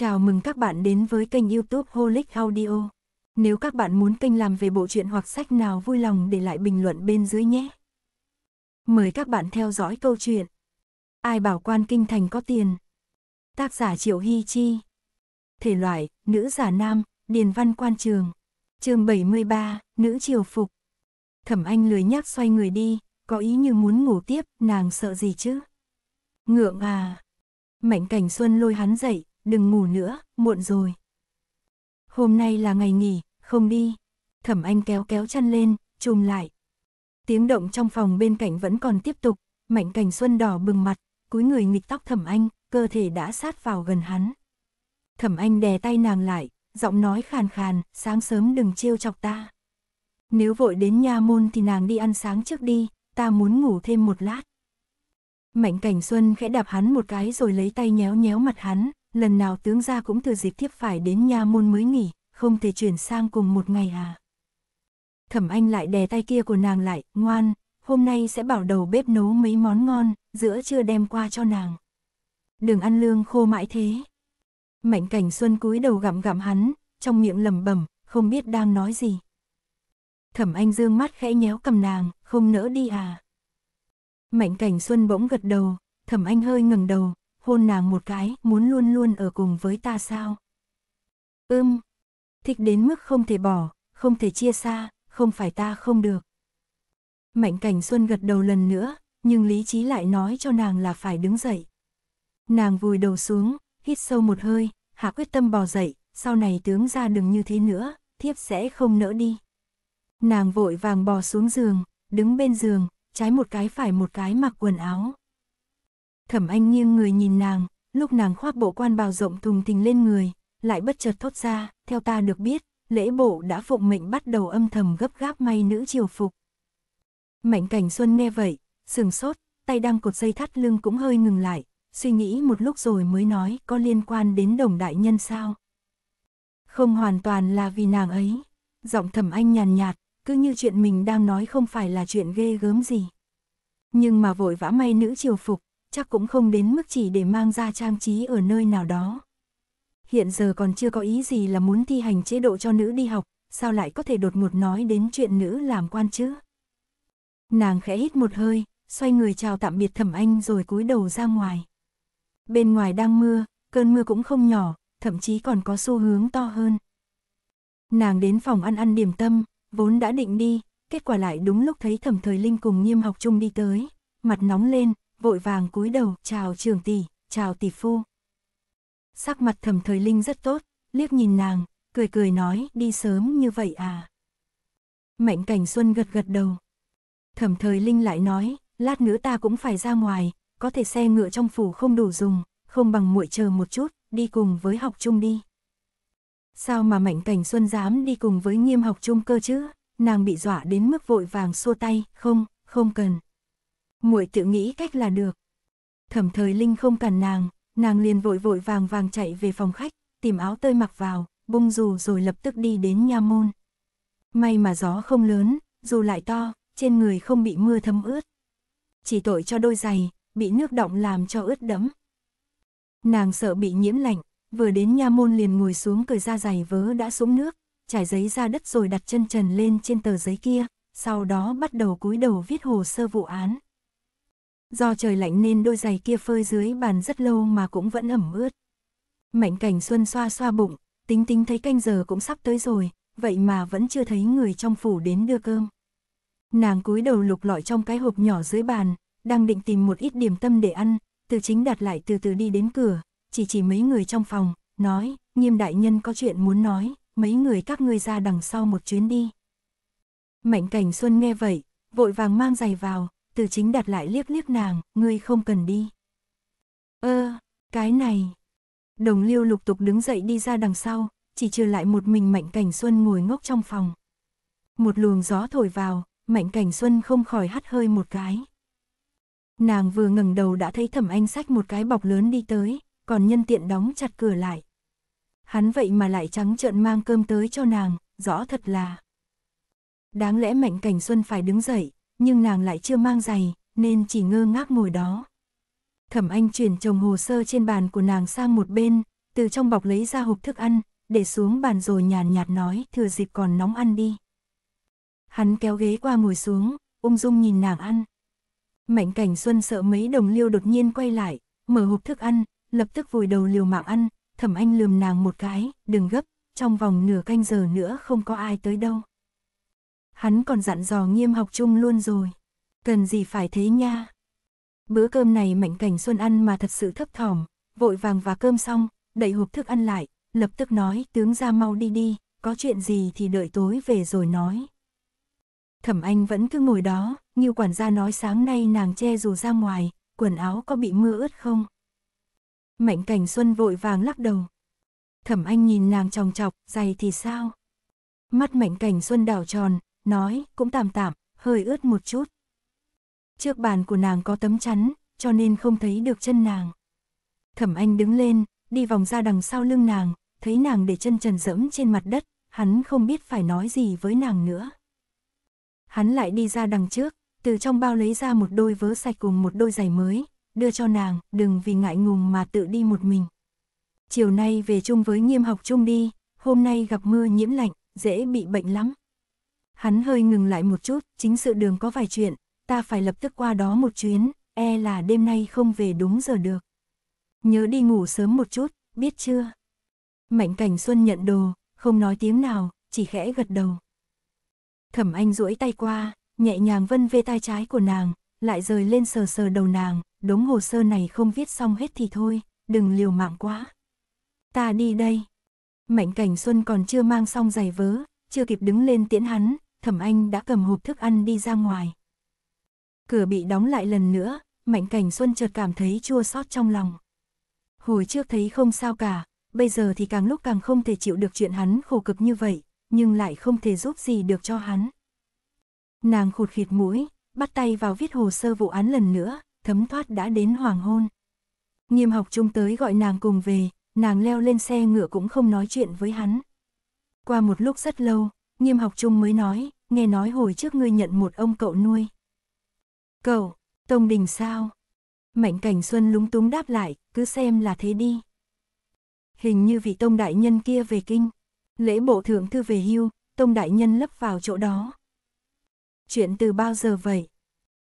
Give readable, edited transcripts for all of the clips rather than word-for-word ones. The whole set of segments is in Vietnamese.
Chào mừng các bạn đến với kênh YouTube Holic Audio. Nếu các bạn muốn kênh làm về bộ truyện hoặc sách nào, vui lòng để lại bình luận bên dưới nhé. Mời các bạn theo dõi câu chuyện Ai Bảo Quan Kinh Thành Có Tiền. Tác giả Triệu Hi Chi. Thể loại: nữ giả nam, điền văn quan trường. Chương 73, nữ triều phục. Thẩm Anh lười nhác xoay người đi, có ý như muốn ngủ tiếp, nàng sợ gì chứ? Ngượng à. Mạnh Cảnh Xuân lôi hắn dậy, đừng ngủ nữa, muộn rồi. Hôm nay là ngày nghỉ, không đi. Thẩm Anh kéo chăn lên, chùm lại. Tiếng động trong phòng bên cạnh vẫn còn tiếp tục. Mạnh Cảnh Xuân đỏ bừng mặt, cúi người nghịch tóc Thẩm Anh, cơ thể đã sát vào gần hắn. Thẩm Anh đè tay nàng lại, giọng nói khàn khàn, sáng sớm đừng trêu chọc ta. Nếu vội đến nha môn thì nàng đi ăn sáng trước đi, ta muốn ngủ thêm một lát. Mạnh Cảnh Xuân khẽ đạp hắn một cái rồi lấy tay nhéo mặt hắn. Lần nào tướng gia cũng từ dịp thiếp phải đến nha môn mới nghỉ, không thể chuyển sang cùng một ngày à? Thẩm Anh lại đè tay kia của nàng lại, ngoan, hôm nay sẽ bảo đầu bếp nấu mấy món ngon, giữa trưa đem qua cho nàng. Đừng ăn lương khô mãi thế. Mạnh Cảnh Xuân cúi đầu gặm hắn, trong miệng lẩm bẩm, không biết đang nói gì. Thẩm Anh dương mắt khẽ nhéo cầm nàng, không nỡ đi à? Mạnh Cảnh Xuân bỗng gật đầu, Thẩm Anh hơi ngẩng đầu. Hôn nàng một cái, muốn luôn luôn ở cùng với ta sao? Thích đến mức không thể bỏ, không thể chia xa, không phải ta không được. Mạnh Cảnh Xuân gật đầu lần nữa, nhưng lý trí lại nói cho nàng là phải đứng dậy. Nàng vùi đầu xuống, hít sâu một hơi, hạ quyết tâm bò dậy, sau này tướng gia đừng như thế nữa, thiếp sẽ không nỡ đi. Nàng vội vàng bò xuống giường, đứng bên giường, trái một cái phải một cái mặc quần áo. Thẩm Anh nghiêng người nhìn nàng, lúc nàng khoác bộ quan bào rộng thùng thình lên người, lại bất chợt thốt ra, theo ta được biết, lễ bộ đã phụng mệnh bắt đầu âm thầm gấp gáp may nữ triều phục. Mạnh Cảnh Xuân nghe vậy, sững sốt, tay đang cột dây thắt lưng cũng hơi ngừng lại, suy nghĩ một lúc rồi mới nói, có liên quan đến Đồng đại nhân sao? Không hoàn toàn là vì nàng ấy, giọng Thẩm Anh nhàn nhạt, cứ như chuyện mình đang nói không phải là chuyện ghê gớm gì. Nhưng mà vội vã may nữ triều phục, chắc cũng không đến mức chỉ để mang ra trang trí ở nơi nào đó. Hiện giờ còn chưa có ý gì là muốn thi hành chế độ cho nữ đi học, sao lại có thể đột ngột nói đến chuyện nữ làm quan chứ? Nàng khẽ hít một hơi, xoay người chào tạm biệt Thẩm Anh rồi cúi đầu ra ngoài. Bên ngoài đang mưa, cơn mưa cũng không nhỏ, thậm chí còn có xu hướng to hơn. Nàng đến phòng ăn điểm tâm, vốn đã định đi, kết quả lại đúng lúc thấy Thẩm Thời Linh cùng Nghiêm Học Trung đi tới, mặt nóng lên. Vội vàng cúi đầu, chào trưởng tỷ, chào tỷ phu. Sắc mặt Thẩm Thời Linh rất tốt, liếc nhìn nàng, cười nói, đi sớm như vậy à? Mạnh Cảnh Xuân gật đầu. Thẩm Thời Linh lại nói, lát nữa ta cũng phải ra ngoài, có thể xe ngựa trong phủ không đủ dùng, không bằng muội chờ một chút, đi cùng với Học Trung đi. Sao mà Mạnh Cảnh Xuân dám đi cùng với Nghiêm Học Trung cơ chứ? Nàng bị dọa đến mức vội vàng xua tay, không cần. Muội tự nghĩ cách là được. Thẩm Thời Linh không cản nàng liền vội vàng chạy về phòng khách, tìm áo tơi mặc vào, bung dù rồi lập tức đi đến nha môn. May mà gió không lớn, dù lại to, trên người không bị mưa thấm ướt. Chỉ tội cho đôi giày, bị nước đọng làm cho ướt đẫm. Nàng sợ bị nhiễm lạnh, vừa đến nha môn liền ngồi xuống cởi ra giày vớ đã sũng nước, trải giấy ra đất rồi đặt chân trần lên trên tờ giấy kia, sau đó bắt đầu cúi đầu viết hồ sơ vụ án. Do trời lạnh nên đôi giày kia phơi dưới bàn rất lâu mà cũng vẫn ẩm ướt. Mạnh Cảnh Xuân xoa bụng, tính thấy canh giờ cũng sắp tới rồi, vậy mà vẫn chưa thấy người trong phủ đến đưa cơm. Nàng cúi đầu lục lọi trong cái hộp nhỏ dưới bàn, đang định tìm một ít điểm tâm để ăn, Từ Chính Đạt lại từ từ đi đến cửa, chỉ mấy người trong phòng, nói, Nghiêm đại nhân có chuyện muốn nói, mấy người các ngươi ra đằng sau một chuyến đi. Mạnh Cảnh Xuân nghe vậy, vội vàng mang giày vào. Từ Chính Đạt lại liếc nàng, ngươi không cần đi. Cái này. Đồng liêu lục tục đứng dậy đi ra đằng sau, chỉ trừ lại một mình Mạnh Cảnh Xuân ngồi ngốc trong phòng. Một luồng gió thổi vào, Mạnh Cảnh Xuân không khỏi hắt hơi một cái. Nàng vừa ngẩng đầu đã thấy Thẩm Anh xách một cái bọc lớn đi tới, còn nhân tiện đóng chặt cửa lại. Hắn vậy mà lại trắng trợn mang cơm tới cho nàng, rõ thật là. Đáng lẽ Mạnh Cảnh Xuân phải đứng dậy. Nhưng nàng lại chưa mang giày, nên chỉ ngơ ngác ngồi đó. Thẩm Anh chuyển chồng hồ sơ trên bàn của nàng sang một bên, từ trong bọc lấy ra hộp thức ăn, để xuống bàn rồi nhàn nhạt nói, thừa dịp còn nóng ăn đi. Hắn kéo ghế qua ngồi xuống, ung dung nhìn nàng ăn. Mạnh Cảnh Xuân sợ mấy đồng liêu đột nhiên quay lại, mở hộp thức ăn, lập tức vùi đầu liều mạng ăn. Thẩm Anh lườm nàng một cái, đừng gấp, trong vòng nửa canh giờ nữa không có ai tới đâu. Hắn còn dặn dò Nghiêm Học Trung luôn rồi, cần gì phải thế nha. Bữa cơm này Mạnh Cảnh Xuân ăn mà thật sự thấp thỏm, vội vàng và cơm xong, đậy hộp thức ăn lại, lập tức nói, tướng ra mau đi đi, có chuyện gì thì đợi tối về rồi nói. Thẩm Anh vẫn cứ ngồi đó, như quản gia nói sáng nay nàng che dù ra ngoài, quần áo có bị mưa ướt không? Mạnh Cảnh Xuân vội vàng lắc đầu. Thẩm Anh nhìn nàng chòng chọc, giày thì sao? Mắt Mạnh Cảnh Xuân đảo tròn, nói, cũng tạm tạm, hơi ướt một chút. Trước bàn của nàng có tấm chắn, cho nên không thấy được chân nàng. Thẩm Anh đứng lên, đi vòng ra đằng sau lưng nàng, thấy nàng để chân trần dẫm trên mặt đất, hắn không biết phải nói gì với nàng nữa. Hắn lại đi ra đằng trước, từ trong bao lấy ra một đôi vớ sạch cùng một đôi giày mới, đưa cho nàng, đừng vì ngại ngùng mà tự đi một mình. Chiều nay về chung với Nghiêm Học Trung đi, hôm nay gặp mưa nhiễm lạnh, dễ bị bệnh lắm. Hắn hơi ngừng lại một chút, chính sự đường có vài chuyện, ta phải lập tức qua đó một chuyến, e là đêm nay không về đúng giờ được. Nhớ đi ngủ sớm một chút, biết chưa? Mạnh Cảnh Xuân nhận đồ, không nói tiếng nào, chỉ khẽ gật đầu. Thẩm Anh duỗi tay qua, nhẹ nhàng vân về tay trái của nàng, lại rời lên sờ sờ đầu nàng, đống hồ sơ này không viết xong hết thì thôi, đừng liều mạng quá. Ta đi đây. Mạnh Cảnh Xuân còn chưa mang xong giày vớ, chưa kịp đứng lên tiễn hắn, Thẩm Anh đã cầm hộp thức ăn đi ra ngoài. Cửa bị đóng lại lần nữa, Mạnh Cảnh Xuân chợt cảm thấy chua xót trong lòng. Hồi trước thấy không sao cả, bây giờ thì càng lúc càng không thể chịu được chuyện hắn khổ cực như vậy, nhưng lại không thể giúp gì được cho hắn. Nàng khụt khịt mũi, bắt tay vào viết hồ sơ vụ án lần nữa, thấm thoát đã đến hoàng hôn. Nghiêm Học Trung tới gọi nàng cùng về, nàng leo lên xe ngựa cũng không nói chuyện với hắn. Qua một lúc rất lâu, Nghiêm Học Trung mới nói, nghe nói hồi trước ngươi nhận một ông cậu nuôi. Cậu, Tông Đình sao? Mạnh Cảnh Xuân lúng túng đáp lại, cứ xem là thế đi. Hình như vị Tông đại nhân kia về kinh, lễ bộ thượng thư về hưu, Tông đại nhân lấp vào chỗ đó. Chuyện từ bao giờ vậy?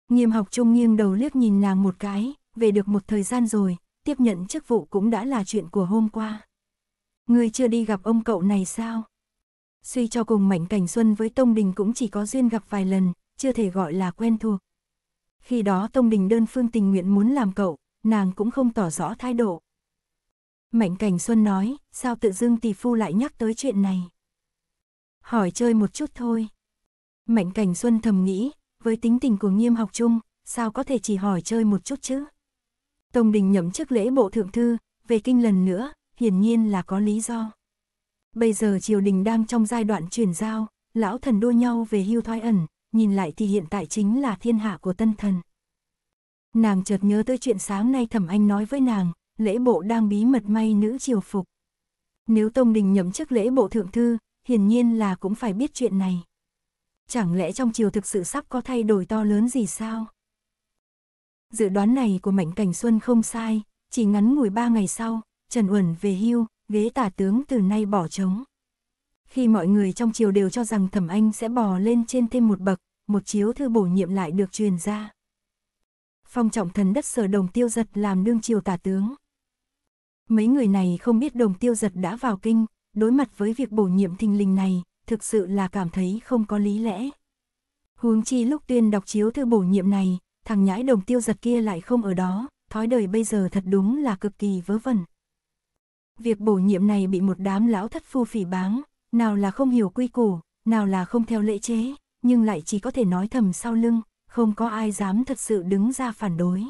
Nghiêm Học Trung nghiêng đầu liếc nhìn nàng một cái, về được một thời gian rồi, tiếp nhận chức vụ cũng đã là chuyện của hôm qua. Ngươi chưa đi gặp ông cậu này sao? Suy cho cùng Mạnh Cảnh Xuân với Tông Đình cũng chỉ có duyên gặp vài lần, chưa thể gọi là quen thuộc. Khi đó Tông Đình đơn phương tình nguyện muốn làm cậu, nàng cũng không tỏ rõ thái độ. Mạnh Cảnh Xuân nói, sao tự dưng tỷ phu lại nhắc tới chuyện này? Hỏi chơi một chút thôi. Mạnh Cảnh Xuân thầm nghĩ, với tính tình của Nghiêm Học Trung, sao có thể chỉ hỏi chơi một chút chứ? Tông Đình nhậm chức lễ bộ thượng thư, về kinh lần nữa, hiển nhiên là có lý do. Bây giờ triều đình đang trong giai đoạn chuyển giao, lão thần đua nhau về hưu thoái ẩn, nhìn lại thì hiện tại chính là thiên hạ của tân thần. Nàng chợt nhớ tới chuyện sáng nay Thẩm Anh nói với nàng, lễ bộ đang bí mật may nữ triều phục. Nếu Tông Đình nhậm chức lễ bộ thượng thư, hiển nhiên là cũng phải biết chuyện này. Chẳng lẽ trong triều thực sự sắp có thay đổi to lớn gì sao? Dự đoán này của Mạnh Cảnh Xuân không sai, chỉ ngắn ngủi 3 ngày sau, Trần Uẩn về hưu, ghế tả tướng từ nay bỏ trống. Khi mọi người trong triều đều cho rằng Thẩm Anh sẽ bò lên trên thêm một bậc, một chiếu thư bổ nhiệm lại được truyền ra. Phong trọng thần đất sở Đồng Tiêu Dật làm đương triều tả tướng. Mấy người này không biết Đồng Tiêu Dật đã vào kinh, đối mặt với việc bổ nhiệm thình lình này, thực sự là cảm thấy không có lý lẽ. Huống chi lúc tuyên đọc chiếu thư bổ nhiệm này, thằng nhãi Đồng Tiêu Dật kia lại không ở đó, thói đời bây giờ thật đúng là cực kỳ vớ vẩn. Việc bổ nhiệm này bị một đám lão thất phu phỉ báng, nào là không hiểu quy củ, nào là không theo lễ chế, nhưng lại chỉ có thể nói thầm sau lưng, không có ai dám thật sự đứng ra phản đối.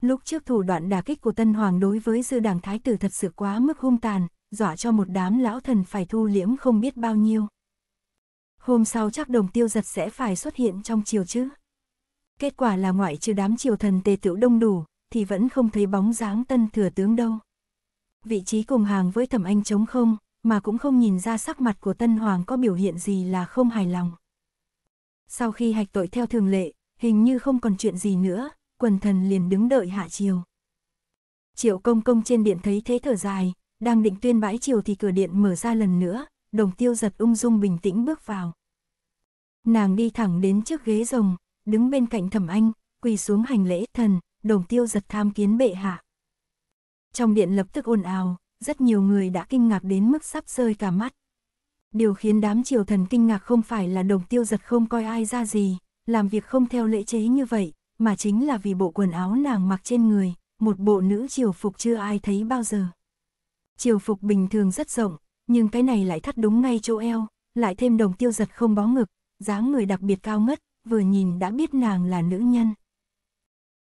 Lúc trước thủ đoạn đả kích của Tân Hoàng đối với dư đảng thái tử thật sự quá mức hung tàn, dọa cho một đám lão thần phải thu liễm không biết bao nhiêu. Hôm sau chắc Đồng Tiêu Dật sẽ phải xuất hiện trong triều chứ. Kết quả là ngoại trừ đám triều thần tề tựu đông đủ, thì vẫn không thấy bóng dáng tân thừa tướng đâu. Vị trí cùng hàng với Thẩm Anh trống không, mà cũng không nhìn ra sắc mặt của Tân Hoàng có biểu hiện gì là không hài lòng. Sau khi hạch tội theo thường lệ, hình như không còn chuyện gì nữa, quần thần liền đứng đợi hạ triều. Triệu Công Công trên điện thấy thế thở dài, Đang định tuyên bãi chiều thì cửa điện mở ra lần nữa, Đồng Tiêu Dật ung dung bình tĩnh bước vào. Nàng đi thẳng đến trước ghế rồng, đứng bên cạnh Thẩm Anh, quỳ xuống hành lễ. Thần, Đồng Tiêu Dật tham kiến bệ hạ. Trong điện lập tức ồn ào, rất nhiều người đã kinh ngạc đến mức sắp rơi cả mắt. Điều khiến đám triều thần kinh ngạc không phải là Đồng Tiêu Dật không coi ai ra gì, làm việc không theo lễ chế như vậy, mà chính là vì bộ quần áo nàng mặc trên người, một bộ nữ triều phục chưa ai thấy bao giờ. Triều phục bình thường rất rộng, nhưng cái này lại thắt đúng ngay chỗ eo, lại thêm Đồng Tiêu Dật không bó ngực, dáng người đặc biệt cao ngất, vừa nhìn đã biết nàng là nữ nhân.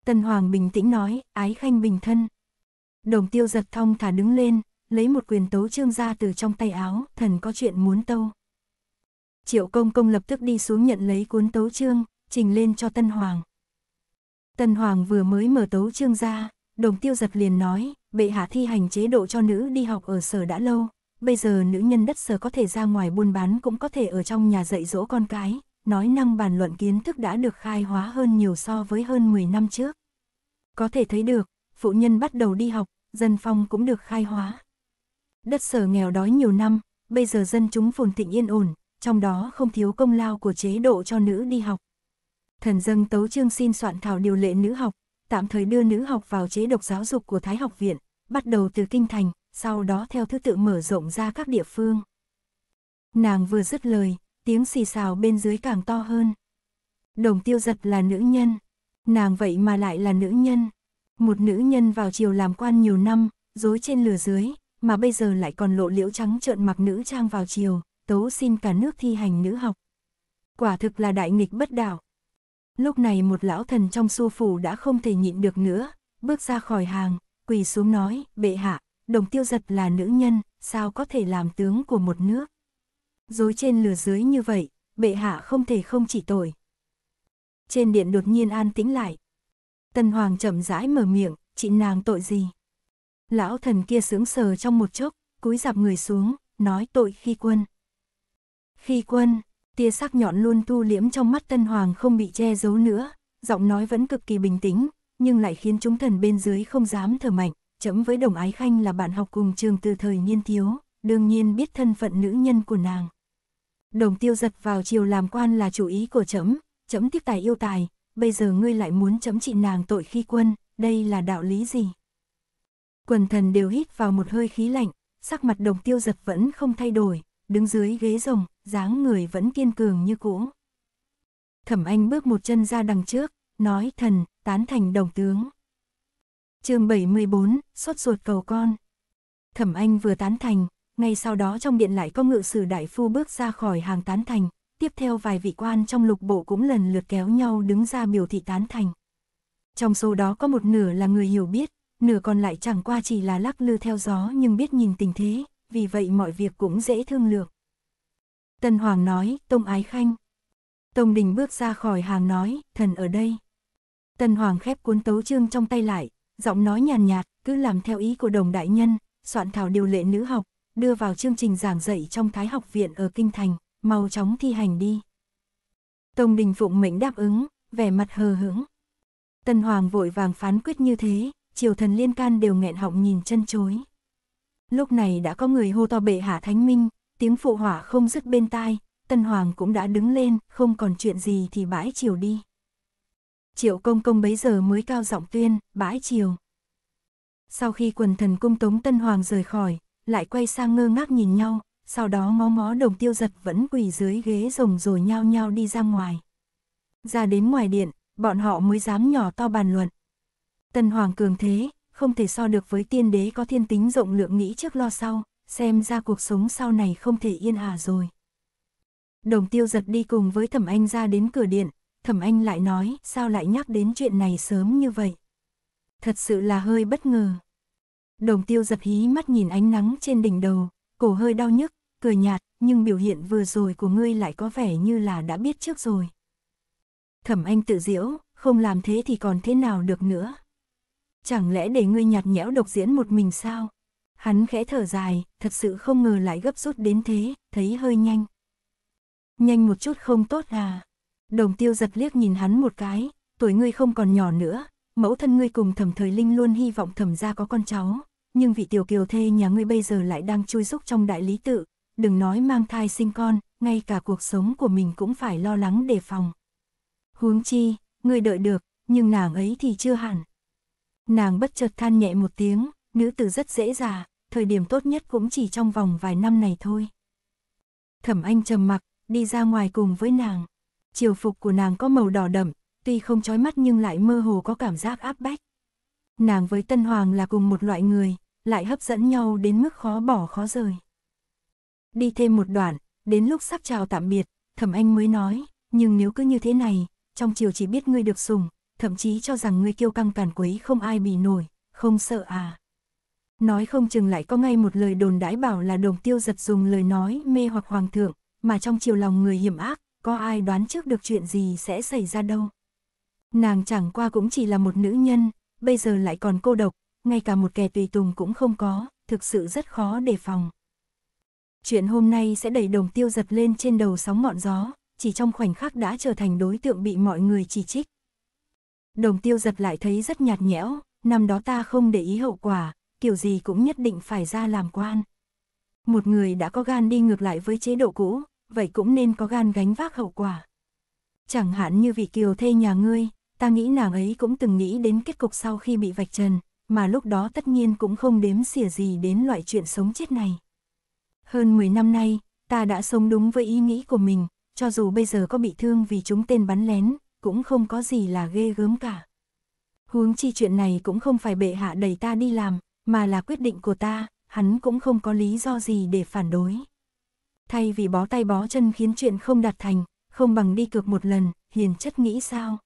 Tân Hoàng bình tĩnh nói, ái khanh bình thân. Đồng Tiêu Dật thong thả đứng lên, lấy một quyền tấu Trương ra từ trong tay áo, thần có chuyện muốn tâu. Triệu Công Công lập tức đi xuống nhận lấy cuốn tấu Trương, trình lên cho Tân Hoàng. Tân Hoàng vừa mới mở tấu Trương ra, Đồng Tiêu Dật liền nói, bệ hạ thi hành chế độ cho nữ đi học ở sở đã lâu, bây giờ nữ nhân đất sở có thể ra ngoài buôn bán cũng có thể ở trong nhà dạy dỗ con cái, nói năng bàn luận kiến thức đã được khai hóa hơn nhiều so với hơn 10 năm trước. Có thể thấy được, phụ nhân bắt đầu đi học, dân phong cũng được khai hóa. Đất sở nghèo đói nhiều năm, bây giờ dân chúng phồn thịnh yên ổn, trong đó không thiếu công lao của chế độ cho nữ đi học. Thần dâng tấu chương xin soạn thảo điều lệ nữ học, tạm thời đưa nữ học vào chế độc giáo dục của Thái học viện, bắt đầu từ kinh thành, sau đó theo thứ tự mở rộng ra các địa phương. Nàng vừa dứt lời, tiếng xì xào bên dưới càng to hơn. Đồng Tiêu Dật là nữ nhân, nàng vậy mà lại là nữ nhân. Một nữ nhân vào triều làm quan nhiều năm, dối trên lừa dưới, mà bây giờ lại còn lộ liễu trắng trợn mặc nữ trang vào triều, tấu xin cả nước thi hành nữ học. Quả thực là đại nghịch bất đạo. Lúc này một lão thần trong Xu phủ đã không thể nhịn được nữa, bước ra khỏi hàng, quỳ xuống nói, bệ hạ, Đồng Tiêu Dật là nữ nhân, sao có thể làm tướng của một nước. Dối trên lừa dưới như vậy, bệ hạ không thể không chỉ tội. Trên điện đột nhiên an tĩnh lại. Tân Hoàng chậm rãi mở miệng, chị nàng tội gì? Lão thần kia sững sờ trong một chốc, cúi rạp người xuống, nói tội khi quân. Khi quân, tia sắc nhọn luôn thu liễm trong mắt Tân Hoàng không bị che giấu nữa, giọng nói vẫn cực kỳ bình tĩnh, nhưng lại khiến chúng thần bên dưới không dám thở mạnh. Chấm với Đồng Ái Khanh là bạn học cùng trường từ thời niên thiếu, đương nhiên biết thân phận nữ nhân của nàng. Đồng Tiêu Dật vào triều làm quan là chủ ý của chấm, chấm tiếp tài yêu tài, bây giờ ngươi lại muốn chấm trị nàng tội khi quân, đây là đạo lý gì? Quần thần đều hít vào một hơi khí lạnh, sắc mặt Đồng Tiêu Dật vẫn không thay đổi, đứng dưới ghế rồng, dáng người vẫn kiên cường như cũ. Thẩm Anh bước một chân ra đằng trước, nói thần, tán thành Đồng tướng. Chương 74, sốt ruột cầu con. Thẩm Anh vừa tán thành, ngay sau đó trong điện lại có ngự sử đại phu bước ra khỏi hàng tán thành, tiếp theo vài vị quan trong lục bộ cũng lần lượt kéo nhau đứng ra biểu thị tán thành. Trong số đó có một nửa là người hiểu biết, nửa còn lại chẳng qua chỉ là lắc lư theo gió nhưng biết nhìn tình thế, vì vậy mọi việc cũng dễ thương lượng. Tân Hoàng nói, Tông Ái Khanh. Tông Đình bước ra khỏi hàng nói, thần ở đây. Tân Hoàng khép cuốn tấu chương trong tay lại, giọng nói nhàn nhạt, cứ làm theo ý của Đồng đại nhân, soạn thảo điều lệ nữ học, đưa vào chương trình giảng dạy trong Thái học viện ở kinh thành, mau chóng thi hành đi. Tông Đình phụng mệnh đáp ứng, vẻ mặt hờ hững. Tân Hoàng vội vàng phán quyết như thế, triều thần liên can đều nghẹn họng nhìn chân chối. Lúc này đã có người hô to bệ hạ thánh minh, tiếng phụ hỏa không dứt bên tai, Tân Hoàng cũng đã đứng lên, không còn chuyện gì thì bãi triều đi. Triệu Công Công bấy giờ mới cao giọng tuyên, bãi triều. Sau khi quần thần cung tống Tân Hoàng rời khỏi, lại quay sang ngơ ngác nhìn nhau, sau đó ngó ngó Đồng Tiêu Dật vẫn quỳ dưới ghế rồng rồi nhao nhao đi ra ngoài. Ra đến ngoài điện, bọn họ mới dám nhỏ to bàn luận. Tân Hoàng cường thế, không thể so được với tiên đế có thiên tính rộng lượng nghĩ trước lo sau, xem ra cuộc sống sau này không thể yên ả rồi. Đồng Tiêu Dật đi cùng với Thẩm Anh ra đến cửa điện. Thẩm Anh lại nói, sao lại nhắc đến chuyện này sớm như vậy? Thật sự là hơi bất ngờ. Đồng Tiêu Dật hí mắt nhìn ánh nắng trên đỉnh đầu, cổ hơi đau nhức, cười nhạt, nhưng biểu hiện vừa rồi của ngươi lại có vẻ như là đã biết trước rồi. Thẩm Anh tự giễu, không làm thế thì còn thế nào được nữa? Chẳng lẽ để ngươi nhạt nhẽo độc diễn một mình sao? Hắn khẽ thở dài, thật sự không ngờ lại gấp rút đến thế, thấy hơi nhanh. Nhanh một chút không tốt à? Đồng Tiêu Dật liếc nhìn hắn một cái, tuổi ngươi không còn nhỏ nữa, mẫu thân ngươi cùng Thẩm Thời Linh luôn hy vọng Thẩm gia có con cháu, nhưng vị tiểu kiều thê nhà ngươi bây giờ lại đang chui rúc trong đại lý tự, đừng nói mang thai sinh con, ngay cả cuộc sống của mình cũng phải lo lắng đề phòng. Huống chi, ngươi đợi được, nhưng nàng ấy thì chưa hẳn. Nàng bất chợt than nhẹ một tiếng, nữ tử rất dễ già, thời điểm tốt nhất cũng chỉ trong vòng vài năm này thôi. Thẩm Anh trầm mặc, đi ra ngoài cùng với nàng. Triều phục của nàng có màu đỏ đậm, tuy không chói mắt nhưng lại mơ hồ có cảm giác áp bách. Nàng với Tân Hoàng là cùng một loại người, lại hấp dẫn nhau đến mức khó bỏ khó rời. Đi thêm một đoạn, đến lúc sắp chào tạm biệt, Thẩm Anh mới nói, nhưng nếu cứ như thế này, trong triều chỉ biết ngươi được sủng, thậm chí cho rằng ngươi kiêu căng càn quấy không ai bì nổi, không sợ à? Nói không chừng lại có ngay một lời đồn đãi bảo là Đồng Tiêu Dật dùng lời nói mê hoặc hoàng thượng, mà trong triều lòng người hiểm ác, có ai đoán trước được chuyện gì sẽ xảy ra đâu. Nàng chẳng qua cũng chỉ là một nữ nhân, bây giờ lại còn cô độc, ngay cả một kẻ tùy tùng cũng không có, thực sự rất khó đề phòng. Chuyện hôm nay sẽ đẩy Đồng Tiêu Dật lên trên đầu sóng ngọn gió, chỉ trong khoảnh khắc đã trở thành đối tượng bị mọi người chỉ trích. Đồng Tiêu Dật lại thấy rất nhạt nhẽo, năm đó ta không để ý hậu quả, kiểu gì cũng nhất định phải ra làm quan. Một người đã có gan đi ngược lại với chế độ cũ, vậy cũng nên có gan gánh vác hậu quả. Chẳng hạn như vị kiều thê nhà ngươi, ta nghĩ nàng ấy cũng từng nghĩ đến kết cục sau khi bị vạch trần, mà lúc đó tất nhiên cũng không đếm xỉa gì đến loại chuyện sống chết này. Hơn 10 năm nay, ta đã sống đúng với ý nghĩ của mình, cho dù bây giờ có bị thương vì chúng tên bắn lén, cũng không có gì là ghê gớm cả. Huống chi chuyện này cũng không phải bệ hạ đẩy ta đi làm, mà là quyết định của ta, hắn cũng không có lý do gì để phản đối. Thay vì bó tay bó chân khiến chuyện không đạt thành, không bằng đi cược một lần, hiền chất nghĩ sao?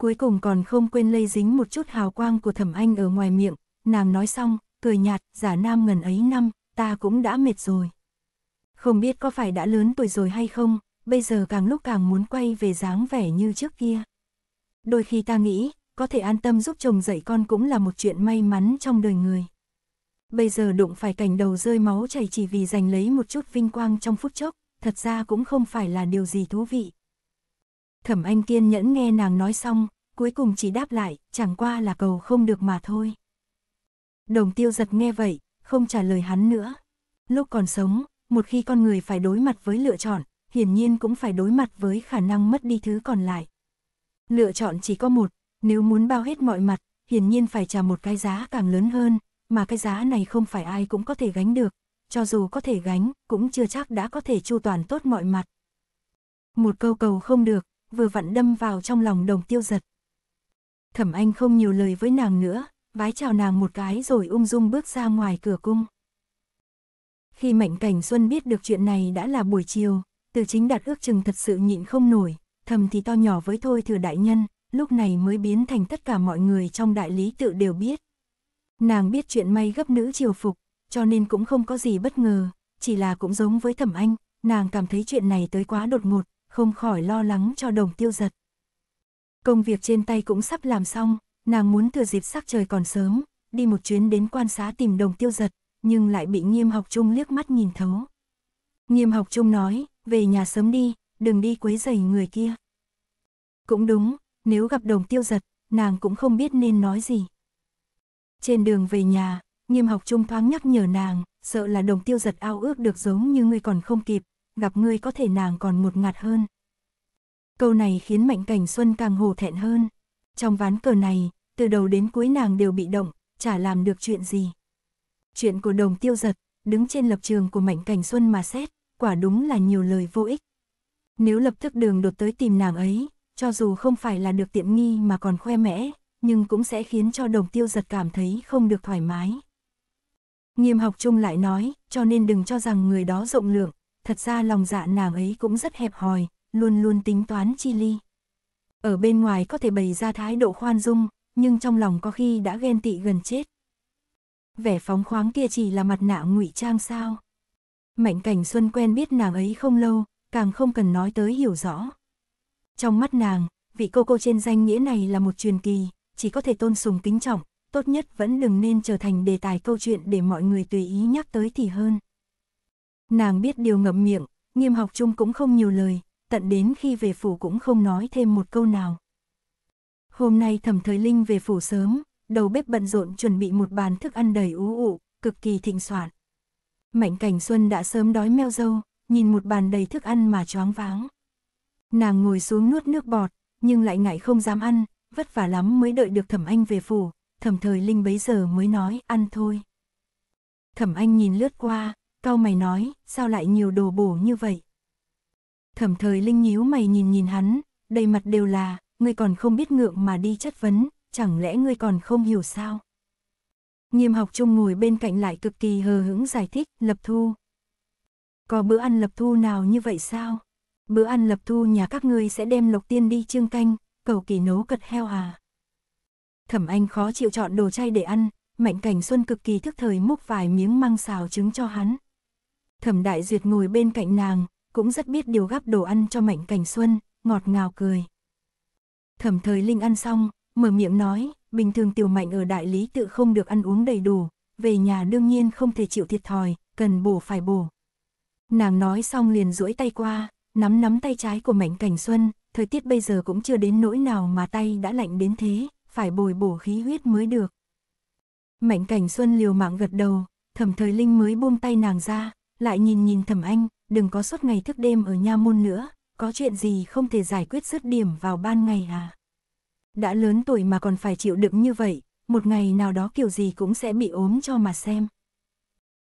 Cuối cùng còn không quên lây dính một chút hào quang của Thẩm Anh ở ngoài miệng, nàng nói xong, cười nhạt, giả nam ngần ấy năm, ta cũng đã mệt rồi. Không biết có phải đã lớn tuổi rồi hay không, bây giờ càng lúc càng muốn quay về dáng vẻ như trước kia. Đôi khi ta nghĩ, có thể an tâm giúp chồng dạy con cũng là một chuyện may mắn trong đời người. Bây giờ đụng phải cảnh đầu rơi máu chảy chỉ vì giành lấy một chút vinh quang trong phút chốc, thật ra cũng không phải là điều gì thú vị. Thẩm Anh kiên nhẫn nghe nàng nói xong, cuối cùng chỉ đáp lại, chẳng qua là cầu không được mà thôi. Đồng Tiêu Dật nghe vậy, không trả lời hắn nữa. Lúc còn sống, một khi con người phải đối mặt với lựa chọn, hiển nhiên cũng phải đối mặt với khả năng mất đi thứ còn lại. Lựa chọn chỉ có một, nếu muốn bao hết mọi mặt, hiển nhiên phải trả một cái giá càng lớn hơn, mà cái giá này không phải ai cũng có thể gánh được, cho dù có thể gánh, cũng chưa chắc đã có thể chu toàn tốt mọi mặt. Một câu cầu không được, vừa vặn đâm vào trong lòng Đồng Tiêu Dật. Thẩm Anh không nhiều lời với nàng nữa, vái chào nàng một cái rồi ung dung bước ra ngoài cửa cung. Khi Mạnh Cảnh Xuân biết được chuyện này đã là buổi chiều, Từ Chính Đạt ước chừng thật sự nhịn không nổi, thầm thì to nhỏ với Thôi thừa đại nhân, lúc này mới biến thành tất cả mọi người trong đại lý tự đều biết. Nàng biết chuyện may gấp nữ triều phục, cho nên cũng không có gì bất ngờ, chỉ là cũng giống với Thẩm Anh, nàng cảm thấy chuyện này tới quá đột ngột, không khỏi lo lắng cho Đồng Tiêu Dật. Công việc trên tay cũng sắp làm xong, nàng muốn thừa dịp sắc trời còn sớm, đi một chuyến đến quan xá tìm Đồng Tiêu Dật, nhưng lại bị Nghiêm Học Trung liếc mắt nhìn thấu. Nghiêm Học Trung nói, về nhà sớm đi, đừng đi quấy rầy người kia. Cũng đúng, nếu gặp Đồng Tiêu Dật, nàng cũng không biết nên nói gì. Trên đường về nhà, Nghiêm Học Trung thoáng nhắc nhở nàng, sợ là Đồng Tiêu Dật ao ước được giống như ngươi còn không kịp, gặp ngươi có thể nàng còn một ngạt hơn. Câu này khiến Mạnh Cảnh Xuân càng hổ thẹn hơn. Trong ván cờ này, từ đầu đến cuối nàng đều bị động, chả làm được chuyện gì. Chuyện của Đồng Tiêu Dật, đứng trên lập trường của Mạnh Cảnh Xuân mà xét, quả đúng là nhiều lời vô ích. Nếu lập tức đường đột tới tìm nàng ấy, cho dù không phải là được tiện nghi mà còn khoe mẽ, nhưng cũng sẽ khiến cho Đồng Tiêu Dật cảm thấy không được thoải mái. Nghiêm Học Trung lại nói, cho nên đừng cho rằng người đó rộng lượng, thật ra lòng dạ nàng ấy cũng rất hẹp hòi, luôn luôn tính toán chi ly. Ở bên ngoài có thể bày ra thái độ khoan dung, nhưng trong lòng có khi đã ghen tị gần chết. Vẻ phóng khoáng kia chỉ là mặt nạ ngụy trang sao? Mạnh Cảnh Xuân quen biết nàng ấy không lâu, càng không cần nói tới hiểu rõ. Trong mắt nàng, vị cô trên danh nghĩa này là một truyền kỳ, chỉ có thể tôn sùng kính trọng, tốt nhất vẫn đừng nên trở thành đề tài câu chuyện để mọi người tùy ý nhắc tới thì hơn. Nàng biết điều ngậm miệng, Nghiêm Học Trung cũng không nhiều lời, tận đến khi về phủ cũng không nói thêm một câu nào. Hôm nay Thẩm Thời Linh về phủ sớm, đầu bếp bận rộn chuẩn bị một bàn thức ăn đầy ú ụ, cực kỳ thịnh soạn. Mạnh Cảnh Xuân đã sớm đói meo râu, nhìn một bàn đầy thức ăn mà choáng váng. Nàng ngồi xuống nuốt nước bọt, nhưng lại ngại không dám ăn, vất vả lắm mới đợi được Thẩm Anh về phủ, Thẩm Thời Linh bấy giờ mới nói ăn thôi. Thẩm Anh nhìn lướt qua, cau mày nói, sao lại nhiều đồ bổ như vậy? Thẩm Thời Linh nhíu mày nhìn hắn, đầy mặt đều là, ngươi còn không biết ngượng mà đi chất vấn, chẳng lẽ ngươi còn không hiểu sao? Nghiêm Học Trung ngồi bên cạnh lại cực kỳ hờ hững giải thích, lập thu. Có bữa ăn lập thu nào như vậy sao? Bữa ăn lập thu nhà các ngươi sẽ đem Lộc Tiên đi trương canh, Cầu Kỳ nấu cật heo à? Thẩm Anh khó chịu chọn đồ chay để ăn, Mạnh Cảnh Xuân cực kỳ thức thời múc vài miếng măng xào trứng cho hắn. Thẩm Đại Duyệt ngồi bên cạnh nàng, cũng rất biết điều gắp đồ ăn cho Mạnh Cảnh Xuân, ngọt ngào cười. Thẩm Thời Linh ăn xong, mở miệng nói, bình thường tiểu Mạnh ở đại lý tự không được ăn uống đầy đủ, về nhà đương nhiên không thể chịu thiệt thòi, cần bổ phải bổ. Nàng nói xong liền duỗi tay qua, nắm tay trái của Mạnh Cảnh Xuân, thời tiết bây giờ cũng chưa đến nỗi nào mà tay đã lạnh đến thế, phải bồi bổ khí huyết mới được. Mạnh Cảnh Xuân liều mạng gật đầu, Thẩm Thời Linh mới buông tay nàng ra, lại nhìn Thẩm Anh, đừng có suốt ngày thức đêm ở nha môn nữa, có chuyện gì không thể giải quyết dứt điểm vào ban ngày à? Đã lớn tuổi mà còn phải chịu đựng như vậy, một ngày nào đó kiểu gì cũng sẽ bị ốm cho mà xem.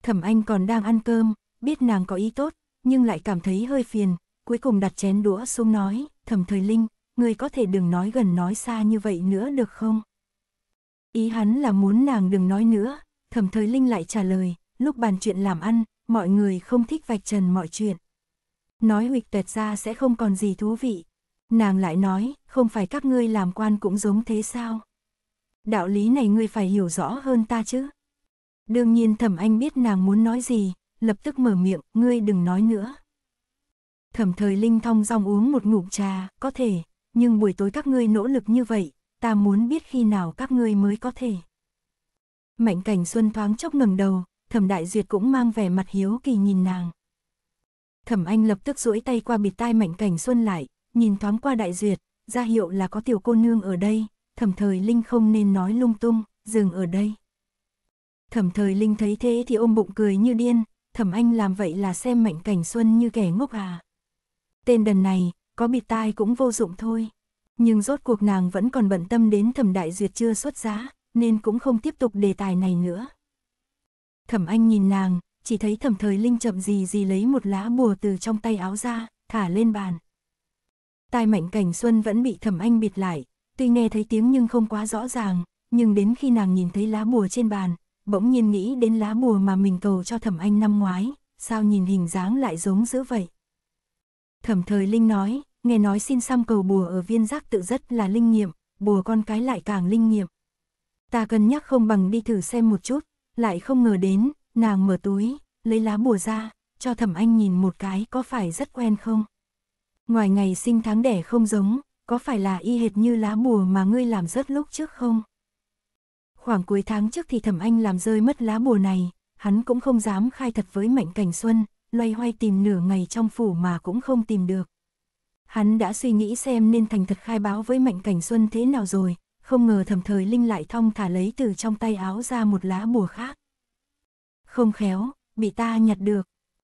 Thẩm Anh còn đang ăn cơm, biết nàng có ý tốt, nhưng lại cảm thấy hơi phiền, cuối cùng đặt chén đũa xuống nói, Thẩm Thời Linh, ngươi có thể đừng nói gần nói xa như vậy nữa được không? Ý hắn là muốn nàng đừng nói nữa, Thẩm Thời Linh lại trả lời, lúc bàn chuyện làm ăn, mọi người không thích vạch trần mọi chuyện. Nói huỵch tuệt ra sẽ không còn gì thú vị. Nàng lại nói, không phải các ngươi làm quan cũng giống thế sao? Đạo lý này ngươi phải hiểu rõ hơn ta chứ. Đương nhiên Thẩm Anh biết nàng muốn nói gì, lập tức mở miệng, ngươi đừng nói nữa. Thẩm Thời Linh thong dong uống một ngụm trà, có thể, nhưng buổi tối các ngươi nỗ lực như vậy, ta muốn biết khi nào các ngươi mới có thể. Mạnh Cảnh Xuân thoáng chốc ngẩng đầu, Thẩm Đại Duyệt cũng mang vẻ mặt hiếu kỳ nhìn nàng. Thẩm Anh lập tức duỗi tay qua bịt tai Mạnh Cảnh Xuân lại, nhìn thoáng qua Đại Duyệt, ra hiệu là có tiểu cô nương ở đây, Thẩm Thời Linh không nên nói lung tung, dừng ở đây. Thẩm Thời Linh thấy thế thì ôm bụng cười như điên, Thẩm Anh làm vậy là xem Mạnh Cảnh Xuân như kẻ ngốc à. Tên đần này, có bịt tai cũng vô dụng thôi. Nhưng rốt cuộc nàng vẫn còn bận tâm đến Thẩm Đại Duyệt chưa xuất giá, nên cũng không tiếp tục đề tài này nữa. Thẩm Anh nhìn nàng, chỉ thấy Thẩm Thời Linh chậm gì lấy một lá bùa từ trong tay áo ra, thả lên bàn. Tai Mạnh Cảnh Xuân vẫn bị Thẩm Anh bịt lại, tuy nghe thấy tiếng nhưng không quá rõ ràng, nhưng đến khi nàng nhìn thấy lá bùa trên bàn, bỗng nhiên nghĩ đến lá bùa mà mình cầu cho Thẩm Anh năm ngoái, sao nhìn hình dáng lại giống dữ vậy. Thẩm Thời Linh nói, nghe nói xin xăm cầu bùa ở Viên Giác Tự rất là linh nghiệm, bùa con cái lại càng linh nghiệm. Ta cân nhắc không bằng đi thử xem một chút, lại không ngờ đến, nàng mở túi, lấy lá bùa ra, cho Thẩm Anh nhìn một cái có phải rất quen không? Ngoài ngày sinh tháng đẻ không giống, có phải là y hệt như lá bùa mà ngươi làm rớt lúc trước không? Khoảng cuối tháng trước thì Thẩm Anh làm rơi mất lá bùa này, hắn cũng không dám khai thật với Mạnh Cảnh Xuân, loay hoay tìm nửa ngày trong phủ mà cũng không tìm được. Hắn đã suy nghĩ xem nên thành thật khai báo với Mạnh Cảnh Xuân thế nào rồi, không ngờ Thẩm Thời Linh lại thong thả lấy từ trong tay áo ra một lá bùa khác. Không khéo, bị ta nhặt được.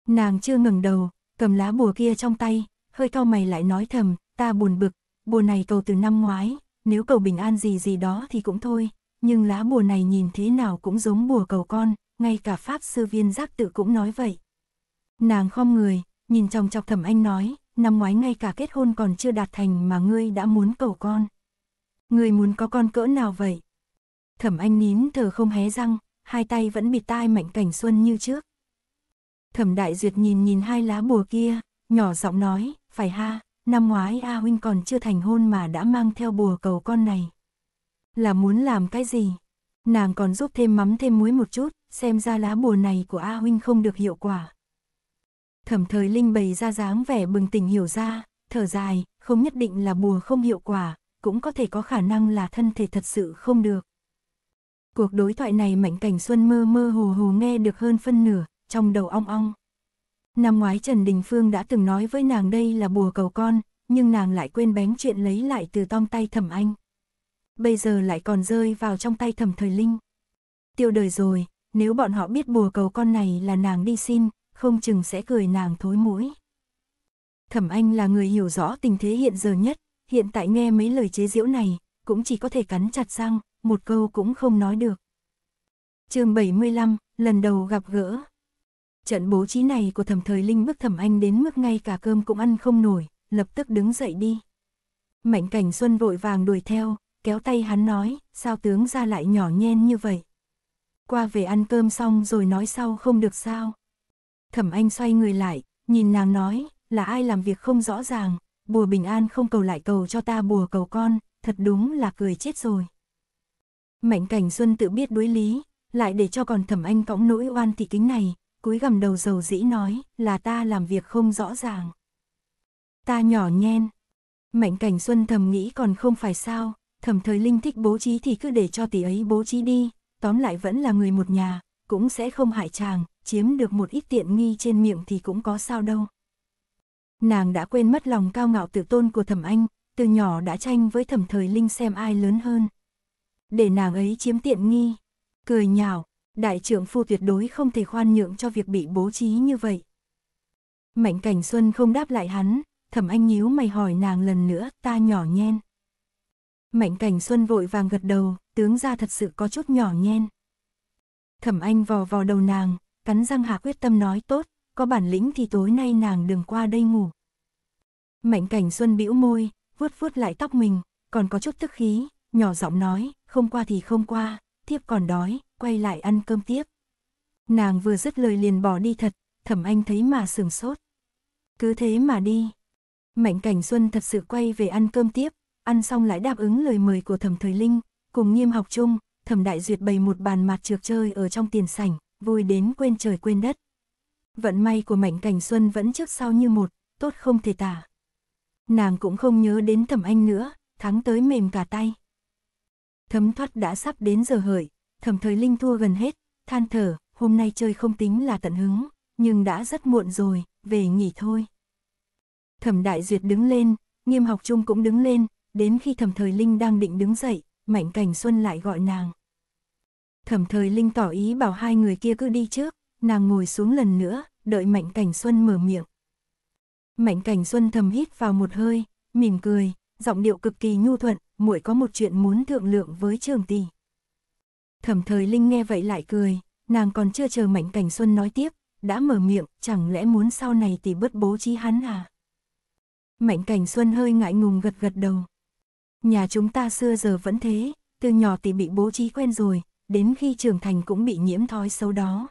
Nàng chưa ngẩng đầu, cầm lá bùa kia trong tay, hơi cau mày lại nói thầm, ta buồn bực, bùa này cầu từ năm ngoái, nếu cầu bình an gì đó thì cũng thôi, nhưng lá bùa này nhìn thế nào cũng giống bùa cầu con, ngay cả Pháp Sư Viên Giác Tự cũng nói vậy. Nàng khom người, nhìn chòng chọc Thẩm Anh nói, năm ngoái ngay cả kết hôn còn chưa đạt thành mà ngươi đã muốn cầu con. Ngươi muốn có con cỡ nào vậy? Thẩm Anh nín thở không hé răng, hai tay vẫn bịt tai Mạnh Cảnh Xuân như trước. Thẩm Đại Duyệt nhìn hai lá bùa kia, nhỏ giọng nói, phải ha, năm ngoái A Huynh còn chưa thành hôn mà đã mang theo bùa cầu con này. Là muốn làm cái gì? Nàng còn giúp thêm mắm thêm muối một chút, xem ra lá bùa này của A Huynh không được hiệu quả. Thẩm Thời Linh bày ra dáng vẻ bừng tỉnh hiểu ra, thở dài, không nhất định là bùa không hiệu quả, cũng có thể có khả năng là thân thể thật sự không được. Cuộc đối thoại này Mạnh Cảnh Xuân mơ hồ nghe được hơn phân nửa, trong đầu ong ong. Năm ngoái Trần Đình Phương đã từng nói với nàng đây là bùa cầu con, nhưng nàng lại quên bén chuyện lấy lại từ trong tay Thẩm Anh. bây giờ lại còn rơi vào trong tay Thẩm Thời Linh. Tiêu đời rồi, nếu bọn họ biết bùa cầu con này là nàng đi xin, không chừng sẽ cười nàng thối mũi. Thẩm Anh là người hiểu rõ tình thế hiện giờ nhất, hiện tại nghe mấy lời chế giễu này, cũng chỉ có thể cắn chặt răng, một câu cũng không nói được. Chương 75, lần đầu gặp gỡ. Trận bố trí này của Thẩm Thời Linh bức Thẩm Anh đến mức ngay cả cơm cũng ăn không nổi, lập tức đứng dậy đi. Mạnh Cảnh Xuân vội vàng đuổi theo, kéo tay hắn nói, sao tướng ra lại nhỏ nhen như vậy? Qua về ăn cơm xong rồi nói sau không được sao? Thẩm Anh xoay người lại, nhìn nàng nói, là ai làm việc không rõ ràng, bùa bình an không cầu lại cầu cho ta bùa cầu con, thật đúng là cười chết rồi. Mạnh Cảnh Xuân tự biết đối lý, lại để cho còn Thẩm Anh cõng nỗi oan thị kính này, cúi gằm đầu dầu dĩ nói, là ta làm việc không rõ ràng. Ta nhỏ nhen. Mạnh Cảnh Xuân thầm nghĩ còn không phải sao, Thẩm Thời Linh thích bố trí thì cứ để cho tỷ ấy bố trí đi, tóm lại vẫn là người một nhà, cũng sẽ không hại chàng, chiếm được một ít tiện nghi trên miệng thì cũng có sao đâu. Nàng đã quên mất lòng cao ngạo tự tôn của Thẩm Anh, từ nhỏ đã tranh với Thẩm Thời Linh xem ai lớn hơn. Để nàng ấy chiếm tiện nghi, cười nhạo, đại trưởng phu tuyệt đối không thể khoan nhượng cho việc bị bố trí như vậy. Mạnh Cảnh Xuân không đáp lại hắn, Thẩm Anh nhíu mày hỏi nàng lần nữa, ta nhỏ nhen. Mạnh Cảnh Xuân vội vàng gật đầu, tướng gia thật sự có chút nhỏ nhen. Thẩm Anh vò vò đầu nàng, cắn răng hạ quyết tâm nói tốt, có bản lĩnh thì tối nay nàng đừng qua đây ngủ. Mạnh Cảnh Xuân bĩu môi, vuốt vuốt lại tóc mình, còn có chút tức khí, nhỏ giọng nói, không qua thì không qua, thiếp còn đói, quay lại ăn cơm tiếp. Nàng vừa dứt lời liền bỏ đi thật, Thẩm Anh thấy mà sửng sốt. Cứ thế mà đi. Mạnh Cảnh Xuân thật sự quay về ăn cơm tiếp, ăn xong lại đáp ứng lời mời của Thẩm Thời Linh, cùng Nghiêm Học Trung, Thẩm Đại Duyệt bày một bàn mặt trược chơi ở trong tiền sảnh, vui đến quên trời quên đất. Vận may của Mạnh Cảnh Xuân vẫn trước sau như một, tốt không thể tả. Nàng cũng không nhớ đến Thẩm Anh nữa, thắng tới mềm cả tay. Thấm thoát đã sắp đến giờ hợi, Thẩm Thời Linh thua gần hết, than thở, hôm nay chơi không tính là tận hứng, nhưng đã rất muộn rồi, về nghỉ thôi. Thẩm Đại Duyệt đứng lên, Nghiêm Học Trung cũng đứng lên, đến khi Thẩm Thời Linh đang định đứng dậy, Mạnh Cảnh Xuân lại gọi nàng. Thẩm Thời Linh tỏ ý bảo hai người kia cứ đi trước, nàng ngồi xuống lần nữa, đợi Mạnh Cảnh Xuân mở miệng. Mạnh Cảnh Xuân thầm hít vào một hơi, mỉm cười, giọng điệu cực kỳ nhu thuận, muội có một chuyện muốn thương lượng với Trường tỷ. Thẩm Thời Linh nghe vậy lại cười, nàng còn chưa chờ Mạnh Cảnh Xuân nói tiếp, đã mở miệng, chẳng lẽ muốn sau này tỷ bớt bố trí hắn à? Mạnh Cảnh Xuân hơi ngại ngùng gật gật đầu. Nhà chúng ta xưa giờ vẫn thế, từ nhỏ tỷ bị bố trí quen rồi, đến khi trưởng thành cũng bị nhiễm thói xấu đó.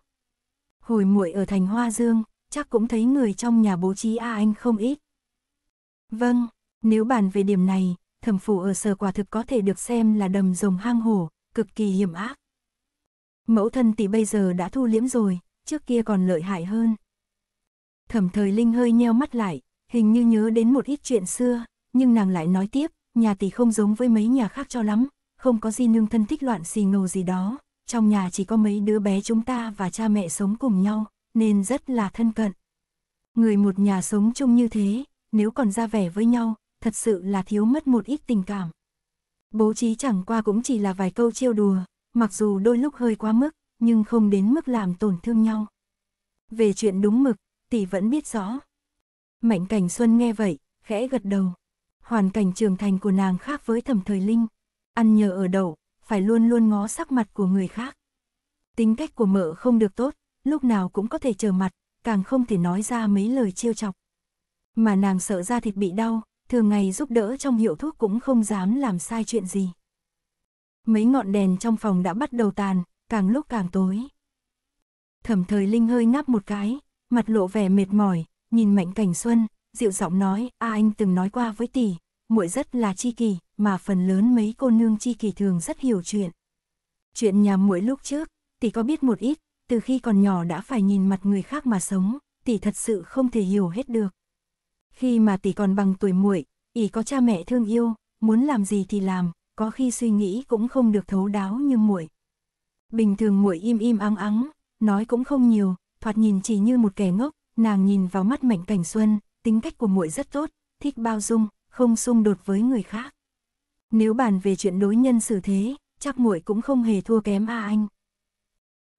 Hồi muội ở thành Hoa Dương, chắc cũng thấy người trong nhà bố trí a anh không ít. Vâng, nếu bàn về điểm này, Thẩm phủ ở Sở quả thực có thể được xem là đầm rồng hang hổ, cực kỳ hiểm ác. Mẫu thân tỷ bây giờ đã thu liễm rồi, trước kia còn lợi hại hơn. Thẩm Thời Linh hơi nheo mắt lại, hình như nhớ đến một ít chuyện xưa, nhưng nàng lại nói tiếp, nhà tỷ không giống với mấy nhà khác cho lắm, không có di nương thân thích loạn xì ngầu gì đó, trong nhà chỉ có mấy đứa bé chúng ta và cha mẹ sống cùng nhau, nên rất là thân cận. Người một nhà sống chung như thế, nếu còn ra vẻ với nhau, thật sự là thiếu mất một ít tình cảm. Bố trí chẳng qua cũng chỉ là vài câu trêu đùa, mặc dù đôi lúc hơi quá mức, nhưng không đến mức làm tổn thương nhau. Về chuyện đúng mực, tỷ vẫn biết rõ. Mạnh Cảnh Xuân nghe vậy, khẽ gật đầu. Hoàn cảnh trưởng thành của nàng khác với Thẩm Thời Linh. Ăn nhờ ở đậu, phải luôn luôn ngó sắc mặt của người khác. Tính cách của mợ không được tốt, lúc nào cũng có thể trở mặt, càng không thể nói ra mấy lời trêu chọc. Mà nàng sợ da thịt bị đau, thường ngày giúp đỡ trong hiệu thuốc cũng không dám làm sai chuyện gì. Mấy ngọn đèn trong phòng đã bắt đầu tàn, càng lúc càng tối. Thẩm Thời Linh hơi ngáp một cái, mặt lộ vẻ mệt mỏi, nhìn Mạnh Cảnh Xuân, dịu giọng nói, a anh từng nói qua với tỷ, muội rất là chi kỷ, mà phần lớn mấy cô nương chi kỷ thường rất hiểu chuyện. Chuyện nhà muội lúc trước, tỷ có biết một ít, từ khi còn nhỏ đã phải nhìn mặt người khác mà sống, tỷ thật sự không thể hiểu hết được. Khi mà tỷ còn bằng tuổi muội, ỷ có cha mẹ thương yêu, muốn làm gì thì làm, có khi suy nghĩ cũng không được thấu đáo như muội. Bình thường muội im im ắng ắng, nói cũng không nhiều, thoạt nhìn chỉ như một kẻ ngốc. Nàng nhìn vào mắt Mạnh Cảnh Xuân, tính cách của muội rất tốt, thích bao dung, không xung đột với người khác. Nếu bàn về chuyện đối nhân xử thế, chắc muội cũng không hề thua kém A Anh.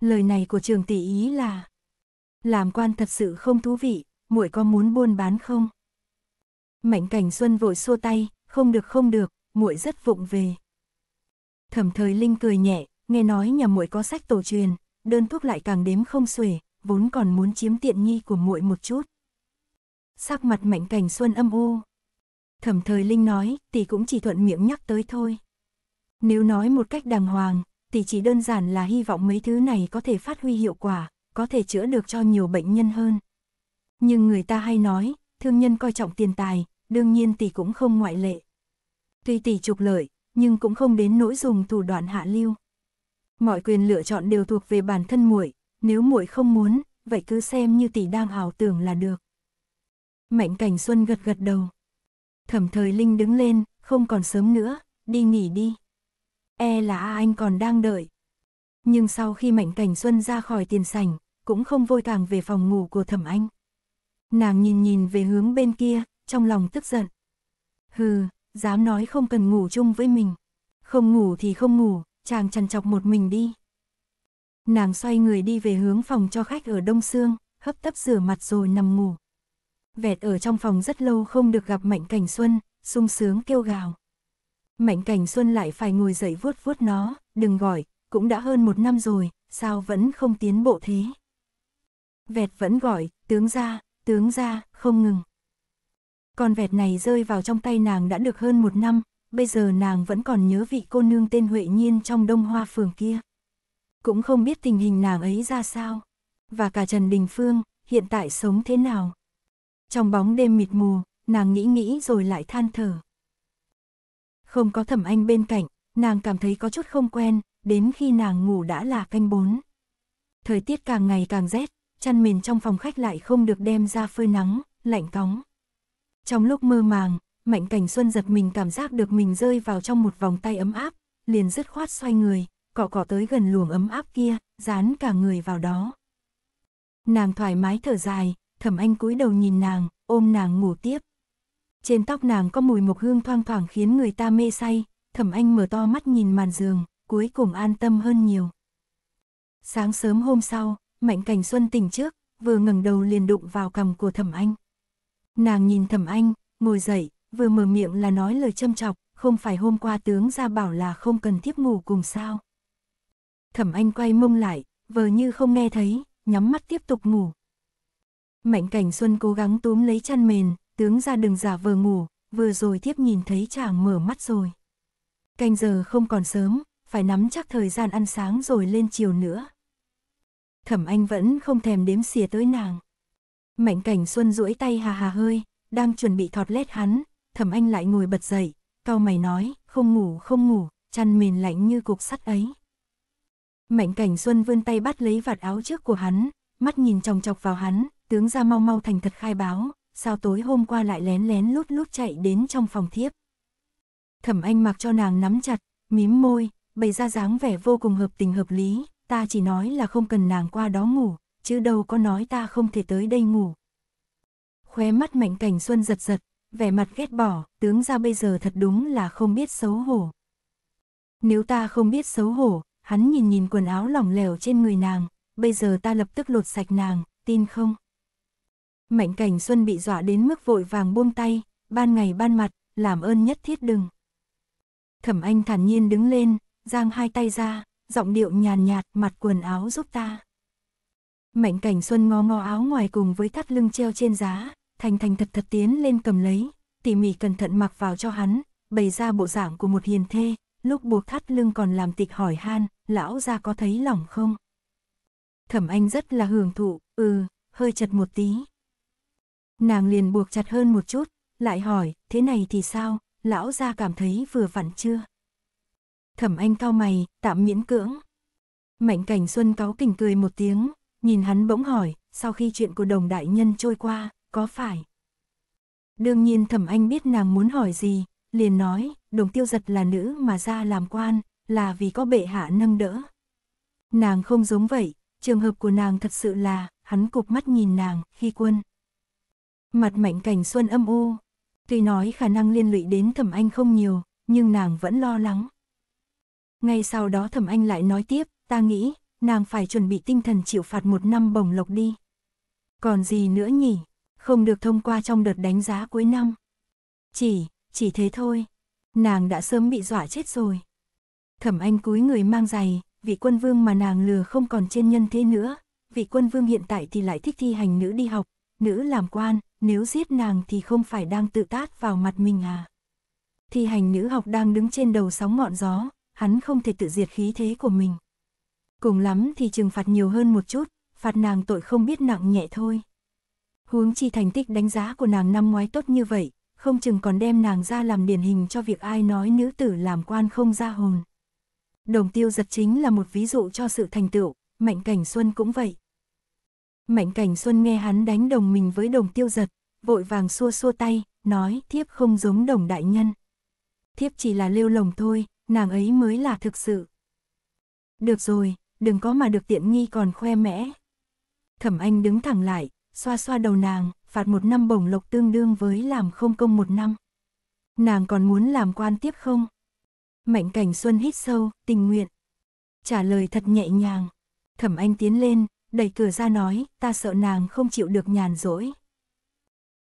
Lời này của Trường tỷ ý là làm quan thật sự không thú vị, muội có muốn buôn bán không? Mạnh Cảnh Xuân vội xua tay, không được, muội rất vụng về. Thẩm Thời Linh cười nhẹ, nghe nói nhà muội có sách tổ truyền, đơn thuốc lại càng đếm không xuể, vốn còn muốn chiếm tiện nghi của muội một chút. Sắc mặt Mạnh Cảnh Xuân âm u. Thẩm Thời Linh nói, tỷ cũng chỉ thuận miệng nhắc tới thôi. Nếu nói một cách đàng hoàng, tỷ chỉ đơn giản là hy vọng mấy thứ này có thể phát huy hiệu quả, có thể chữa được cho nhiều bệnh nhân hơn. Nhưng người ta hay nói, thương nhân coi trọng tiền tài, đương nhiên tỷ cũng không ngoại lệ. Tuy tỷ trục lợi, nhưng cũng không đến nỗi dùng thủ đoạn hạ lưu. Mọi quyền lựa chọn đều thuộc về bản thân muội, nếu muội không muốn, vậy cứ xem như tỷ đang ảo tưởng là được. Mạnh Cảnh Xuân gật gật đầu. Thẩm Thời Linh đứng lên, không còn sớm nữa, đi nghỉ đi. E là A Anh còn đang đợi. Nhưng sau khi Mạnh Cảnh Xuân ra khỏi tiền sảnh, cũng không vội vàng về phòng ngủ của Thẩm Anh. Nàng nhìn về hướng bên kia, trong lòng tức giận. Hừ, dám nói không cần ngủ chung với mình. Không ngủ thì không ngủ, chàng chằn chọc một mình đi. Nàng xoay người đi về hướng phòng cho khách ở Đông Sương, hấp tấp rửa mặt rồi nằm ngủ. Vẹt ở trong phòng rất lâu không được gặp Mạnh Cảnh Xuân, sung sướng kêu gào. Mạnh Cảnh Xuân lại phải ngồi dậy vuốt vuốt nó, đừng gọi, cũng đã hơn một năm rồi, sao vẫn không tiến bộ thế. Vẹt vẫn gọi, tướng ra, không ngừng. Con vẹt này rơi vào trong tay nàng đã được hơn một năm, bây giờ nàng vẫn còn nhớ vị cô nương tên Huệ Nhiên trong Đông Hoa phường kia. Cũng không biết tình hình nàng ấy ra sao, và cả Trần Đình Phương, hiện tại sống thế nào. Trong bóng đêm mịt mù, nàng nghĩ rồi lại than thở. Không có Thẩm Anh bên cạnh, nàng cảm thấy có chút không quen, đến khi nàng ngủ đã là canh 4. Thời tiết càng ngày càng rét, chăn mền trong phòng khách lại không được đem ra phơi nắng, lạnh cóng. Trong lúc mơ màng, Mạnh Cảnh Xuân giật mình cảm giác được mình rơi vào trong một vòng tay ấm áp, liền dứt khoát xoay người, cọ tới gần luồng ấm áp kia, dán cả người vào đó. Nàng thoải mái thở dài, Thẩm Anh cúi đầu nhìn nàng, ôm nàng ngủ tiếp. Trên tóc nàng có mùi mộc hương thoang thoảng khiến người ta mê say, Thẩm Anh mở to mắt nhìn màn giường, cuối cùng an tâm hơn nhiều. Sáng sớm hôm sau, Mạnh Cảnh Xuân tỉnh trước, vừa ngẩng đầu liền đụng vào cằm của Thẩm Anh. Nàng nhìn Thẩm Anh, ngồi dậy, vừa mở miệng là nói lời châm chọc, không phải hôm qua tướng ra bảo là không cần tiếp ngủ cùng sao. Thẩm Anh quay mông lại, vờ như không nghe thấy, nhắm mắt tiếp tục ngủ. Mạnh Cảnh Xuân cố gắng túm lấy chăn mền, tướng ra đừng giả vờ ngủ, vừa rồi thiếp nhìn thấy chàng mở mắt rồi. Canh giờ không còn sớm, phải nắm chắc thời gian ăn sáng rồi lên chiều nữa. Thẩm Anh vẫn không thèm đếm xỉa tới nàng. Mạnh Cảnh Xuân duỗi tay hà hơi, đang chuẩn bị thọt lét hắn, Thẩm Anh lại ngồi bật dậy, cau mày nói, không ngủ, chăn mền lạnh như cục sắt ấy. Mạnh Cảnh Xuân vươn tay bắt lấy vạt áo trước của hắn, mắt nhìn chòng chọc vào hắn, tướng ra mau thành thật khai báo, sao tối hôm qua lại lén lút chạy đến trong phòng thiếp. Thẩm Anh mặc cho nàng nắm chặt, mím môi, bày ra dáng vẻ vô cùng hợp tình hợp lý, ta chỉ nói là không cần nàng qua đó ngủ, chứ đâu có nói ta không thể tới đây ngủ. Khóe mắt Mạnh Cảnh Xuân giật, vẻ mặt ghét bỏ, tướng ra bây giờ thật đúng là không biết xấu hổ. Nếu ta không biết xấu hổ, hắn nhìn quần áo lỏng lẻo trên người nàng, bây giờ ta lập tức lột sạch nàng, tin không? Mạnh Cảnh Xuân bị dọa đến mức vội vàng buông tay, ban ngày ban mặt, làm ơn nhất thiết đừng. Thẩm Anh thản nhiên đứng lên, giang hai tay ra, giọng điệu nhàn nhạt, mặt quần áo giúp ta. Mạnh Cảnh Xuân ngó áo ngoài cùng với thắt lưng treo trên giá, thành thật tiến lên cầm lấy, tỉ mỉ cẩn thận mặc vào cho hắn, bày ra bộ dạng của một hiền thê, lúc buộc thắt lưng còn làm tịch hỏi han, lão gia có thấy lỏng không? Thẩm Anh rất là hưởng thụ, hơi chật một tí. Nàng liền buộc chặt hơn một chút, lại hỏi, thế này thì sao, lão gia cảm thấy vừa vặn chưa? Thẩm Anh cau mày, tạm miễn cưỡng. Mạnh Cảnh Xuân cáu kỉnh cười một tiếng, nhìn hắn bỗng hỏi, sau khi chuyện của Đồng đại nhân trôi qua, có phải? Đương nhiên Thẩm Anh biết nàng muốn hỏi gì, liền nói, Đồng Tiêu Dật là nữ mà ra làm quan, là vì có bệ hạ nâng đỡ. Nàng không giống vậy, trường hợp của nàng thật sự là, hắn cụp mắt nhìn nàng, khi quân. Mặt Mạnh Cảnh Xuân âm u, tuy nói khả năng liên lụy đến Thẩm Anh không nhiều, nhưng nàng vẫn lo lắng. Ngay sau đó Thẩm Anh lại nói tiếp, ta nghĩ, nàng phải chuẩn bị tinh thần chịu phạt 1 năm bổng lộc đi. Còn gì nữa nhỉ, không được thông qua trong đợt đánh giá cuối năm. Chỉ thế thôi, nàng đã sớm bị dọa chết rồi. Thẩm Anh cúi người mang giày, vị quân vương mà nàng lừa không còn trên nhân thế nữa. Vị quân vương hiện tại thì lại thích thi hành nữ đi học, nữ làm quan, nếu giết nàng thì không phải đang tự tát vào mặt mình à. Thi hành nữ học đang đứng trên đầu sóng ngọn gió, hắn không thể tự diệt khí thế của mình. Cùng lắm thì trừng phạt nhiều hơn một chút, phạt nàng tội không biết nặng nhẹ thôi. Huống chi thành tích đánh giá của nàng năm ngoái tốt như vậy, không chừng còn đem nàng ra làm điển hình cho việc ai nói nữ tử làm quan không ra hồn. Đồng Tiêu Dật chính là một ví dụ cho sự thành tựu, Mạnh Cảnh Xuân cũng vậy. Mạnh Cảnh Xuân nghe hắn đánh đồng mình với Đồng Tiêu Dật, vội vàng xua xua tay, nói thiếp không giống Đồng đại nhân. Thiếp chỉ là lêu lồng thôi, nàng ấy mới là thực sự. Được rồi, đừng có mà được tiện nghi còn khoe mẽ. Thẩm Anh đứng thẳng lại, xoa xoa đầu nàng, phạt 1 năm bổng lộc tương đương với làm không công 1 năm. Nàng còn muốn làm quan tiếp không? Mạnh Cảnh Xuân hít sâu, tình nguyện. Trả lời thật nhẹ nhàng. Thẩm Anh tiến lên, đẩy cửa ra nói, ta sợ nàng không chịu được nhàn rỗi.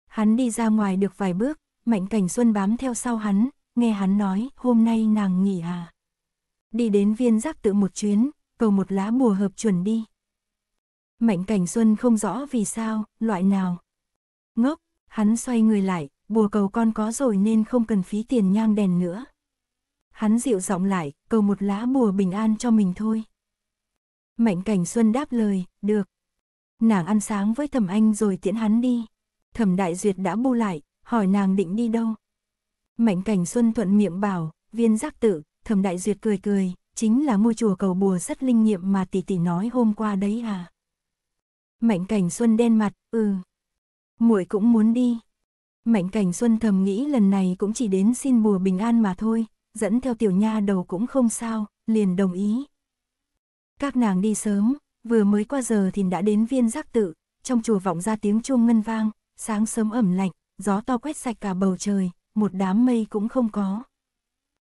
Hắn đi ra ngoài được vài bước, Mạnh Cảnh Xuân bám theo sau hắn, nghe hắn nói, hôm nay nàng nghỉ à. Đi đến Viên Giác Tự một chuyến, cầu một lá bùa hợp chuẩn đi. Mạnh Cảnh Xuân không rõ vì sao, loại nào. Ngốc, hắn xoay người lại, bùa cầu con có rồi nên không cần phí tiền nhang đèn nữa. Hắn dịu giọng lại, cầu một lá bùa bình an cho mình thôi. Mạnh Cảnh Xuân đáp lời, được. Nàng ăn sáng với Thẩm Anh rồi tiễn hắn đi. Thẩm Đại Duyệt đã bu lại, hỏi nàng định đi đâu. Mạnh Cảnh Xuân thuận miệng bảo, Viên Giác Tự. Thẩm Đại Duyệt cười cười, chính là ngôi chùa cầu bùa rất linh nghiệm mà tỷ tỷ nói hôm qua đấy à. Mạnh Cảnh Xuân đen mặt, muội cũng muốn đi. Mạnh Cảnh Xuân thầm nghĩ lần này cũng chỉ đến xin bùa bình an mà thôi, dẫn theo tiểu nha đầu cũng không sao, liền đồng ý. Các nàng đi sớm, vừa mới qua giờ thì đã đến Viên Giác Tự, trong chùa vọng ra tiếng chuông ngân vang, sáng sớm ẩm lạnh, gió to quét sạch cả bầu trời, một đám mây cũng không có.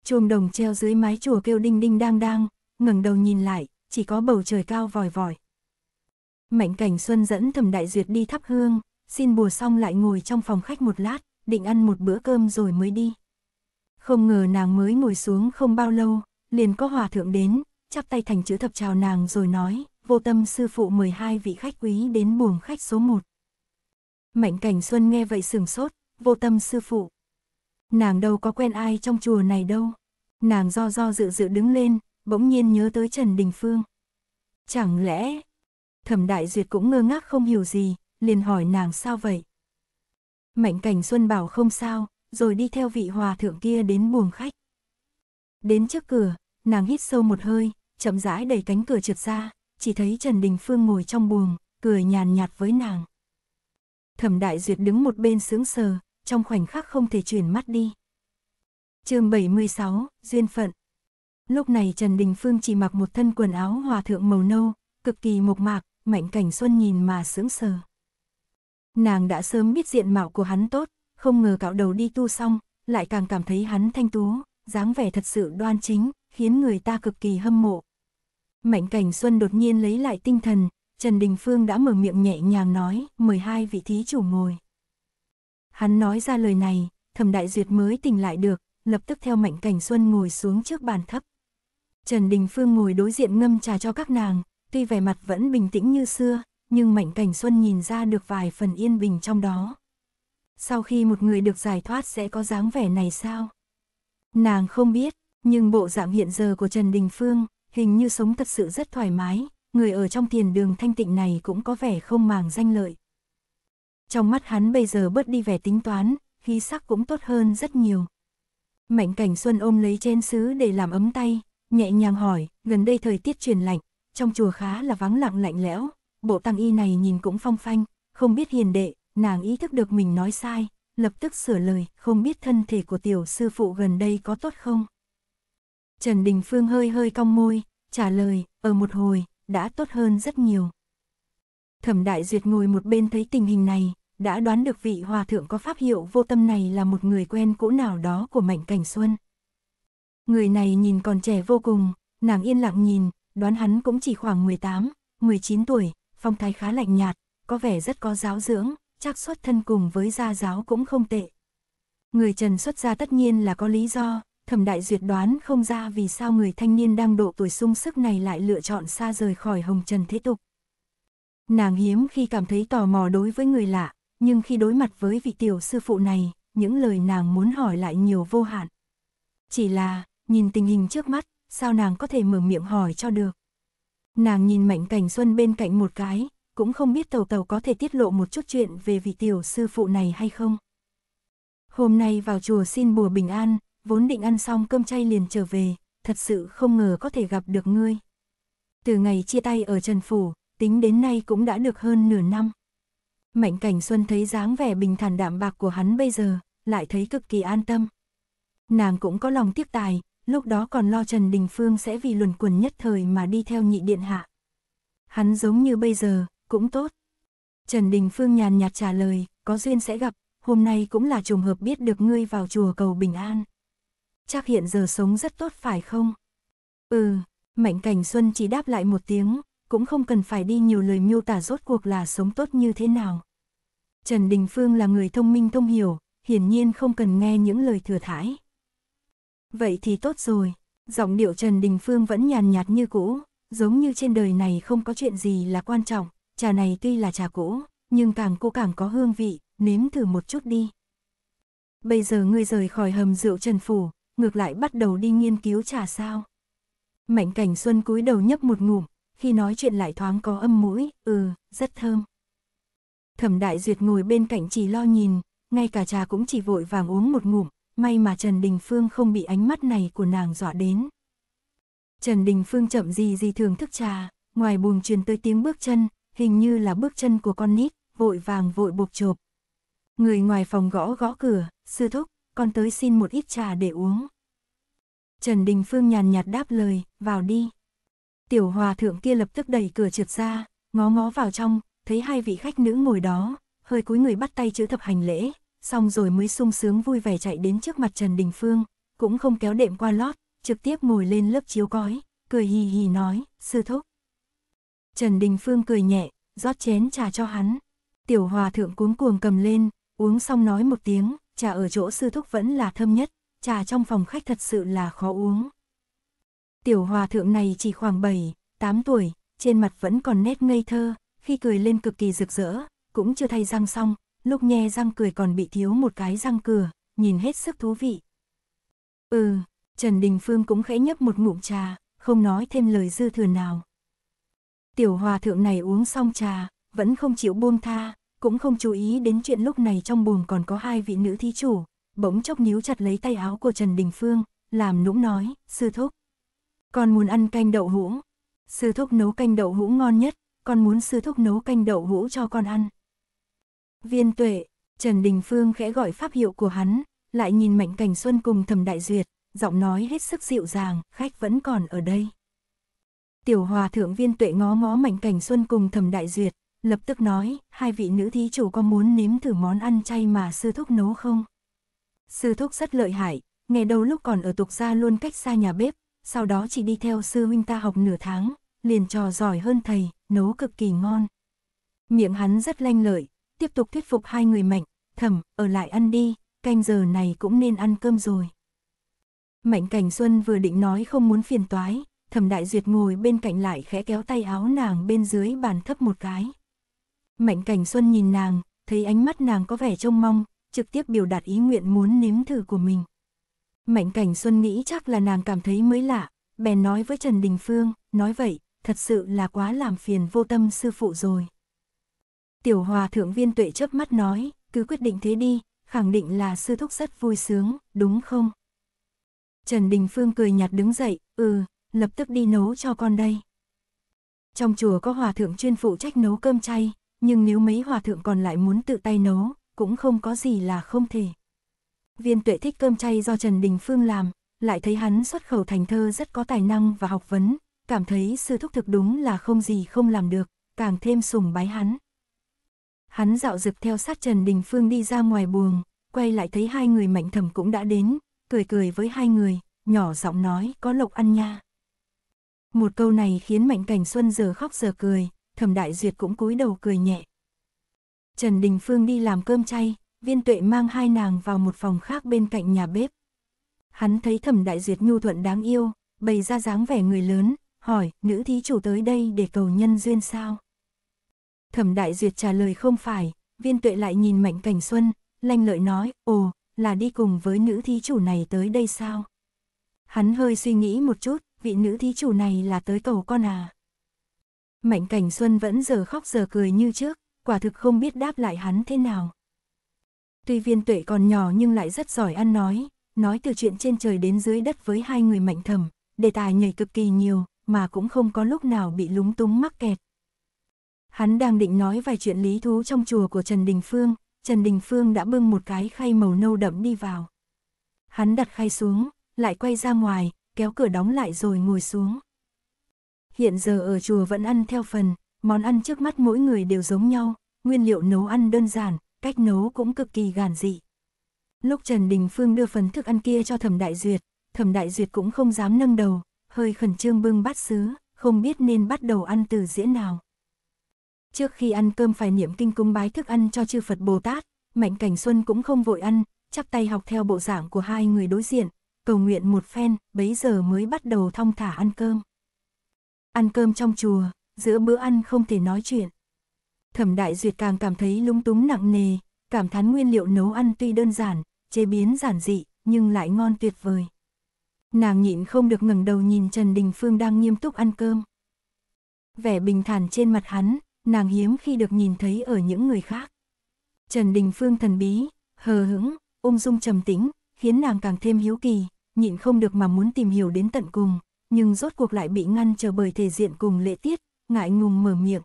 Chuông đồng treo dưới mái chùa kêu đinh đinh đang đang, ngẩng đầu nhìn lại, chỉ có bầu trời cao vòi vòi. Mạnh Cảnh Xuân dẫn Thẩm Đại Duyệt đi thắp hương, xin bùa xong lại ngồi trong phòng khách một lát, định ăn một bữa cơm rồi mới đi. Không ngờ nàng mới ngồi xuống không bao lâu, liền có hòa thượng đến, chắp tay thành chữ thập chào nàng rồi nói, Vô Tâm sư phụ mời 2 vị khách quý đến buồng khách số 1. Mạnh Cảnh Xuân nghe vậy sửng sốt, Vô Tâm sư phụ. Nàng đâu có quen ai trong chùa này đâu. Nàng do dự dự đứng lên, bỗng nhiên nhớ tới Trần Đình Phương. Chẳng lẽ... Thẩm Đại Duyệt cũng ngơ ngác không hiểu gì, liền hỏi nàng sao vậy. Mạnh Cảnh Xuân bảo không sao, rồi đi theo vị hòa thượng kia đến buồng khách. Đến trước cửa, nàng hít sâu một hơi, chậm rãi đẩy cánh cửa trượt ra, chỉ thấy Trần Đình Phương ngồi trong buồng, cười nhàn nhạt với nàng. Thẩm Đại Duyệt đứng một bên sững sờ, trong khoảnh khắc không thể chuyển mắt đi. Chương 76, duyên phận. Lúc này Trần Đình Phương chỉ mặc một thân quần áo hòa thượng màu nâu, cực kỳ mộc mạc, Mạnh Cảnh Xuân nhìn mà sững sờ. Nàng đã sớm biết diện mạo của hắn tốt, không ngờ cạo đầu đi tu xong, lại càng cảm thấy hắn thanh tú, dáng vẻ thật sự đoan chính, khiến người ta cực kỳ hâm mộ. Mạnh Cảnh Xuân đột nhiên lấy lại tinh thần, Trần Đình Phương đã mở miệng nhẹ nhàng nói, mời 2 vị thí chủ ngồi. Hắn nói ra lời này, Thẩm Đại Duyệt mới tỉnh lại được, lập tức theo Mạnh Cảnh Xuân ngồi xuống trước bàn thấp. Trần Đình Phương ngồi đối diện ngâm trà cho các nàng, tuy vẻ mặt vẫn bình tĩnh như xưa, nhưng Mạnh Cảnh Xuân nhìn ra được vài phần yên bình trong đó. Sau khi một người được giải thoát sẽ có dáng vẻ này sao? Nàng không biết, nhưng bộ dạng hiện giờ của Trần Đình Phương hình như sống thật sự rất thoải mái, người ở trong thiền đường thanh tịnh này cũng có vẻ không màng danh lợi. Trong mắt hắn bây giờ bớt đi vẻ tính toán, khí sắc cũng tốt hơn rất nhiều. Mạnh Cảnh Xuân ôm lấy chén sứ để làm ấm tay, nhẹ nhàng hỏi, gần đây thời tiết chuyển lạnh, trong chùa khá là vắng lặng lạnh lẽo, bộ tăng y này nhìn cũng phong phanh, không biết hiền đệ. Nàng ý thức được mình nói sai, lập tức sửa lời, không biết thân thể của tiểu sư phụ gần đây có tốt không? Trần Đình Phương hơi hơi cong môi, trả lời, ở một hồi, đã tốt hơn rất nhiều. Thẩm Đại Duyệt ngồi một bên thấy tình hình này, đã đoán được vị hòa thượng có pháp hiệu Vô Tâm này là một người quen cũ nào đó của Mạnh Cảnh Xuân. Người này nhìn còn trẻ vô cùng, nàng yên lặng nhìn, đoán hắn cũng chỉ khoảng 18, 19 tuổi, phong thái khá lạnh nhạt, có vẻ rất có giáo dưỡng, chắc xuất thân cùng với gia giáo cũng không tệ. Người Trần xuất gia tất nhiên là có lý do, Thẩm Đại Duyệt đoán không ra vì sao người thanh niên đang độ tuổi sung sức này lại lựa chọn xa rời khỏi hồng trần thế tục. Nàng hiếm khi cảm thấy tò mò đối với người lạ, nhưng khi đối mặt với vị tiểu sư phụ này, những lời nàng muốn hỏi lại nhiều vô hạn. Chỉ là, nhìn tình hình trước mắt, sao nàng có thể mở miệng hỏi cho được. Nàng nhìn Mạnh Cảnh Xuân bên cạnh một cái, cũng không biết Tẩu Tẩu có thể tiết lộ một chút chuyện về vị tiểu sư phụ này hay không. Hôm nay vào chùa xin bùa bình an, vốn định ăn xong cơm chay liền trở về, thật sự không ngờ có thể gặp được ngươi. Từ ngày chia tay ở Trần Phủ, tính đến nay cũng đã được hơn nửa năm. Mạnh Cảnh Xuân thấy dáng vẻ bình thản đạm bạc của hắn bây giờ, lại thấy cực kỳ an tâm. Nàng cũng có lòng tiếc tài, lúc đó còn lo Trần Đình Phương sẽ vì luẩn quẩn nhất thời mà đi theo nhị điện hạ. Hắn giống như bây giờ, cũng tốt. Trần Đình Phương nhàn nhạt trả lời, có duyên sẽ gặp, hôm nay cũng là trùng hợp biết được ngươi vào chùa cầu bình an. Chắc hiện giờ sống rất tốt phải không? Ừ, Mạnh Cảnh Xuân chỉ đáp lại một tiếng, cũng không cần phải đi nhiều lời miêu tả rốt cuộc là sống tốt như thế nào. Trần Đình Phương là người thông minh thông hiểu, hiển nhiên không cần nghe những lời thừa thãi. Vậy thì tốt rồi, giọng điệu Trần Đình Phương vẫn nhàn nhạt như cũ, giống như trên đời này không có chuyện gì là quan trọng, trà này tuy là trà cũ, nhưng càng cô càng có hương vị, nếm thử một chút đi. Bây giờ ngươi rời khỏi hầm rượu Trần Phủ, ngược lại bắt đầu đi nghiên cứu trà sao. Mạnh Cảnh Xuân cúi đầu nhấp một ngụm, khi nói chuyện lại thoáng có âm mũi, rất thơm. Thẩm Đại Duyệt ngồi bên cạnh chỉ lo nhìn, ngay cả trà cũng chỉ vội vàng uống một ngụm, may mà Trần Đình Phương không bị ánh mắt này của nàng dọa đến. Trần Đình Phương chậm gì gì thưởng thức trà, ngoài buồng truyền tới tiếng bước chân, hình như là bước chân của con nít, vội vàng vội bộp chộp. Người ngoài phòng gõ gõ cửa, sư thúc, con tới xin một ít trà để uống. Trần Đình Phương nhàn nhạt đáp lời, vào đi. Tiểu hòa thượng kia lập tức đẩy cửa trượt ra, ngó ngó vào trong, thấy hai vị khách nữ ngồi đó, hơi cúi người bắt tay chữ thập hành lễ, xong rồi mới sung sướng vui vẻ chạy đến trước mặt Trần Đình Phương, cũng không kéo đệm qua lót, trực tiếp ngồi lên lớp chiếu cói, cười hì hì nói, sư thúc. Trần Đình Phương cười nhẹ, rót chén trà cho hắn. Tiểu hòa thượng cuống cuồng cầm lên, uống xong nói một tiếng, trà ở chỗ sư thúc vẫn là thơm nhất, trà trong phòng khách thật sự là khó uống. Tiểu hòa thượng này chỉ khoảng 7-8 tuổi, trên mặt vẫn còn nét ngây thơ, khi cười lên cực kỳ rực rỡ, cũng chưa thay răng xong, lúc nhe răng cười còn bị thiếu một cái răng cửa, nhìn hết sức thú vị. Trần Đình Phương cũng khẽ nhấp một ngụm trà, không nói thêm lời dư thừa nào. Tiểu hòa thượng này uống xong trà, vẫn không chịu buông tha, cũng không chú ý đến chuyện lúc này trong buồng còn có hai vị nữ thí chủ, bỗng chốc níu chặt lấy tay áo của Trần Đình Phương, làm nũng nói, sư thúc. Con muốn ăn canh đậu hũ, sư thúc nấu canh đậu hũ ngon nhất, con muốn sư thúc nấu canh đậu hũ cho con ăn. Viên Tuệ, Trần Đình Phương khẽ gọi pháp hiệu của hắn, lại nhìn Mạnh Cảnh Xuân cùng Thẩm Đại Duyệt, giọng nói hết sức dịu dàng, khách vẫn còn ở đây. Tiểu hòa thượng Viên Tuệ ngó ngó Mạnh Cảnh Xuân cùng Thẩm Đại Duyệt, lập tức nói, hai vị nữ thí chủ có muốn nếm thử món ăn chay mà sư thúc nấu không? Sư thúc rất lợi hại, ngày đầu lúc còn ở tục gia luôn cách xa nhà bếp, sau đó chỉ đi theo sư huynh ta học nửa tháng, liền trò giỏi hơn thầy, nấu cực kỳ ngon. Miệng hắn rất lanh lợi, tiếp tục thuyết phục hai người Mạnh, Thẩm, ở lại ăn đi, canh giờ này cũng nên ăn cơm rồi. Mạnh Cảnh Xuân vừa định nói không muốn phiền toái, Thẩm Đại Duyệt ngồi bên cạnh lại khẽ kéo tay áo nàng bên dưới bàn thấp một cái. Mạnh Cảnh Xuân nhìn nàng, thấy ánh mắt nàng có vẻ trông mong, trực tiếp biểu đạt ý nguyện muốn nếm thử của mình. Mạnh Cảnh Xuân nghĩ chắc là nàng cảm thấy mới lạ, bèn nói với Trần Đình Phương, nói vậy, thật sự là quá làm phiền vô tâm sư phụ rồi. Tiểu hòa thượng Viên Tuệ chớp mắt nói, cứ quyết định thế đi, khẳng định là sư thúc rất vui sướng, đúng không? Trần Đình Phương cười nhạt đứng dậy, lập tức đi nấu cho con đây. Trong chùa có hòa thượng chuyên phụ trách nấu cơm chay, nhưng nếu mấy hòa thượng còn lại muốn tự tay nấu, cũng không có gì là không thể. Viên Tuệ thích cơm chay do Trần Đình Phương làm, lại thấy hắn xuất khẩu thành thơ rất có tài năng và học vấn, cảm thấy sư thúc thực đúng là không gì không làm được, càng thêm sùng bái hắn. Hắn dạo dực theo sát Trần Đình Phương đi ra ngoài buồng, quay lại thấy hai người Mạnh Thẩm cũng đã đến, cười cười với hai người, nhỏ giọng nói có lộc ăn nha. Một câu này khiến Mạnh Cảnh Xuân giờ khóc giờ cười, Thẩm Đại Duyệt cũng cúi đầu cười nhẹ. Trần Đình Phương đi làm cơm chay, Viên Tuệ mang hai nàng vào một phòng khác bên cạnh nhà bếp. Hắn thấy Thẩm Đại Duyệt nhu thuận đáng yêu, bày ra dáng vẻ người lớn, hỏi nữ thí chủ tới đây để cầu nhân duyên sao? Thẩm Đại Duyệt trả lời không phải, Viên Tuệ lại nhìn Mạnh Cảnh Xuân, lanh lợi nói, ồ, là đi cùng với nữ thí chủ này tới đây sao? Hắn hơi suy nghĩ một chút, vị nữ thí chủ này là tới cầu con à? Mạnh Cảnh Xuân vẫn giờ khóc giờ cười như trước, quả thực không biết đáp lại hắn thế nào. Tuy Viên Tuệ còn nhỏ nhưng lại rất giỏi ăn nói từ chuyện trên trời đến dưới đất với hai người Mạnh Thẩm, đề tài nhảy cực kỳ nhiều mà cũng không có lúc nào bị lúng túng mắc kẹt. Hắn đang định nói vài chuyện lý thú trong chùa của Trần Đình Phương đã bưng một cái khay màu nâu đậm đi vào. Hắn đặt khay xuống, lại quay ra ngoài, kéo cửa đóng lại rồi ngồi xuống. Hiện giờ ở chùa vẫn ăn theo phần, món ăn trước mắt mỗi người đều giống nhau, nguyên liệu nấu ăn đơn giản, cách nấu cũng cực kỳ giản dị. Lúc Trần Đình Phương đưa phần thức ăn kia cho Thẩm Đại Duyệt cũng không dám nâng đầu, hơi khẩn trương bưng bát sứ, không biết nên bắt đầu ăn từ dĩa nào. Trước khi ăn cơm phải niệm kinh cúng bái thức ăn cho chư Phật Bồ Tát, Mạnh Cảnh Xuân cũng không vội ăn, chắp tay học theo bộ dạng của hai người đối diện, cầu nguyện một phen, bấy giờ mới bắt đầu thong thả ăn cơm. Ăn cơm trong chùa, giữa bữa ăn không thể nói chuyện. Thẩm Đại Duyệt càng cảm thấy lúng túng nặng nề, cảm thán nguyên liệu nấu ăn tuy đơn giản, chế biến giản dị, nhưng lại ngon tuyệt vời. Nàng nhịn không được ngẩng đầu nhìn Trần Đình Phương đang nghiêm túc ăn cơm. Vẻ bình thản trên mặt hắn, nàng hiếm khi được nhìn thấy ở những người khác. Trần Đình Phương thần bí, hờ hững, ung dung trầm tĩnh, khiến nàng càng thêm hiếu kỳ, nhịn không được mà muốn tìm hiểu đến tận cùng, nhưng rốt cuộc lại bị ngăn trở bởi thể diện cùng lễ tiết, ngại ngùng mở miệng.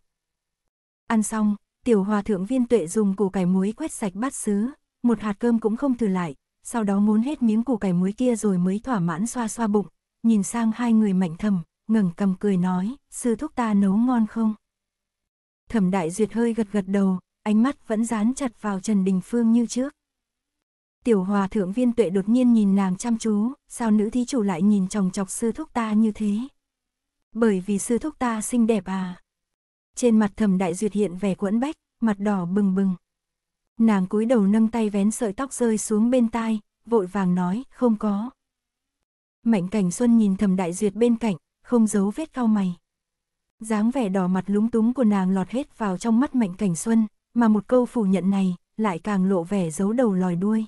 Ăn xong, tiểu hòa thượng Viên Tuệ dùng củ cải muối quét sạch bát sứ, một hạt cơm cũng không thừa lại, sau đó muốn hết miếng củ cải muối kia rồi mới thỏa mãn xoa xoa bụng, nhìn sang hai người Mạnh Thẩm, ngẩng cầm cười nói, sư thúc ta nấu ngon không? Thẩm Đại Duyệt hơi gật gật đầu, ánh mắt vẫn dán chặt vào Trần Đình Phương như trước. Tiểu hòa thượng Viên Tuệ đột nhiên nhìn nàng chăm chú, sao nữ thí chủ lại nhìn chòng chọc sư thúc ta như thế? Bởi vì sư thúc ta xinh đẹp à? Trên mặt Thẩm Đại Duyệt hiện vẻ quẫn bách, mặt đỏ bừng bừng. Nàng cúi đầu nâng tay vén sợi tóc rơi xuống bên tai, vội vàng nói, không có. Mạnh Cảnh Xuân nhìn Thẩm Đại Duyệt bên cạnh, không giấu vết cau mày. Dáng vẻ đỏ mặt lúng túng của nàng lọt hết vào trong mắt Mạnh Cảnh Xuân, mà một câu phủ nhận này lại càng lộ vẻ giấu đầu lòi đuôi.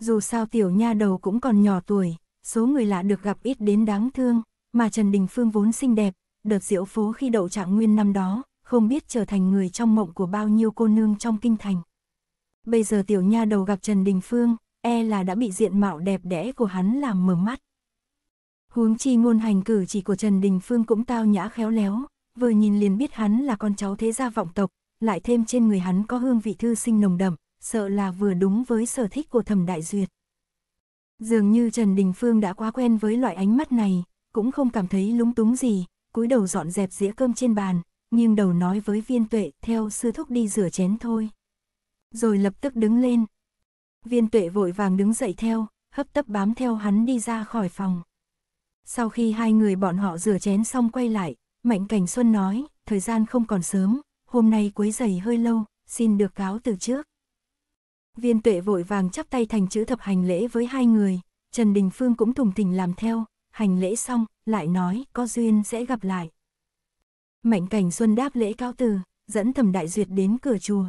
Dù sao tiểu nha đầu cũng còn nhỏ tuổi, số người lạ được gặp ít đến đáng thương, mà Trần Đình Phương vốn xinh đẹp, đợt diễu phố khi đậu Trạng Nguyên năm đó, không biết trở thành người trong mộng của bao nhiêu cô nương trong kinh thành. Bây giờ tiểu nha đầu gặp Trần Đình Phương, e là đã bị diện mạo đẹp đẽ của hắn làm mờ mắt. Huống chi ngôn hành cử chỉ của Trần Đình Phương cũng tao nhã khéo léo, vừa nhìn liền biết hắn là con cháu thế gia vọng tộc, lại thêm trên người hắn có hương vị thư sinh nồng đậm, sợ là vừa đúng với sở thích của Thẩm Đại Duyệt. Dường như Trần Đình Phương đã quá quen với loại ánh mắt này, cũng không cảm thấy lúng túng gì, cúi đầu dọn dẹp dĩa cơm trên bàn, nghiêng đầu nói với Viên Tuệ, theo sư thúc đi rửa chén thôi. Rồi lập tức đứng lên. Viên Tuệ vội vàng đứng dậy theo, hấp tấp bám theo hắn đi ra khỏi phòng. Sau khi hai người bọn họ rửa chén xong quay lại, Mạnh Cảnh Xuân nói, thời gian không còn sớm, hôm nay quấy rầy hơi lâu, xin được cáo từ trước. Viên Tuệ vội vàng chắp tay thành chữ thập hành lễ với hai người, Trần Đình Phương cũng thủng thỉnh làm theo, hành lễ xong, lại nói có duyên sẽ gặp lại. Mạnh Cảnh Xuân đáp lễ cáo từ, dẫn Thẩm Đại Duyệt đến cửa chùa.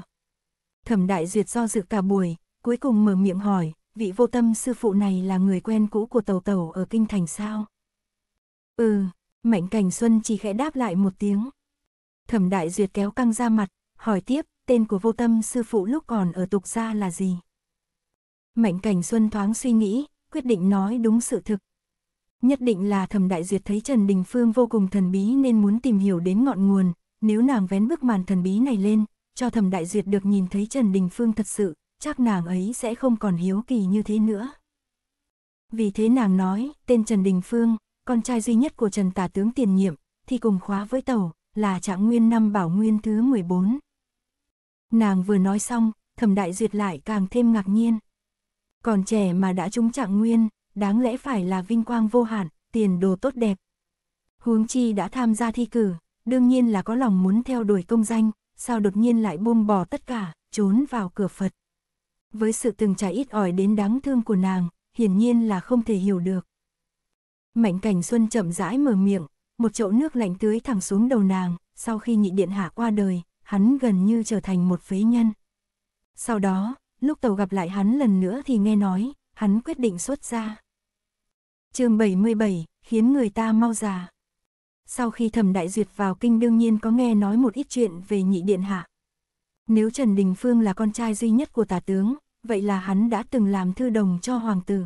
Thẩm Đại Duyệt do dự cả buổi, cuối cùng mở miệng hỏi, vị vô tâm sư phụ này là người quen cũ của Tẩu Tẩu ở kinh thành sao? Ừ, Mạnh Cảnh Xuân chỉ khẽ đáp lại một tiếng. Thẩm Đại Duyệt kéo căng ra mặt, hỏi tiếp, tên của vô tâm sư phụ lúc còn ở tục gia là gì? Mạnh Cảnh Xuân thoáng suy nghĩ, quyết định nói đúng sự thực. Nhất định là Thẩm Đại Duyệt thấy Trần Đình Phương vô cùng thần bí nên muốn tìm hiểu đến ngọn nguồn, nếu nàng vén bức màn thần bí này lên, cho Thẩm Đại Duyệt được nhìn thấy Trần Đình Phương thật sự, chắc nàng ấy sẽ không còn hiếu kỳ như thế nữa. Vì thế nàng nói, tên Trần Đình Phương, con trai duy nhất của Trần Tà Tướng tiền nhiệm, thì cùng khóa với Tẩu, là Trạng Nguyên năm Bảo Nguyên thứ 14. Nàng vừa nói xong, Thẩm Đại Duyệt lại càng thêm ngạc nhiên. Còn trẻ mà đã trúng Trạng Nguyên, đáng lẽ phải là vinh quang vô hạn, tiền đồ tốt đẹp. Huống chi đã tham gia thi cử, đương nhiên là có lòng muốn theo đuổi công danh, sao đột nhiên lại buông bỏ tất cả, trốn vào cửa Phật. Với sự từng trải ít ỏi đến đáng thương của nàng, hiển nhiên là không thể hiểu được. Mạnh Cảnh Xuân chậm rãi mở miệng, một chậu nước lạnh tưới thẳng xuống đầu nàng, sau khi nhị điện hạ qua đời, hắn gần như trở thành một phế nhân. Sau đó, lúc Tàu gặp lại hắn lần nữa thì nghe nói, hắn quyết định xuất gia. Chương 77, khiến người ta mau già. Sau khi Thẩm Đại Duyệt vào kinh đương nhiên có nghe nói một ít chuyện về nhị điện hạ. Nếu Trần Đình Phương là con trai duy nhất của Tà Tướng, vậy là hắn đã từng làm thư đồng cho hoàng tử.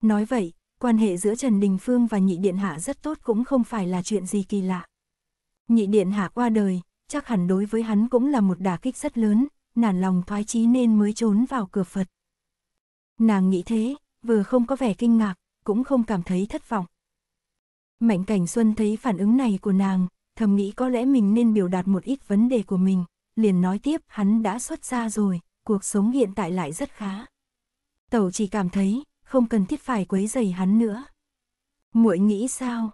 Nói vậy, quan hệ giữa Trần Đình Phương và nhị điện hạ rất tốt cũng không phải là chuyện gì kỳ lạ. Nhị điện hạ qua đời, chắc hẳn đối với hắn cũng là một đả kích rất lớn, nản lòng thoái chí nên mới trốn vào cửa Phật. Nàng nghĩ thế, vừa không có vẻ kinh ngạc, cũng không cảm thấy thất vọng. Mạnh Cảnh Xuân thấy phản ứng này của nàng, thầm nghĩ có lẽ mình nên biểu đạt một ít vấn đề của mình, liền nói tiếp hắn đã xuất gia rồi, cuộc sống hiện tại lại rất khá. Tẩu chỉ cảm thấy không cần thiết phải quấy rầy hắn nữa. Muội nghĩ sao?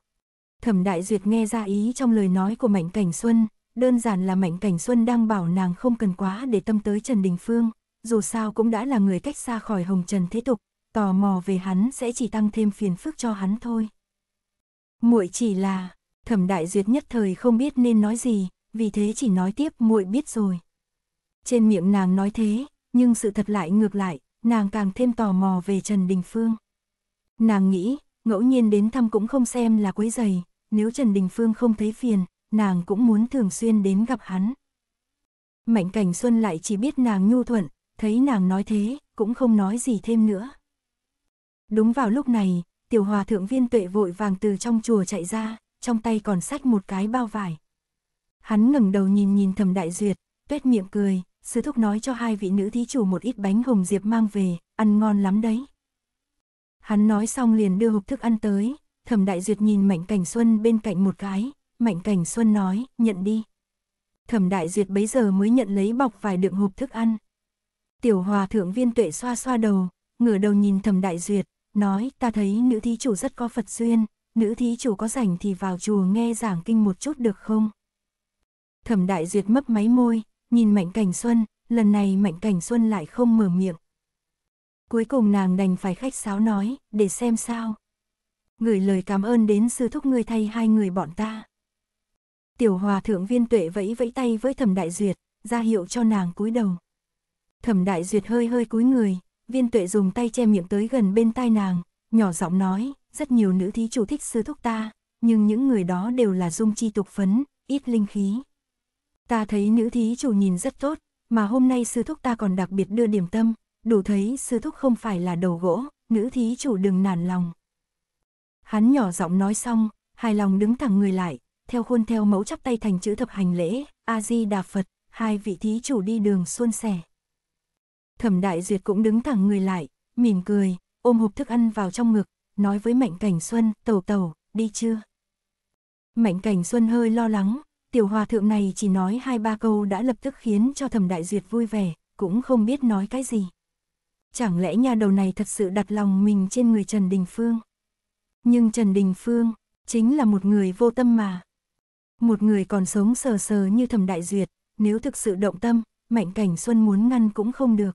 Thẩm Đại Duyệt nghe ra ý trong lời nói của Mạnh Cảnh Xuân, đơn giản là Mạnh Cảnh Xuân đang bảo nàng không cần quá để tâm tới Trần Đình Phương, dù sao cũng đã là người cách xa khỏi hồng trần thế tục, tò mò về hắn sẽ chỉ tăng thêm phiền phức cho hắn thôi. Muội chỉ là, Thẩm Đại Duyệt nhất thời không biết nên nói gì, vì thế chỉ nói tiếp muội biết rồi. Trên miệng nàng nói thế, nhưng sự thật lại ngược lại, nàng càng thêm tò mò về Trần Đình Phương. Nàng nghĩ, ngẫu nhiên đến thăm cũng không xem là quấy rầy, nếu Trần Đình Phương không thấy phiền, nàng cũng muốn thường xuyên đến gặp hắn. Mạnh Cảnh Xuân lại chỉ biết nàng nhu thuận, thấy nàng nói thế, cũng không nói gì thêm nữa. Đúng vào lúc này, tiểu hòa thượng Viên Tuệ vội vàng từ trong chùa chạy ra, trong tay còn xách một cái bao vải. Hắn ngẩng đầu nhìn Thẩm Đại Duyệt, tuét miệng cười, sư thúc nói cho hai vị nữ thí chủ một ít bánh hồng diệp mang về, ăn ngon lắm đấy. Hắn nói xong liền đưa hộp thức ăn tới, Thẩm Đại Duyệt nhìn Mạnh Cảnh Xuân bên cạnh một cái, Mạnh Cảnh Xuân nói, nhận đi. Thẩm Đại Duyệt bấy giờ mới nhận lấy bọc vải đựng hộp thức ăn. Tiểu hòa thượng Viên Tuệ xoa xoa đầu, ngửa đầu nhìn Thẩm Đại Duyệt, nói ta thấy nữ thí chủ rất có Phật duyên, nữ thí chủ có rảnh thì vào chùa nghe giảng kinh một chút được không? Thẩm Đại Duyệt mấp máy môi, nhìn Mạnh Cảnh Xuân, lần này Mạnh Cảnh Xuân lại không mở miệng. Cuối cùng nàng đành phải khách sáo nói, để xem sao. Gửi lời cảm ơn đến sư thúc ngươi thay hai người bọn ta. Tiểu hòa thượng Viên Tuệ vẫy tay với Thẩm Đại Duyệt, ra hiệu cho nàng cúi đầu. Thẩm Đại Duyệt hơi cúi người, Viên Tuệ dùng tay che miệng tới gần bên tai nàng, nhỏ giọng nói, rất nhiều nữ thí chủ thích sư thúc ta, nhưng những người đó đều là dung chi tục phấn, ít linh khí. Ta thấy nữ thí chủ nhìn rất tốt, mà hôm nay sư thúc ta còn đặc biệt đưa điểm tâm, đủ thấy sư thúc không phải là đầu gỗ, nữ thí chủ đừng nản lòng. Hắn nhỏ giọng nói xong, hài lòng đứng thẳng người lại, theo khuôn theo mẫu chắp tay thành chữ thập hành lễ, A-di-đà Phật, hai vị thí chủ đi đường suôn sẻ. Thẩm Đại Duyệt cũng đứng thẳng người lại, mỉm cười, ôm hộp thức ăn vào trong ngực, nói với Mạnh Cảnh Xuân, tẩu, đi chưa? Mạnh Cảnh Xuân hơi lo lắng. Tiểu hòa thượng này chỉ nói 2-3 câu đã lập tức khiến cho Thẩm Đại Duyệt vui vẻ, cũng không biết nói cái gì. Chẳng lẽ nhà đầu này thật sự đặt lòng mình trên người Trần Đình Phương? Nhưng Trần Đình Phương chính là một người vô tâm mà. Một người còn sống sờ như Thẩm Đại Duyệt, nếu thực sự động tâm, Mạnh Cảnh Xuân muốn ngăn cũng không được.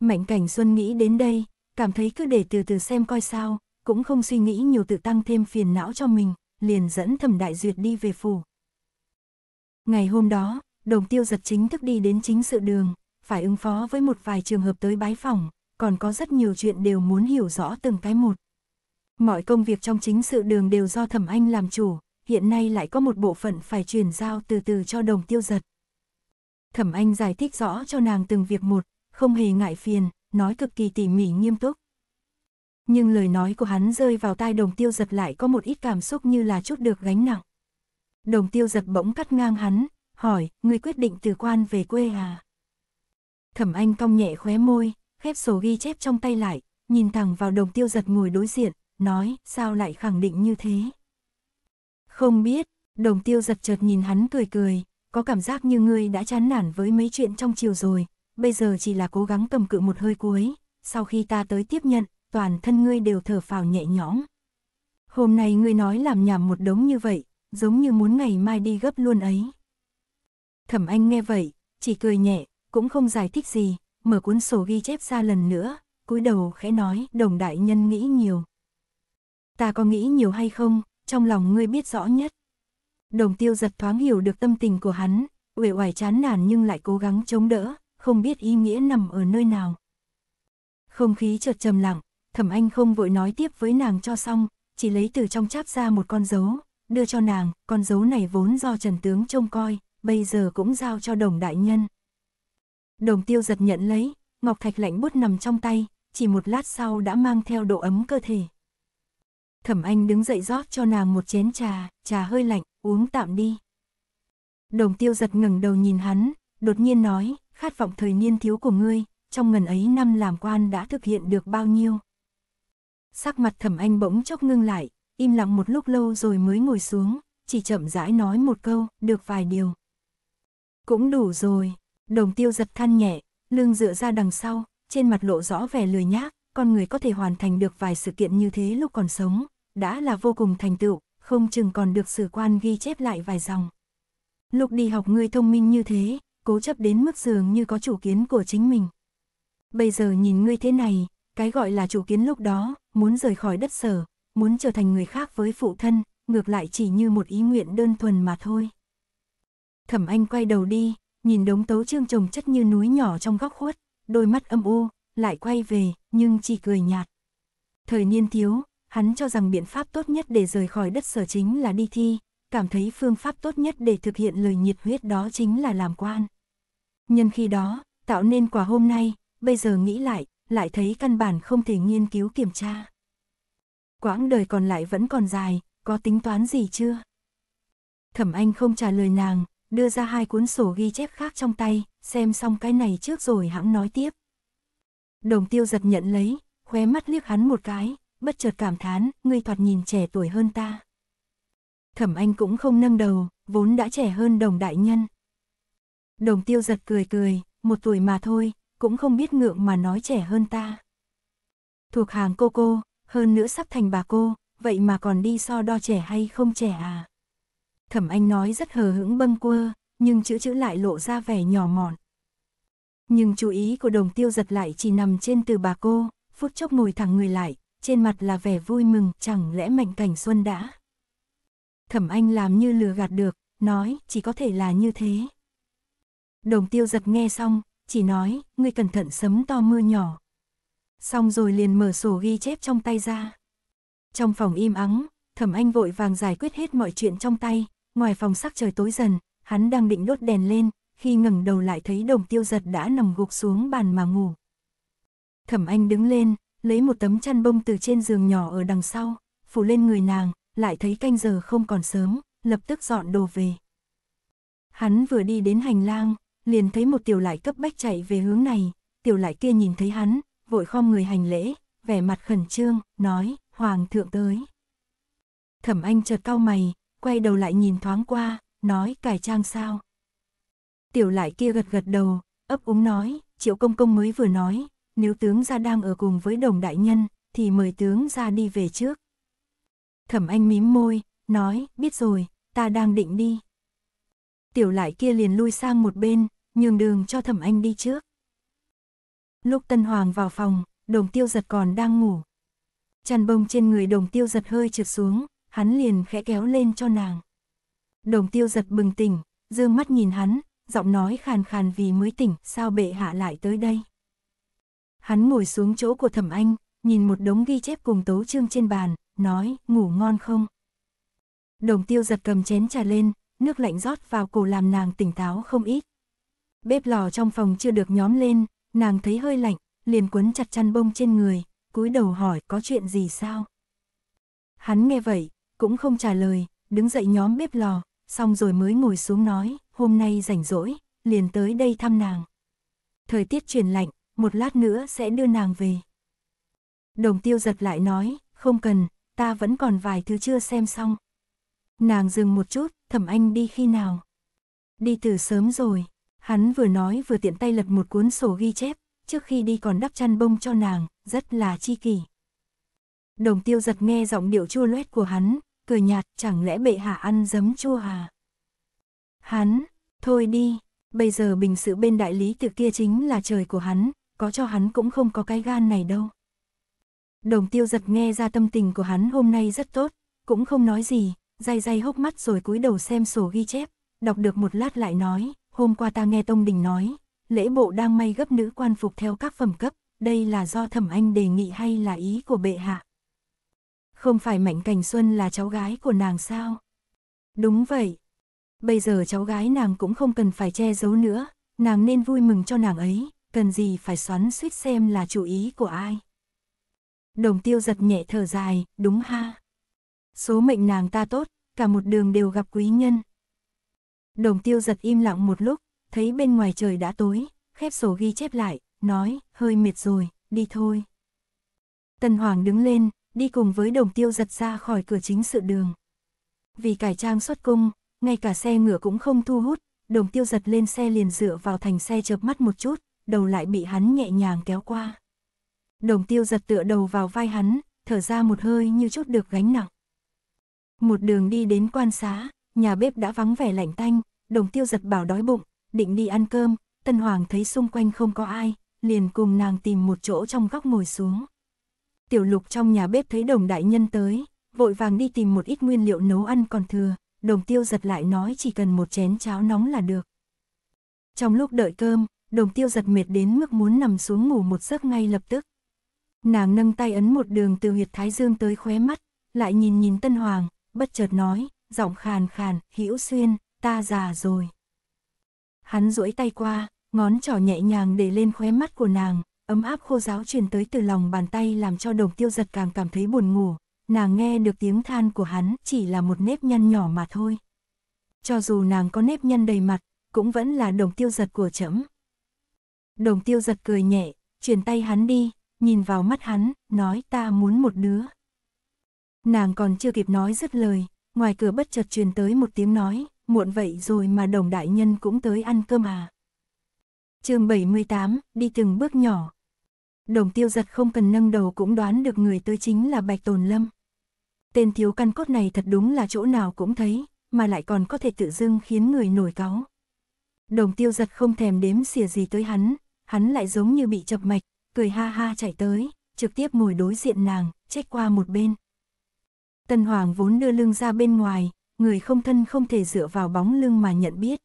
Mạnh Cảnh Xuân nghĩ đến đây, cảm thấy cứ để từ từ xem coi sao, cũng không suy nghĩ nhiều tự tăng thêm phiền não cho mình, liền dẫn Thẩm Đại Duyệt đi về phủ. Ngày hôm đó, Đồng Tiêu Dật chính thức đi đến chính sự đường, phải ứng phó với một vài trường hợp tới bái phỏng, còn có rất nhiều chuyện đều muốn hiểu rõ từng cái một. Mọi công việc trong chính sự đường đều do Thẩm Anh làm chủ, hiện nay lại có một bộ phận phải chuyển giao từ từ cho Đồng Tiêu Dật. Thẩm Anh giải thích rõ cho nàng từng việc một, không hề ngại phiền, nói cực kỳ tỉ mỉ nghiêm túc. Nhưng lời nói của hắn rơi vào tai Đồng Tiêu Dật lại có một ít cảm xúc như là chút được gánh nặng. Đồng Tiêu Dật bỗng cắt ngang hắn, hỏi, ngươi quyết định từ quan về quê à? Thẩm Anh cong nhẹ khóe môi, khép sổ ghi chép trong tay lại, nhìn thẳng vào Đồng Tiêu Dật ngồi đối diện, nói, sao lại khẳng định như thế? Không biết, Đồng Tiêu Dật chợt nhìn hắn cười, có cảm giác như ngươi đã chán nản với mấy chuyện trong chiều rồi, bây giờ chỉ là cố gắng cầm cự một hơi cuối, sau khi ta tới tiếp nhận, toàn thân ngươi đều thở phào nhẹ nhõm. Hôm nay ngươi nói làm nhảm một đống như vậy, giống như muốn ngày mai đi gấp luôn ấy. Thẩm Anh nghe vậy, chỉ cười nhẹ, cũng không giải thích gì, mở cuốn sổ ghi chép ra lần nữa, cúi đầu khẽ nói, Đồng đại nhân nghĩ nhiều. Ta có nghĩ nhiều hay không, trong lòng ngươi biết rõ nhất. Đồng Tiêu Dật thoáng hiểu được tâm tình của hắn, uể oải chán nản nhưng lại cố gắng chống đỡ, không biết ý nghĩa nằm ở nơi nào. Không khí chợt trầm lặng, Thẩm Anh không vội nói tiếp với nàng cho xong, chỉ lấy từ trong cháp ra một con dấu, đưa cho nàng, con dấu này vốn do Trần tướng trông coi, bây giờ cũng giao cho Đồng đại nhân. Đồng Tiêu Dật nhận lấy, ngọc thạch lạnh buốt nằm trong tay, chỉ một lát sau đã mang theo độ ấm cơ thể. Thẩm Anh đứng dậy rót cho nàng một chén trà, trà hơi lạnh, uống tạm đi. Đồng Tiêu Dật ngẩng đầu nhìn hắn, đột nhiên nói, khát vọng thời niên thiếu của ngươi, trong ngần ấy năm làm quan đã thực hiện được bao nhiêu. Sắc mặt Thẩm Anh bỗng chốc ngưng lại, im lặng một lúc lâu rồi mới ngồi xuống, chỉ chậm rãi nói một câu, được vài điều. Cũng đủ rồi, Đồng Tiêu Dật than nhẹ, lưng dựa ra đằng sau, trên mặt lộ rõ vẻ lười nhác, con người có thể hoàn thành được vài sự kiện như thế lúc còn sống, đã là vô cùng thành tựu, không chừng còn được sử quan ghi chép lại vài dòng. Lúc đi học ngươi thông minh như thế, cố chấp đến mức dường như có chủ kiến của chính mình. Bây giờ nhìn ngươi thế này, cái gọi là chủ kiến lúc đó, muốn rời khỏi đất sở, muốn trở thành người khác với phụ thân, ngược lại chỉ như một ý nguyện đơn thuần mà thôi. Thẩm Anh quay đầu đi, nhìn đống tấu chương chồng chất như núi nhỏ trong góc khuất, đôi mắt âm u, lại quay về, nhưng chỉ cười nhạt. Thời niên thiếu, hắn cho rằng biện pháp tốt nhất để rời khỏi đất sở chính là đi thi, cảm thấy phương pháp tốt nhất để thực hiện lời nhiệt huyết đó chính là làm quan. Nhân khi đó, tạo nên quả hôm nay, bây giờ nghĩ lại, lại thấy căn bản không thể nghiên cứu kiểm tra. Quãng đời còn lại vẫn còn dài, có tính toán gì chưa? Thẩm Anh không trả lời nàng, đưa ra hai cuốn sổ ghi chép khác trong tay, xem xong cái này trước rồi hãng nói tiếp. Đồng Tiêu Dật nhận lấy, khóe mắt liếc hắn một cái, bất chợt cảm thán, ngươi thoạt nhìn trẻ tuổi hơn ta. Thẩm Anh cũng không nâng đầu, vốn đã trẻ hơn Đồng đại nhân. Đồng Tiêu Dật cười cười, một tuổi mà thôi, cũng không biết ngượng mà nói trẻ hơn ta. Thuộc hàng cô, hơn nữa sắp thành bà cô, vậy mà còn đi so đo trẻ hay không trẻ à? Thẩm Anh nói rất hờ hững bâng quơ, nhưng chữ lại lộ ra vẻ nhỏ mọn. Nhưng chú ý của Đồng Tiêu Dật lại chỉ nằm trên từ bà cô, phút chốc ngồi thẳng người lại, trên mặt là vẻ vui mừng, chẳng lẽ Mạnh Cảnh Xuân đã. Thẩm Anh làm như lừa gạt được, nói, chỉ có thể là như thế. Đồng Tiêu Dật nghe xong, chỉ nói, ngươi cẩn thận sấm to mưa nhỏ. Xong rồi liền mở sổ ghi chép trong tay ra. Trong phòng im ắng, Thẩm Anh vội vàng giải quyết hết mọi chuyện trong tay, ngoài phòng sắc trời tối dần, hắn đang định đốt đèn lên, khi ngẩng đầu lại thấy Đồng Tiêu Dật đã nằm gục xuống bàn mà ngủ. Thẩm Anh đứng lên, lấy một tấm chăn bông từ trên giường nhỏ ở đằng sau, phủ lên người nàng, lại thấy canh giờ không còn sớm, lập tức dọn đồ về. Hắn vừa đi đến hành lang, liền thấy một tiểu lại cấp bách chạy về hướng này, tiểu lại kia nhìn thấy hắn, vội khom người hành lễ, vẻ mặt khẩn trương, nói, Hoàng thượng tới. Thẩm Anh chợt cau mày, quay đầu lại nhìn thoáng qua, nói, cải trang sao? Tiểu lại kia gật gật đầu, ấp úng nói, Triệu công công mới vừa nói, nếu tướng gia đang ở cùng với Đồng đại nhân, thì mời tướng gia đi về trước. Thẩm Anh mím môi, nói, biết rồi, ta đang định đi. Tiểu lại kia liền lui sang một bên, nhường đường cho Thẩm Anh đi trước. Lúc Tân Hoàng vào phòng, Đồng Tiêu Dật còn đang ngủ. Chăn bông trên người Đồng Tiêu Dật hơi trượt xuống, hắn liền khẽ kéo lên cho nàng. Đồng Tiêu Dật bừng tỉnh, dương mắt nhìn hắn, giọng nói khàn khàn vì mới tỉnh, sao bệ hạ lại tới đây. Hắn ngồi xuống chỗ của Thẩm Anh, nhìn một đống ghi chép cùng tấu chương trên bàn, nói, ngủ ngon không? Đồng Tiêu Dật cầm chén trà lên, nước lạnh rót vào cổ làm nàng tỉnh táo không ít. Bếp lò trong phòng chưa được nhóm lên, nàng thấy hơi lạnh, liền quấn chặt chăn bông trên người, cúi đầu hỏi, có chuyện gì sao? Hắn nghe vậy, cũng không trả lời, đứng dậy nhóm bếp lò, xong rồi mới ngồi xuống nói, hôm nay rảnh rỗi, liền tới đây thăm nàng. Thời tiết chuyển lạnh, một lát nữa sẽ đưa nàng về. Đồng Tiêu Dật lại nói, không cần, ta vẫn còn vài thứ chưa xem xong. Nàng dừng một chút, Thẩm Anh đi khi nào? Đi từ sớm rồi, hắn vừa nói vừa tiện tay lật một cuốn sổ ghi chép, trước khi đi còn đắp chăn bông cho nàng, rất là chi kỷ. Đồng Tiêu Dật nghe giọng điệu chua loét của hắn, cười nhạt, chẳng lẽ bệ hạ ăn giấm chua à? Hắn, thôi đi, bây giờ bình sự bên đại lý tự kia chính là trời của hắn, có cho hắn cũng không có cái gan này đâu. Đồng Tiêu Dật nghe ra tâm tình của hắn hôm nay rất tốt, cũng không nói gì, day day hốc mắt rồi cúi đầu xem sổ ghi chép, đọc được một lát lại nói, hôm qua ta nghe Tông Đình nói, lễ bộ đang may gấp nữ quan phục theo các phẩm cấp, đây là do Thẩm Anh đề nghị hay là ý của bệ hạ? Không phải Mạnh Cảnh Xuân là cháu gái của nàng sao? Đúng vậy. Bây giờ cháu gái nàng cũng không cần phải che giấu nữa, nàng nên vui mừng cho nàng ấy, cần gì phải xoắn suýt xem là chủ ý của ai. Đồng Tiêu Dật nhẹ thở dài, đúng ha. Số mệnh nàng ta tốt, cả một đường đều gặp quý nhân. Đồng Tiêu Dật im lặng một lúc, thấy bên ngoài trời đã tối, khép sổ ghi chép lại, nói, hơi mệt rồi, đi thôi. Tân Hoàng đứng lên, đi cùng với Đồng Tiêu Dật ra khỏi cửa chính sự đường. Vì cải trang xuất cung, ngay cả xe ngựa cũng không thu hút, Đồng Tiêu Dật lên xe liền dựa vào thành xe chợp mắt một chút, đầu lại bị hắn nhẹ nhàng kéo qua. Đồng Tiêu Dật tựa đầu vào vai hắn, thở ra một hơi như chút được gánh nặng. Một đường đi đến quan xá, nhà bếp đã vắng vẻ lạnh tanh, Đồng Tiêu Dật bảo đói bụng, định đi ăn cơm, Tân Hoàng thấy xung quanh không có ai, liền cùng nàng tìm một chỗ trong góc ngồi xuống. Tiểu Lục trong nhà bếp thấy Đồng đại nhân tới, vội vàng đi tìm một ít nguyên liệu nấu ăn còn thừa, Đồng Tiêu Dật lại nói chỉ cần một chén cháo nóng là được. Trong lúc đợi cơm, Đồng Tiêu Dật mệt đến mức muốn nằm xuống ngủ một giấc ngay lập tức. Nàng nâng tay ấn một đường từ huyệt thái dương tới khóe mắt, lại nhìn nhìn Tân Hoàng, bất chợt nói, giọng khàn khàn, Hữu Xuyên, ta già rồi. Hắn duỗi tay qua, ngón trỏ nhẹ nhàng để lên khóe mắt của nàng, ấm áp khô ráo truyền tới từ lòng bàn tay làm cho Đồng Tiêu Dật càng cảm thấy buồn ngủ. Nàng nghe được tiếng than của hắn, chỉ là một nếp nhăn nhỏ mà thôi. Cho dù nàng có nếp nhăn đầy mặt, cũng vẫn là Đồng Tiêu Dật của trẫm. Đồng Tiêu Dật cười nhẹ, truyền tay hắn đi, nhìn vào mắt hắn, nói ta muốn một đứa. Nàng còn chưa kịp nói dứt lời, ngoài cửa bất chợt truyền tới một tiếng nói, muộn vậy rồi mà Đồng đại nhân cũng tới ăn cơm à. Chương 78, đi từng bước nhỏ. Đồng Tiêu Dật không cần nâng đầu cũng đoán được người tới chính là Bạch Tồn Lâm. Tên thiếu căn cốt này thật đúng là chỗ nào cũng thấy, mà lại còn có thể tự dưng khiến người nổi cáu. Đồng Tiêu Dật không thèm đếm xỉa gì tới hắn lại giống như bị chập mạch, cười ha ha chạy tới, trực tiếp ngồi đối diện nàng, chếch qua một bên. Tân Hoàng vốn đưa lưng ra bên ngoài, người không thân không thể dựa vào bóng lưng mà nhận biết.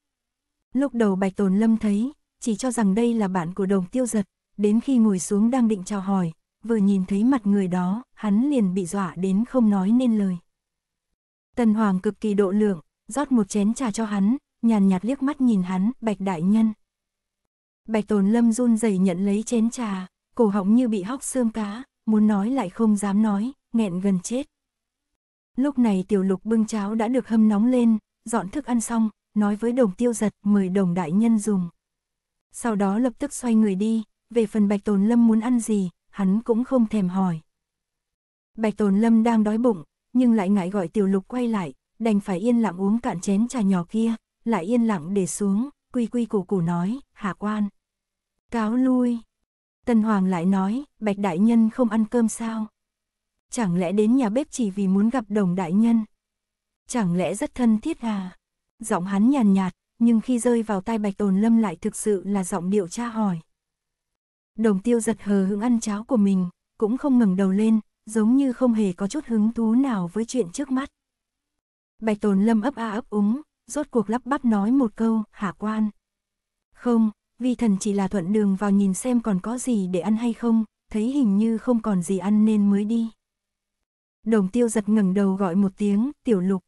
Lúc đầu Bạch Tồn Lâm thấy, chỉ cho rằng đây là bạn của Đồng Tiêu Dật. Đến khi ngồi xuống đang định chào hỏi, vừa nhìn thấy mặt người đó, hắn liền bị dọa đến không nói nên lời. Tân Hoàng cực kỳ độ lượng, rót một chén trà cho hắn, nhàn nhạt liếc mắt nhìn hắn, Bạch đại nhân. Bạch Tồn Lâm run rẩy nhận lấy chén trà, cổ họng như bị hóc xương cá, muốn nói lại không dám nói, nghẹn gần chết. Lúc này Tiểu Lục bưng cháo đã được hâm nóng lên, dọn thức ăn xong, nói với Đồng Tiêu Dật mời Đồng đại nhân dùng. Sau đó lập tức xoay người đi. Về phần Bạch Tồn Lâm muốn ăn gì, hắn cũng không thèm hỏi. Bạch Tồn Lâm đang đói bụng, nhưng lại ngại gọi Tiểu Lục quay lại, đành phải yên lặng uống cạn chén trà nhỏ kia, lại yên lặng để xuống, quy quy củ củ nói, hạ quan. Cáo lui. Tân Hoàng lại nói, Bạch đại nhân không ăn cơm sao? Chẳng lẽ đến nhà bếp chỉ vì muốn gặp Đồng đại nhân? Chẳng lẽ rất thân thiết à? Giọng hắn nhàn nhạt, nhưng khi rơi vào tai Bạch Tồn Lâm lại thực sự là giọng điệu tra hỏi. Đồng Tiêu Dật hờ hững ăn cháo của mình, cũng không ngẩng đầu lên, giống như không hề có chút hứng thú nào với chuyện trước mắt. Bạch Tồn Lâm ấp a ấp úng, rốt cuộc lắp bắp nói một câu, hạ quan. Không, vi thần chỉ là thuận đường vào nhìn xem còn có gì để ăn hay không, thấy hình như không còn gì ăn nên mới đi. Đồng Tiêu Dật ngẩng đầu gọi một tiếng, Tiểu Lục.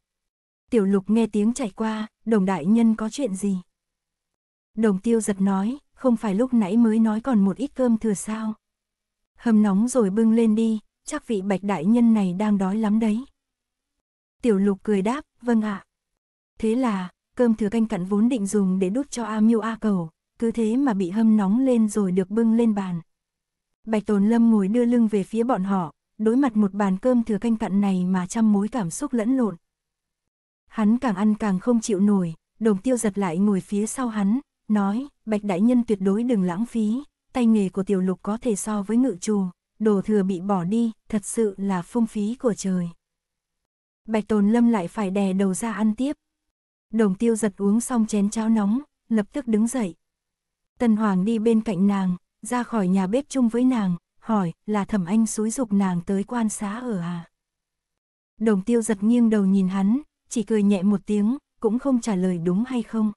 Tiểu Lục nghe tiếng chạy qua, Đồng đại nhân có chuyện gì? Đồng Tiêu Dật nói. Không phải lúc nãy mới nói còn một ít cơm thừa sao? Hầm nóng rồi bưng lên đi, chắc vị Bạch đại nhân này đang đói lắm đấy. Tiểu Lục cười đáp, vâng ạ. Thế là, cơm thừa canh cặn vốn định dùng để đút cho A Miêu A Cầu, cứ thế mà bị hâm nóng lên rồi được bưng lên bàn. Bạch Tồn Lâm ngồi đưa lưng về phía bọn họ, đối mặt một bàn cơm thừa canh cặn này mà trăm mối cảm xúc lẫn lộn. Hắn càng ăn càng không chịu nổi, Đồng Tiêu Dật lại ngồi phía sau hắn. Nói, Bạch đại nhân tuyệt đối đừng lãng phí, tay nghề của Tiểu Lục có thể so với ngự trù, đồ thừa bị bỏ đi, thật sự là phung phí của trời. Bạch Tồn Lâm lại phải đè đầu ra ăn tiếp. Đồng Tiêu Dật uống xong chén cháo nóng, lập tức đứng dậy. Tân Hoàng đi bên cạnh nàng, ra khỏi nhà bếp chung với nàng, hỏi là Thẩm Anh xúi giục nàng tới quan xá ở à? Đồng Tiêu Dật nghiêng đầu nhìn hắn, chỉ cười nhẹ một tiếng, cũng không trả lời đúng hay không.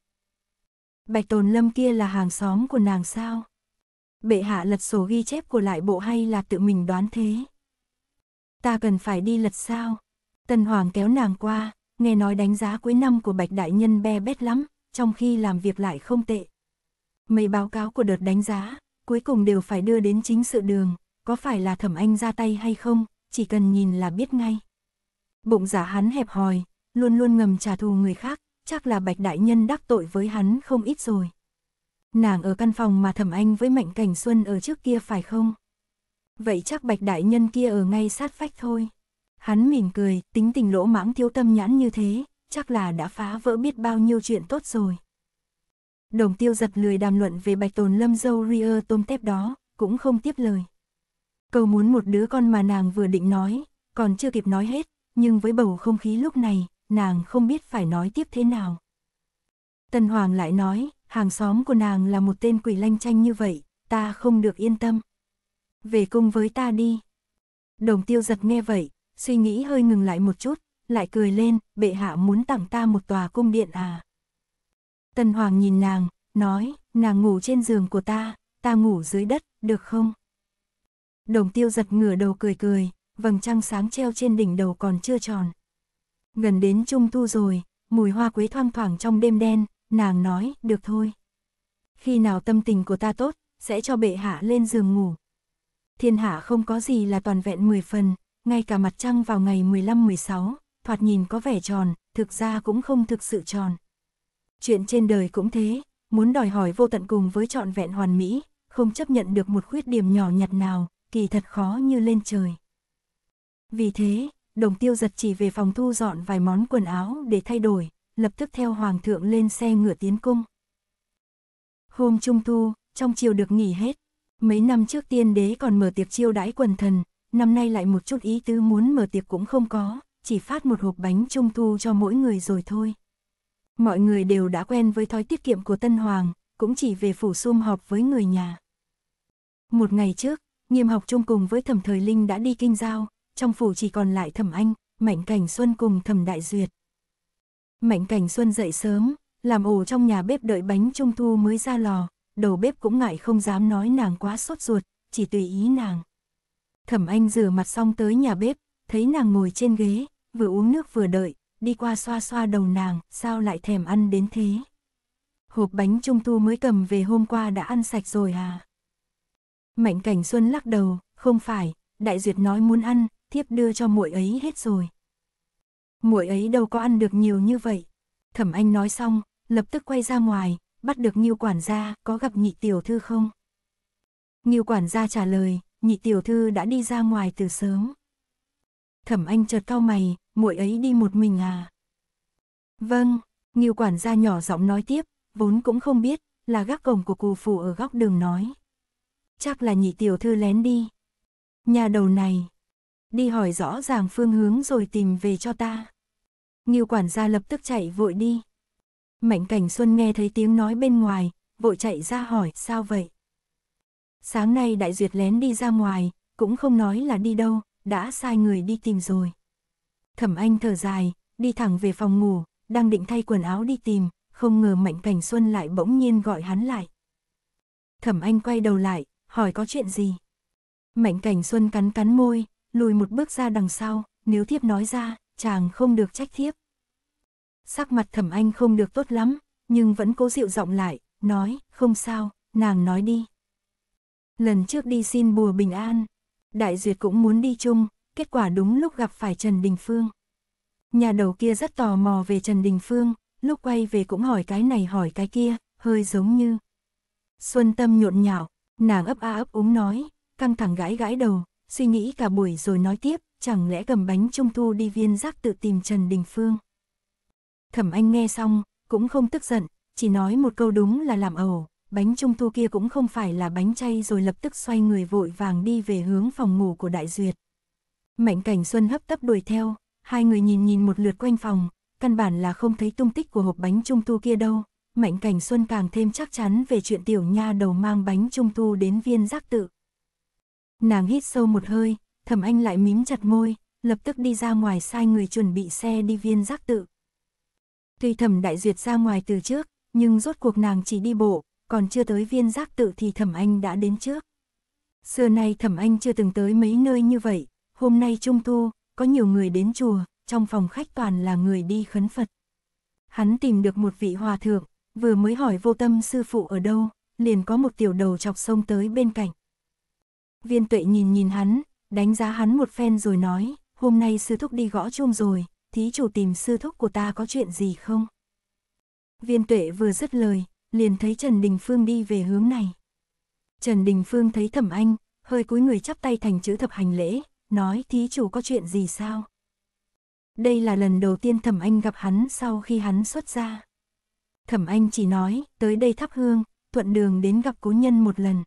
Bạch Tồn Lâm kia là hàng xóm của nàng sao? Bệ hạ lật sổ ghi chép của lại bộ hay là tự mình đoán thế? Ta cần phải đi lật sao? Tân Hoàng kéo nàng qua, nghe nói đánh giá cuối năm của Bạch Đại Nhân be bét lắm, trong khi làm việc lại không tệ. Mấy báo cáo của đợt đánh giá, cuối cùng đều phải đưa đến chính sự đường, có phải là Thẩm Anh ra tay hay không, chỉ cần nhìn là biết ngay. Bụng giả hắn hẹp hòi, luôn luôn ngầm trả thù người khác, chắc là Bạch Đại Nhân đắc tội với hắn không ít rồi. Nàng ở căn phòng mà Thẩm Anh với Mạnh Cảnh Xuân ở trước kia phải không? Vậy chắc Bạch Đại Nhân kia ở ngay sát vách thôi. Hắn mỉm cười, tính tình lỗ mãng thiếu tâm nhãn như thế, chắc là đã phá vỡ biết bao nhiêu chuyện tốt rồi. Đồng Tiêu Dật lười đàm luận về Bạch Tồn Lâm dâu ria tôm tép đó, cũng không tiếp lời. Cầu muốn một đứa con mà nàng vừa định nói, còn chưa kịp nói hết, nhưng với bầu không khí lúc này, nàng không biết phải nói tiếp thế nào. Tân Hoàng lại nói, hàng xóm của nàng là một tên quỷ lanh chanh như vậy, ta không được yên tâm. Về cùng với ta đi. Đồng Tiêu Dật nghe vậy, suy nghĩ hơi ngừng lại một chút, lại cười lên, bệ hạ muốn tặng ta một tòa cung điện à? Tân Hoàng nhìn nàng, nói, nàng ngủ trên giường của ta, ta ngủ dưới đất, được không? Đồng Tiêu Dật ngửa đầu cười cười, vầng trăng sáng treo trên đỉnh đầu còn chưa tròn. Gần đến trung thu rồi, mùi hoa quế thoang thoảng trong đêm đen, nàng nói, được thôi. Khi nào tâm tình của ta tốt, sẽ cho bệ hạ lên giường ngủ. Thiên hạ không có gì là toàn vẹn 10 phần, ngay cả mặt trăng vào ngày 15-16, thoạt nhìn có vẻ tròn, thực ra cũng không thực sự tròn. Chuyện trên đời cũng thế, muốn đòi hỏi vô tận cùng với trọn vẹn hoàn mỹ, không chấp nhận được một khuyết điểm nhỏ nhặt nào, kỳ thật khó như lên trời. Vì thế, Đồng Tiêu Dật chỉ về phòng thu dọn vài món quần áo để thay đổi, lập tức theo Hoàng thượng lên xe ngựa tiến cung. Hôm trung thu, trong triều được nghỉ hết, mấy năm trước tiên đế còn mở tiệc chiêu đãi quần thần, năm nay lại một chút ý tứ muốn mở tiệc cũng không có, chỉ phát một hộp bánh trung thu cho mỗi người rồi thôi. Mọi người đều đã quen với thói tiết kiệm của Tân Hoàng, cũng chỉ về phủ sum họp với người nhà. Một ngày trước, Nghiêm Học Trung cùng với Thẩm Thời Linh đã đi kinh giao, trong phủ chỉ còn lại Thẩm Anh, Mạnh Cảnh Xuân cùng Thẩm Đại Duyệt. Mạnh Cảnh Xuân dậy sớm, làm ổ trong nhà bếp đợi bánh trung thu mới ra lò, đầu bếp cũng ngại không dám nói nàng quá sốt ruột, chỉ tùy ý nàng. Thẩm Anh rửa mặt xong tới nhà bếp, thấy nàng ngồi trên ghế, vừa uống nước vừa đợi, đi qua xoa xoa đầu nàng, sao lại thèm ăn đến thế? Hộp bánh trung thu mới cầm về hôm qua đã ăn sạch rồi à? Mạnh Cảnh Xuân lắc đầu, không phải, Đại Duyệt nói muốn ăn, thiếp đưa cho muội ấy hết rồi. Muội ấy đâu có ăn được nhiều như vậy. Thẩm Anh nói xong, lập tức quay ra ngoài, bắt được Ngưu quản gia, có gặp nhị tiểu thư không? Ngưu quản gia trả lời, nhị tiểu thư đã đi ra ngoài từ sớm. Thẩm Anh chợt cau mày, muội ấy đi một mình à? Vâng, Ngưu quản gia nhỏ giọng nói tiếp, vốn cũng không biết, là gác cổng của cù phủ ở góc đường nói. Chắc là nhị tiểu thư lén đi. Nhà đầu này, đi hỏi rõ ràng phương hướng rồi tìm về cho ta. Ngưu quản gia lập tức chạy vội đi. Mạnh Cảnh Xuân nghe thấy tiếng nói bên ngoài, vội chạy ra hỏi, sao vậy? Sáng nay Đại Duyệt lén đi ra ngoài, cũng không nói là đi đâu, đã sai người đi tìm rồi. Thẩm Anh thở dài, đi thẳng về phòng ngủ, đang định thay quần áo đi tìm, không ngờ Mạnh Cảnh Xuân lại bỗng nhiên gọi hắn lại. Thẩm Anh quay đầu lại, hỏi có chuyện gì? Mạnh Cảnh Xuân cắn môi, lùi một bước ra đằng sau, nếu thiếp nói ra, chàng không được trách thiếp. Sắc mặt Thẩm Anh không được tốt lắm, nhưng vẫn cố dịu giọng lại, nói, không sao, nàng nói đi. Lần trước đi xin bùa bình an, Đại Duyệt cũng muốn đi chung, kết quả đúng lúc gặp phải Trần Đình Phương. Nhà đầu kia rất tò mò về Trần Đình Phương, lúc quay về cũng hỏi cái này hỏi cái kia, hơi giống như Xuân Tâm nhộn nhạo, nàng ấp a ấp úng nói, căng thẳng gãi gãi đầu, suy nghĩ cả buổi rồi nói tiếp, chẳng lẽ cầm bánh trung thu đi Viên Giác Tự tìm Trần Đình Phương. Thẩm Anh nghe xong, cũng không tức giận, chỉ nói một câu đúng là làm ẩu, bánh trung thu kia cũng không phải là bánh chay, rồi lập tức xoay người vội vàng đi về hướng phòng ngủ của Đại Duyệt. Mạnh Cảnh Xuân hấp tấp đuổi theo, hai người nhìn một lượt quanh phòng, căn bản là không thấy tung tích của hộp bánh trung thu kia đâu. Mạnh Cảnh Xuân càng thêm chắc chắn về chuyện tiểu nha đầu mang bánh trung thu đến Viên Giác Tự. Nàng hít sâu một hơi, Thẩm Anh lại mím chặt môi, lập tức đi ra ngoài sai người chuẩn bị xe đi Viên Giác Tự. Tuy Thẩm Đại Duyệt ra ngoài từ trước, nhưng rốt cuộc nàng chỉ đi bộ, còn chưa tới Viên Giác Tự thì Thẩm Anh đã đến trước. Xưa nay Thẩm Anh chưa từng tới mấy nơi như vậy, hôm nay trung thu, có nhiều người đến chùa, trong phòng khách toàn là người đi khấn Phật. Hắn tìm được một vị hòa thượng, vừa mới hỏi Vô Tâm sư phụ ở đâu, liền có một tiểu đầu chọc xông tới bên cạnh. Viên Tuệ nhìn hắn, đánh giá hắn một phen rồi nói, hôm nay sư thúc đi gõ chuông rồi, thí chủ tìm sư thúc của ta có chuyện gì không? Viên Tuệ vừa dứt lời, liền thấy Trần Đình Phương đi về hướng này. Trần Đình Phương thấy Thẩm Anh, hơi cúi người chắp tay thành chữ thập hành lễ, nói thí chủ có chuyện gì sao? Đây là lần đầu tiên Thẩm Anh gặp hắn sau khi hắn xuất gia. Thẩm Anh chỉ nói, tới đây thắp hương, thuận đường đến gặp cố nhân một lần.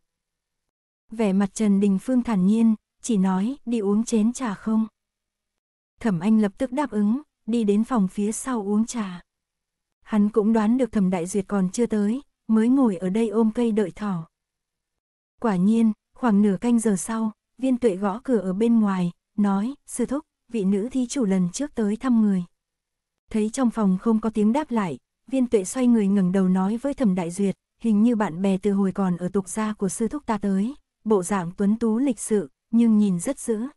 Vẻ mặt Trần Đình Phương thản nhiên, chỉ nói, đi uống chén trà không? Thẩm Anh lập tức đáp ứng, đi đến phòng phía sau uống trà. Hắn cũng đoán được Thẩm Đại Duyệt còn chưa tới, mới ngồi ở đây ôm cây đợi thỏ. Quả nhiên, khoảng nửa canh giờ sau, Viên Tuệ gõ cửa ở bên ngoài, nói, sư thúc, vị nữ thí chủ lần trước tới thăm người. Thấy trong phòng không có tiếng đáp lại, Viên Tuệ xoay người ngẩng đầu nói với Thẩm Đại Duyệt, hình như bạn bè từ hồi còn ở tục gia của sư thúc ta tới, bộ dạng tuấn tú lịch sự, nhưng nhìn rất dữ.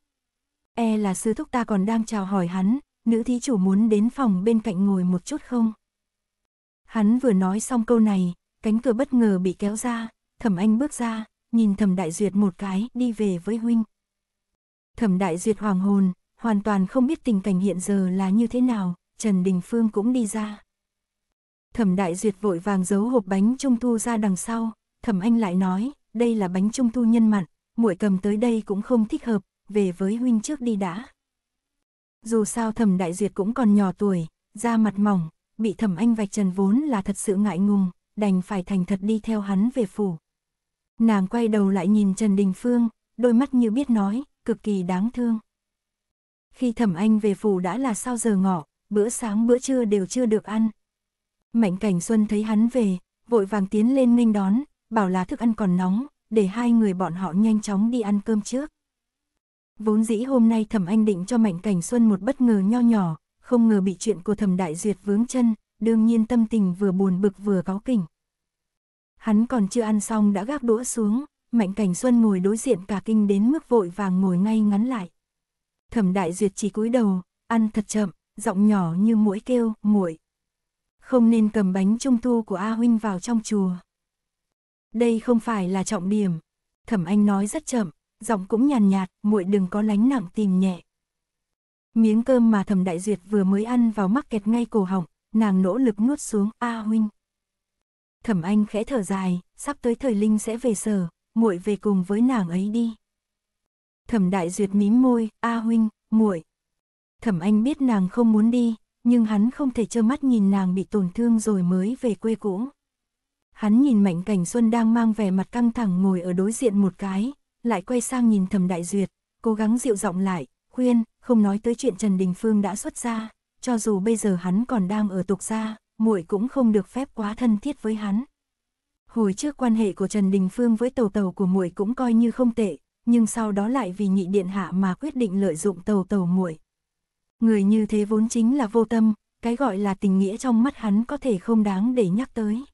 E là sư thúc ta còn đang chào hỏi hắn, nữ thí chủ muốn đến phòng bên cạnh ngồi một chút không? Hắn vừa nói xong câu này, cánh cửa bất ngờ bị kéo ra, Thẩm Anh bước ra, nhìn Thẩm Đại Duyệt một cái, đi về với huynh. Thẩm Đại Duyệt hoàng hồn, hoàn toàn không biết tình cảnh hiện giờ là như thế nào, Trần Đình Phương cũng đi ra. Thẩm Đại Duyệt vội vàng giấu hộp bánh trung thu ra đằng sau, Thẩm Anh lại nói, đây là bánh trung thu nhân mặn, muội cầm tới đây cũng không thích hợp, về với huynh trước đi đã. Dù sao Thẩm Đại Duyệt cũng còn nhỏ tuổi, da mặt mỏng, bị Thẩm Anh vạch trần vốn là thật sự ngại ngùng, đành phải thành thật đi theo hắn về phủ. Nàng quay đầu lại nhìn Trần Đình Phương, đôi mắt như biết nói, cực kỳ đáng thương. Khi Thẩm Anh về phủ đã là sau giờ ngọ, bữa sáng bữa trưa đều chưa được ăn. Mạnh Cảnh Xuân thấy hắn về, vội vàng tiến lên nghênh đón, bảo là thức ăn còn nóng, để hai người bọn họ nhanh chóng đi ăn cơm trước. Vốn dĩ hôm nay Thẩm Anh định cho Mạnh Cảnh Xuân một bất ngờ nho nhỏ, không ngờ bị chuyện của Thẩm Đại Duyệt vướng chân, đương nhiên tâm tình vừa buồn bực vừa cáu kỉnh. Hắn còn chưa ăn xong đã gác đũa xuống, Mạnh Cảnh Xuân ngồi đối diện cả kinh đến mức vội vàng ngồi ngay ngắn lại. Thẩm Đại Duyệt chỉ cúi đầu, ăn thật chậm, giọng nhỏ như muỗi kêu, muội không nên cầm bánh trung thu của A huynh vào trong chùa. Đây không phải là trọng điểm. Thẩm Anh nói rất chậm, giọng cũng nhàn nhạt, muội đừng có lánh nặng tìm nhẹ. Miếng cơm mà Thẩm Đại Duyệt vừa mới ăn vào mắc kẹt ngay cổ họng, nàng nỗ lực nuốt xuống, A huynh. Thẩm Anh khẽ thở dài, sắp tới Thời Linh sẽ về sở, muội về cùng với nàng ấy đi. Thẩm Đại Duyệt mím môi, A huynh, muội. Thẩm Anh biết nàng không muốn đi, nhưng hắn không thể trơ mắt nhìn nàng bị tổn thương rồi mới về quê cũ. Hắn nhìn Mạnh Cảnh Xuân đang mang vẻ mặt căng thẳng ngồi ở đối diện một cái, lại quay sang nhìn Thẩm Đại Duyệt, cố gắng dịu giọng lại, khuyên, không nói tới chuyện Trần Đình Phương đã xuất gia, cho dù bây giờ hắn còn đang ở tục gia, muội cũng không được phép quá thân thiết với hắn. Hồi trước quan hệ của Trần Đình Phương với tàu tàu của muội cũng coi như không tệ, nhưng sau đó lại vì nhị điện hạ mà quyết định lợi dụng tàu tàu muội. Người như thế vốn chính là vô tâm, cái gọi là tình nghĩa trong mắt hắn có thể không đáng để nhắc tới.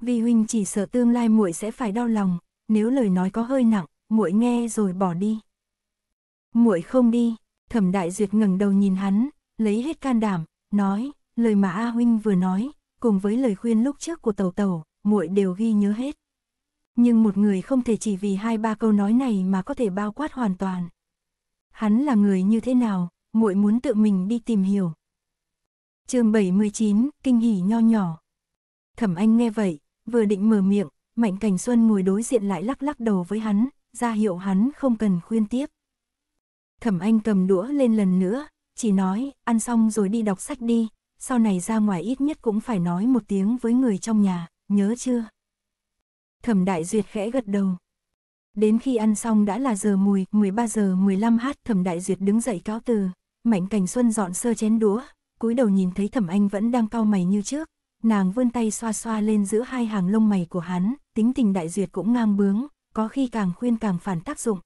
Vì huynh chỉ sợ tương lai muội sẽ phải đau lòng, nếu lời nói có hơi nặng, muội nghe rồi bỏ đi. Muội không đi. Thẩm Đại Duyệt ngẩng đầu nhìn hắn, lấy hết can đảm, nói, lời mà A huynh vừa nói, cùng với lời khuyên lúc trước của Tẩu Tẩu, muội đều ghi nhớ hết. Nhưng một người không thể chỉ vì 2-3 câu nói này mà có thể bao quát hoàn toàn. Hắn là người như thế nào, muội muốn tự mình đi tìm hiểu. Chương 79, kinh hỉ nho nhỏ. Thẩm Anh nghe vậy, vừa định mở miệng, Mạnh Cảnh Xuân ngồi đối diện lại lắc đầu với hắn, ra hiệu hắn không cần khuyên tiếp. Thẩm Anh cầm đũa lên lần nữa, chỉ nói, ăn xong rồi đi đọc sách đi, sau này ra ngoài ít nhất cũng phải nói một tiếng với người trong nhà, nhớ chưa? Thẩm Đại Duyệt khẽ gật đầu. Đến khi ăn xong đã là giờ mùi, 13 giờ 15h, Thẩm Đại Duyệt đứng dậy cáo từ. Mạnh Cảnh Xuân dọn sơ chén đũa, cúi đầu nhìn thấy Thẩm Anh vẫn đang cau mày như trước, nàng vươn tay xoa xoa lên giữa hai hàng lông mày của hắn, tính tình Đại Duyệt cũng ngang bướng, có khi càng khuyên càng phản tác dụng.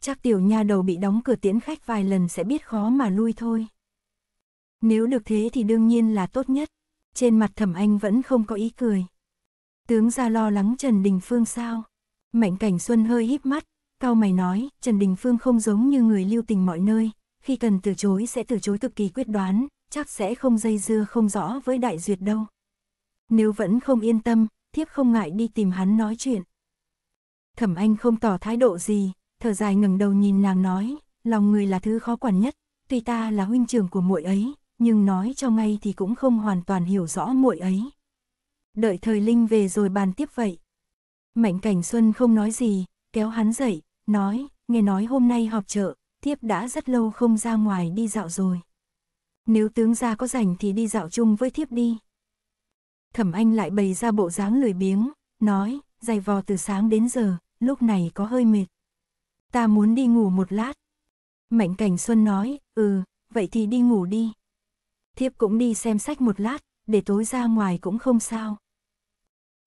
Chắc tiểu nha đầu bị đóng cửa tiễn khách vài lần sẽ biết khó mà lui thôi. Nếu được thế thì đương nhiên là tốt nhất. Trên mặt Thẩm Anh vẫn không có ý cười. Tướng gia lo lắng Trần Đình Phương sao? Mạnh Cảnh Xuân hơi híp mắt, cau mày nói, Trần Đình Phương không giống như người lưu tình mọi nơi, khi cần từ chối sẽ từ chối cực kỳ quyết đoán, chắc sẽ không dây dưa không rõ với Đại Duyệt đâu. Nếu vẫn không yên tâm, thiếp không ngại đi tìm hắn nói chuyện. Thẩm Anh không tỏ thái độ gì, thở dài ngẩng đầu nhìn nàng nói, lòng người là thứ khó quản nhất, tuy ta là huynh trưởng của muội ấy, nhưng nói cho ngay thì cũng không hoàn toàn hiểu rõ muội ấy. Đợi Thời Linh về rồi bàn tiếp vậy. Mạnh Cảnh Xuân không nói gì, kéo hắn dậy, nói, nghe nói hôm nay họp chợ, thiếp đã rất lâu không ra ngoài đi dạo rồi. Nếu tướng gia có rảnh thì đi dạo chung với thiếp đi. Thẩm Anh lại bày ra bộ dáng lười biếng, nói, giày vò từ sáng đến giờ, lúc này có hơi mệt. Ta muốn đi ngủ một lát. Mạnh Cảnh Xuân nói, vậy thì đi ngủ đi. Thiếp cũng đi xem sách một lát, để tối ra ngoài cũng không sao.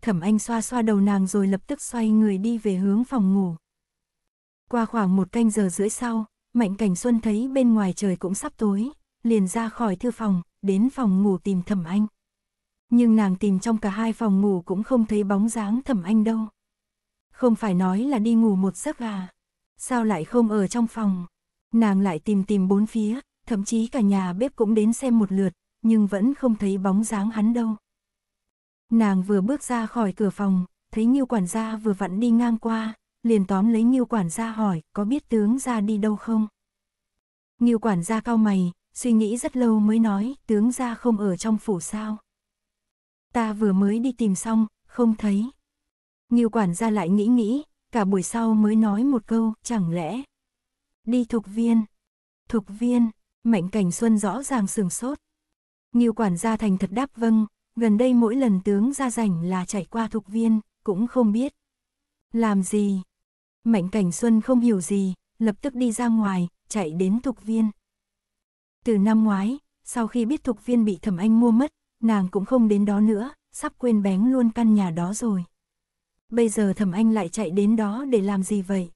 Thẩm Anh xoa xoa đầu nàng rồi lập tức xoay người đi về hướng phòng ngủ. Qua khoảng 1 canh giờ rưỡi sau, Mạnh Cảnh Xuân thấy bên ngoài trời cũng sắp tối, liền ra khỏi thư phòng, đến phòng ngủ tìm Thẩm Anh. Nhưng nàng tìm trong cả hai phòng ngủ cũng không thấy bóng dáng Thẩm Anh đâu. Không phải nói là đi ngủ một giấc à? Sao lại không ở trong phòng? Nàng lại tìm bốn phía, thậm chí cả nhà bếp cũng đến xem một lượt, nhưng vẫn không thấy bóng dáng hắn đâu. Nàng vừa bước ra khỏi cửa phòng, thấy Nghiêu quản gia vừa vặn đi ngang qua, liền tóm lấy Nghiêu quản gia hỏi, có biết tướng gia đi đâu không? Nghiêu quản gia cau mày, suy nghĩ rất lâu mới nói, tướng gia không ở trong phủ sao? Ta vừa mới đi tìm xong, không thấy. Nghiêu quản gia lại nghĩ, cả buổi sau mới nói một câu, chẳng lẽ đi Thục Viên? Thục Viên? Mạnh Cảnh Xuân rõ ràng sửng sốt. Nghiêu quản gia thành thật đáp vâng, gần đây mỗi lần tướng gia rảnh là chạy qua Thục Viên, cũng không biết làm gì. Mạnh Cảnh Xuân không hiểu gì, lập tức đi ra ngoài, chạy đến Thục Viên. Từ năm ngoái, sau khi biết Thục Viên bị Thẩm Anh mua mất, nàng cũng không đến đó nữa, sắp quên bén luôn căn nhà đó rồi. Bây giờ Thẩm Anh lại chạy đến đó để làm gì vậy?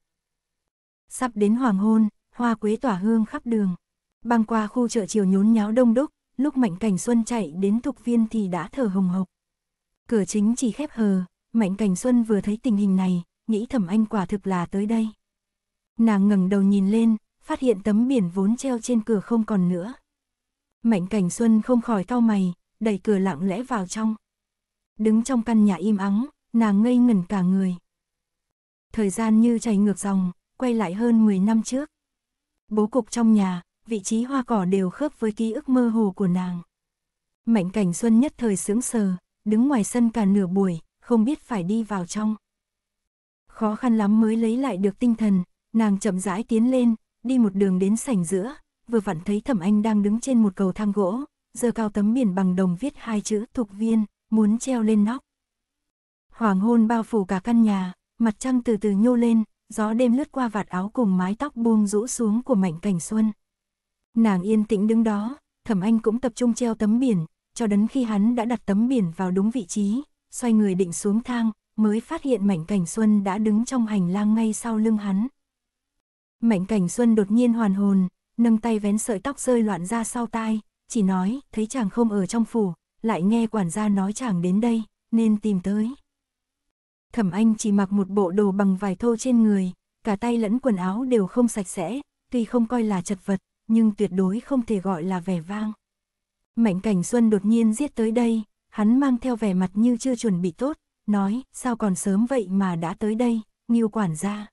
Sắp đến hoàng hôn, hoa quế tỏa hương khắp đường. Băng qua khu chợ chiều nhốn nháo đông đúc, lúc Mạnh Cảnh Xuân chạy đến Thục Viên thì đã thở hồng hộc. Cửa chính chỉ khép hờ, Mạnh Cảnh Xuân vừa thấy tình hình này, nghĩ Thẩm Anh quả thực là tới đây. Nàng ngẩng đầu nhìn lên, phát hiện tấm biển vốn treo trên cửa không còn nữa. Mạnh Cảnh Xuân không khỏi cau mày, đẩy cửa lặng lẽ vào trong. Đứng trong căn nhà im ắng, nàng ngây ngẩn cả người. Thời gian như chảy ngược dòng, quay lại hơn 10 năm trước. Bố cục trong nhà, vị trí hoa cỏ đều khớp với ký ức mơ hồ của nàng. Mạnh Cảnh Xuân nhất thời sững sờ, đứng ngoài sân cả nửa buổi, không biết phải đi vào trong. Khó khăn lắm mới lấy lại được tinh thần, nàng chậm rãi tiến lên, đi một đường đến sảnh giữa, vừa vặn thấy Thẩm Anh đang đứng trên một cầu thang gỗ, giơ cao tấm biển bằng đồng viết hai chữ Thục Viên, muốn treo lên nóc. Hoàng hôn bao phủ cả căn nhà, mặt trăng từ từ nhô lên, gió đêm lướt qua vạt áo cùng mái tóc buông rũ xuống của Mạnh Cảnh Xuân. Nàng yên tĩnh đứng đó, Thẩm Anh cũng tập trung treo tấm biển, cho đến khi hắn đã đặt tấm biển vào đúng vị trí, xoay người định xuống thang, mới phát hiện Mạnh Cảnh Xuân đã đứng trong hành lang ngay sau lưng hắn. Mạnh Cảnh Xuân đột nhiên hoàn hồn, nâng tay vén sợi tóc rơi loạn ra sau tai, chỉ nói, thấy chàng không ở trong phủ, lại nghe quản gia nói chàng đến đây, nên tìm tới. Thẩm Anh chỉ mặc một bộ đồ bằng vải thô trên người, cả tay lẫn quần áo đều không sạch sẽ, tuy không coi là chật vật, nhưng tuyệt đối không thể gọi là vẻ vang. Mạnh Cảnh Xuân đột nhiên giết tới đây, hắn mang theo vẻ mặt như chưa chuẩn bị tốt, nói, sao còn sớm vậy mà đã tới đây, Nghiêu quản gia.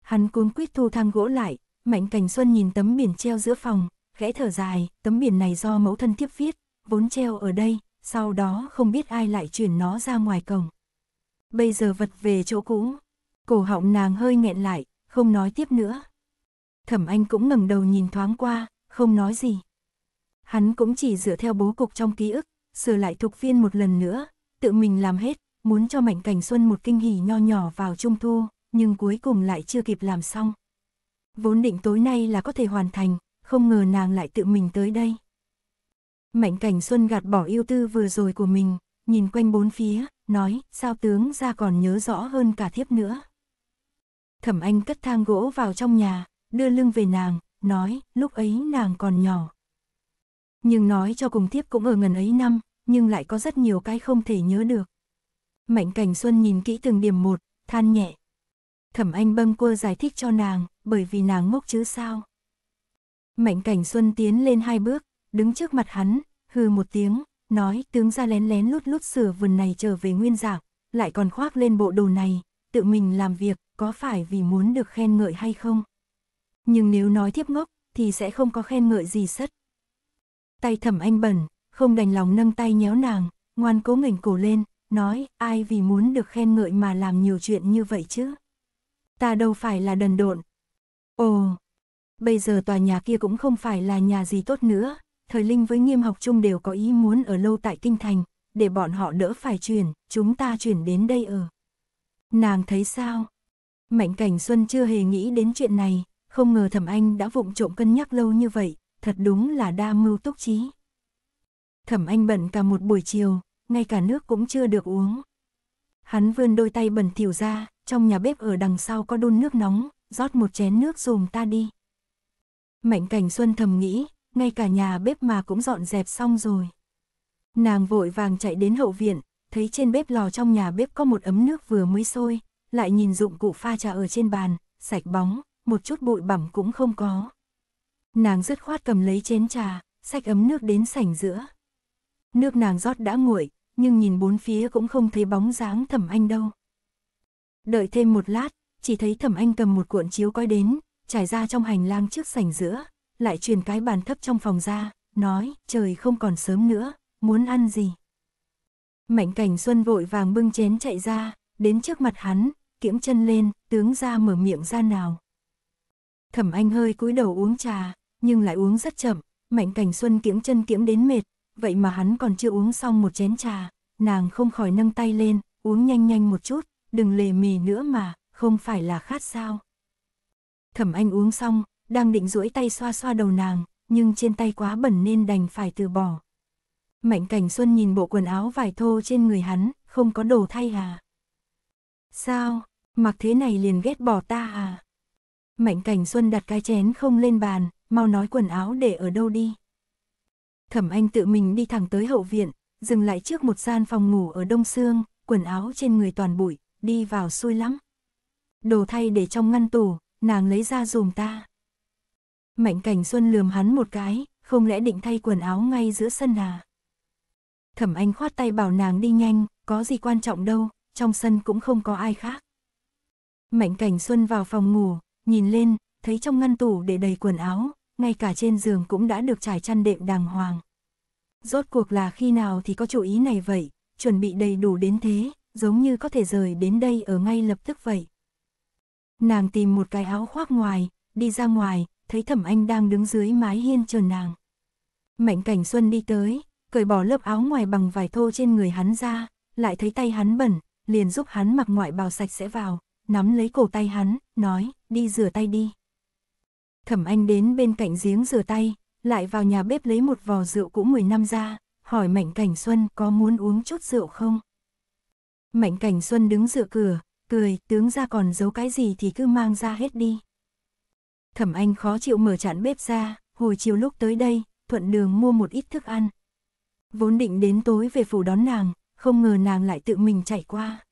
Hắn cuống quýt thu thang gỗ lại, Mạnh Cảnh Xuân nhìn tấm biển treo giữa phòng, khẽ thở dài, tấm biển này do mẫu thân thiếp viết, vốn treo ở đây, sau đó không biết ai lại chuyển nó ra ngoài cổng. Bây giờ vật về chỗ cũ, cổ họng nàng hơi nghẹn lại, không nói tiếp nữa. Thẩm Anh cũng ngẩng đầu nhìn thoáng qua, không nói gì. Hắn cũng chỉ dựa theo bố cục trong ký ức, sửa lại Thục Viên một lần nữa, tự mình làm hết, muốn cho Mạnh Cảnh Xuân một kinh hỉ nho nhỏ vào Trung Thu, nhưng cuối cùng lại chưa kịp làm xong. Vốn định tối nay là có thể hoàn thành, không ngờ nàng lại tự mình tới đây. Mạnh Cảnh Xuân gạt bỏ ưu tư vừa rồi của mình, nhìn quanh bốn phía, nói, sao tướng gia còn nhớ rõ hơn cả thiếp nữa. Thẩm Anh cất thang gỗ vào trong nhà, đưa lưng về nàng, nói, lúc ấy nàng còn nhỏ. Nhưng nói cho cùng thiếp cũng ở ngần ấy năm, nhưng lại có rất nhiều cái không thể nhớ được. Mạnh Cảnh Xuân nhìn kỹ từng điểm một, than nhẹ. Thẩm Anh bâng quơ giải thích cho nàng, bởi vì nàng ngốc chứ sao. Mạnh Cảnh Xuân tiến lên hai bước, đứng trước mặt hắn, hừ một tiếng, nói tướng gia lén lén lút lút sửa vườn này trở về nguyên dạng, lại còn khoác lên bộ đồ này, tự mình làm việc, có phải vì muốn được khen ngợi hay không? Nhưng nếu nói thiếp ngốc, thì sẽ không có khen ngợi gì sất. Tay Thẩm Anh bẩn, không đành lòng nâng tay nhéo nàng, ngoan cố nghỉnh cổ lên, nói ai vì muốn được khen ngợi mà làm nhiều chuyện như vậy chứ? Ta đâu phải là đần độn. Ồ, bây giờ tòa nhà kia cũng không phải là nhà gì tốt nữa. Thời Linh với Nghiêm Học Trung đều có ý muốn ở lâu tại Kinh Thành, để bọn họ đỡ phải chuyển, chúng ta chuyển đến đây ở. Nàng thấy sao? Mạnh Cảnh Xuân chưa hề nghĩ đến chuyện này, không ngờ Thẩm Anh đã vụng trộm cân nhắc lâu như vậy, thật đúng là đa mưu túc trí. Thẩm Anh bận cả một buổi chiều, ngay cả nước cũng chưa được uống. Hắn vươn đôi tay bẩn thỉu ra, trong nhà bếp ở đằng sau có đun nước nóng, rót một chén nước dùm ta đi. Mạnh Cảnh Xuân thầm nghĩ, ngay cả nhà bếp mà cũng dọn dẹp xong rồi. Nàng vội vàng chạy đến hậu viện, thấy trên bếp lò trong nhà bếp có một ấm nước vừa mới sôi, lại nhìn dụng cụ pha trà ở trên bàn, sạch bóng, một chút bụi bặm cũng không có. Nàng dứt khoát cầm lấy chén trà, xách ấm nước đến sảnh giữa. Nước nàng rót đã nguội, nhưng nhìn bốn phía cũng không thấy bóng dáng Thẩm Anh đâu. Đợi thêm một lát, chỉ thấy Thẩm Anh cầm một cuộn chiếu cói đến, trải ra trong hành lang trước sảnh giữa, lại truyền cái bàn thấp trong phòng ra, nói trời không còn sớm nữa, muốn ăn gì? Mạnh Cảnh Xuân vội vàng bưng chén chạy ra, đến trước mặt hắn, kiễng chân lên, tướng gia mở miệng ra nào. Thẩm Anh hơi cúi đầu uống trà, nhưng lại uống rất chậm, Mạnh Cảnh Xuân kiễng chân kiễng đến mệt, vậy mà hắn còn chưa uống xong một chén trà, nàng không khỏi nâng tay lên, uống nhanh nhanh một chút, đừng lề mề nữa mà, không phải là khát sao? Thẩm Anh uống xong, đang định duỗi tay xoa xoa đầu nàng, nhưng trên tay quá bẩn nên đành phải từ bỏ. Mạnh Cảnh Xuân nhìn bộ quần áo vải thô trên người hắn, không có đồ thay à? Sao, mặc thế này liền ghét bỏ ta à? Mạnh Cảnh Xuân đặt cái chén không lên bàn, mau nói quần áo để ở đâu đi. Thẩm Anh tự mình đi thẳng tới hậu viện, dừng lại trước một gian phòng ngủ ở Đông Sương, quần áo trên người toàn bụi, đi vào xui lắm. Đồ thay để trong ngăn tủ, nàng lấy ra dùm ta. Mạnh Cảnh Xuân lườm hắn một cái, không lẽ định thay quần áo ngay giữa sân à? Thẩm Anh khoát tay bảo nàng đi nhanh, có gì quan trọng đâu, trong sân cũng không có ai khác. Mạnh Cảnh Xuân vào phòng ngủ, nhìn lên, thấy trong ngăn tủ để đầy quần áo, ngay cả trên giường cũng đã được trải chăn đệm đàng hoàng. Rốt cuộc là khi nào thì có chủ ý này vậy, chuẩn bị đầy đủ đến thế, giống như có thể rời đến đây ở ngay lập tức vậy. Nàng tìm một cái áo khoác ngoài, đi ra ngoài, thấy Thẩm Anh đang đứng dưới mái hiên chờ nàng. Mạnh Cảnh Xuân đi tới, cởi bỏ lớp áo ngoài bằng vải thô trên người hắn ra, lại thấy tay hắn bẩn, liền giúp hắn mặc ngoại bào sạch sẽ vào, nắm lấy cổ tay hắn, nói, đi rửa tay đi. Thẩm Anh đến bên cạnh giếng rửa tay, lại vào nhà bếp lấy một vò rượu cũ 10 năm ra, hỏi Mạnh Cảnh Xuân có muốn uống chút rượu không? Mạnh Cảnh Xuân đứng dựa cửa, cười, tướng gia còn giấu cái gì thì cứ mang ra hết đi. Thẩm Anh khó chịu mở chạn bếp ra, hồi chiều lúc tới đây, thuận đường mua một ít thức ăn. Vốn định đến tối về phủ đón nàng, không ngờ nàng lại tự mình chạy qua.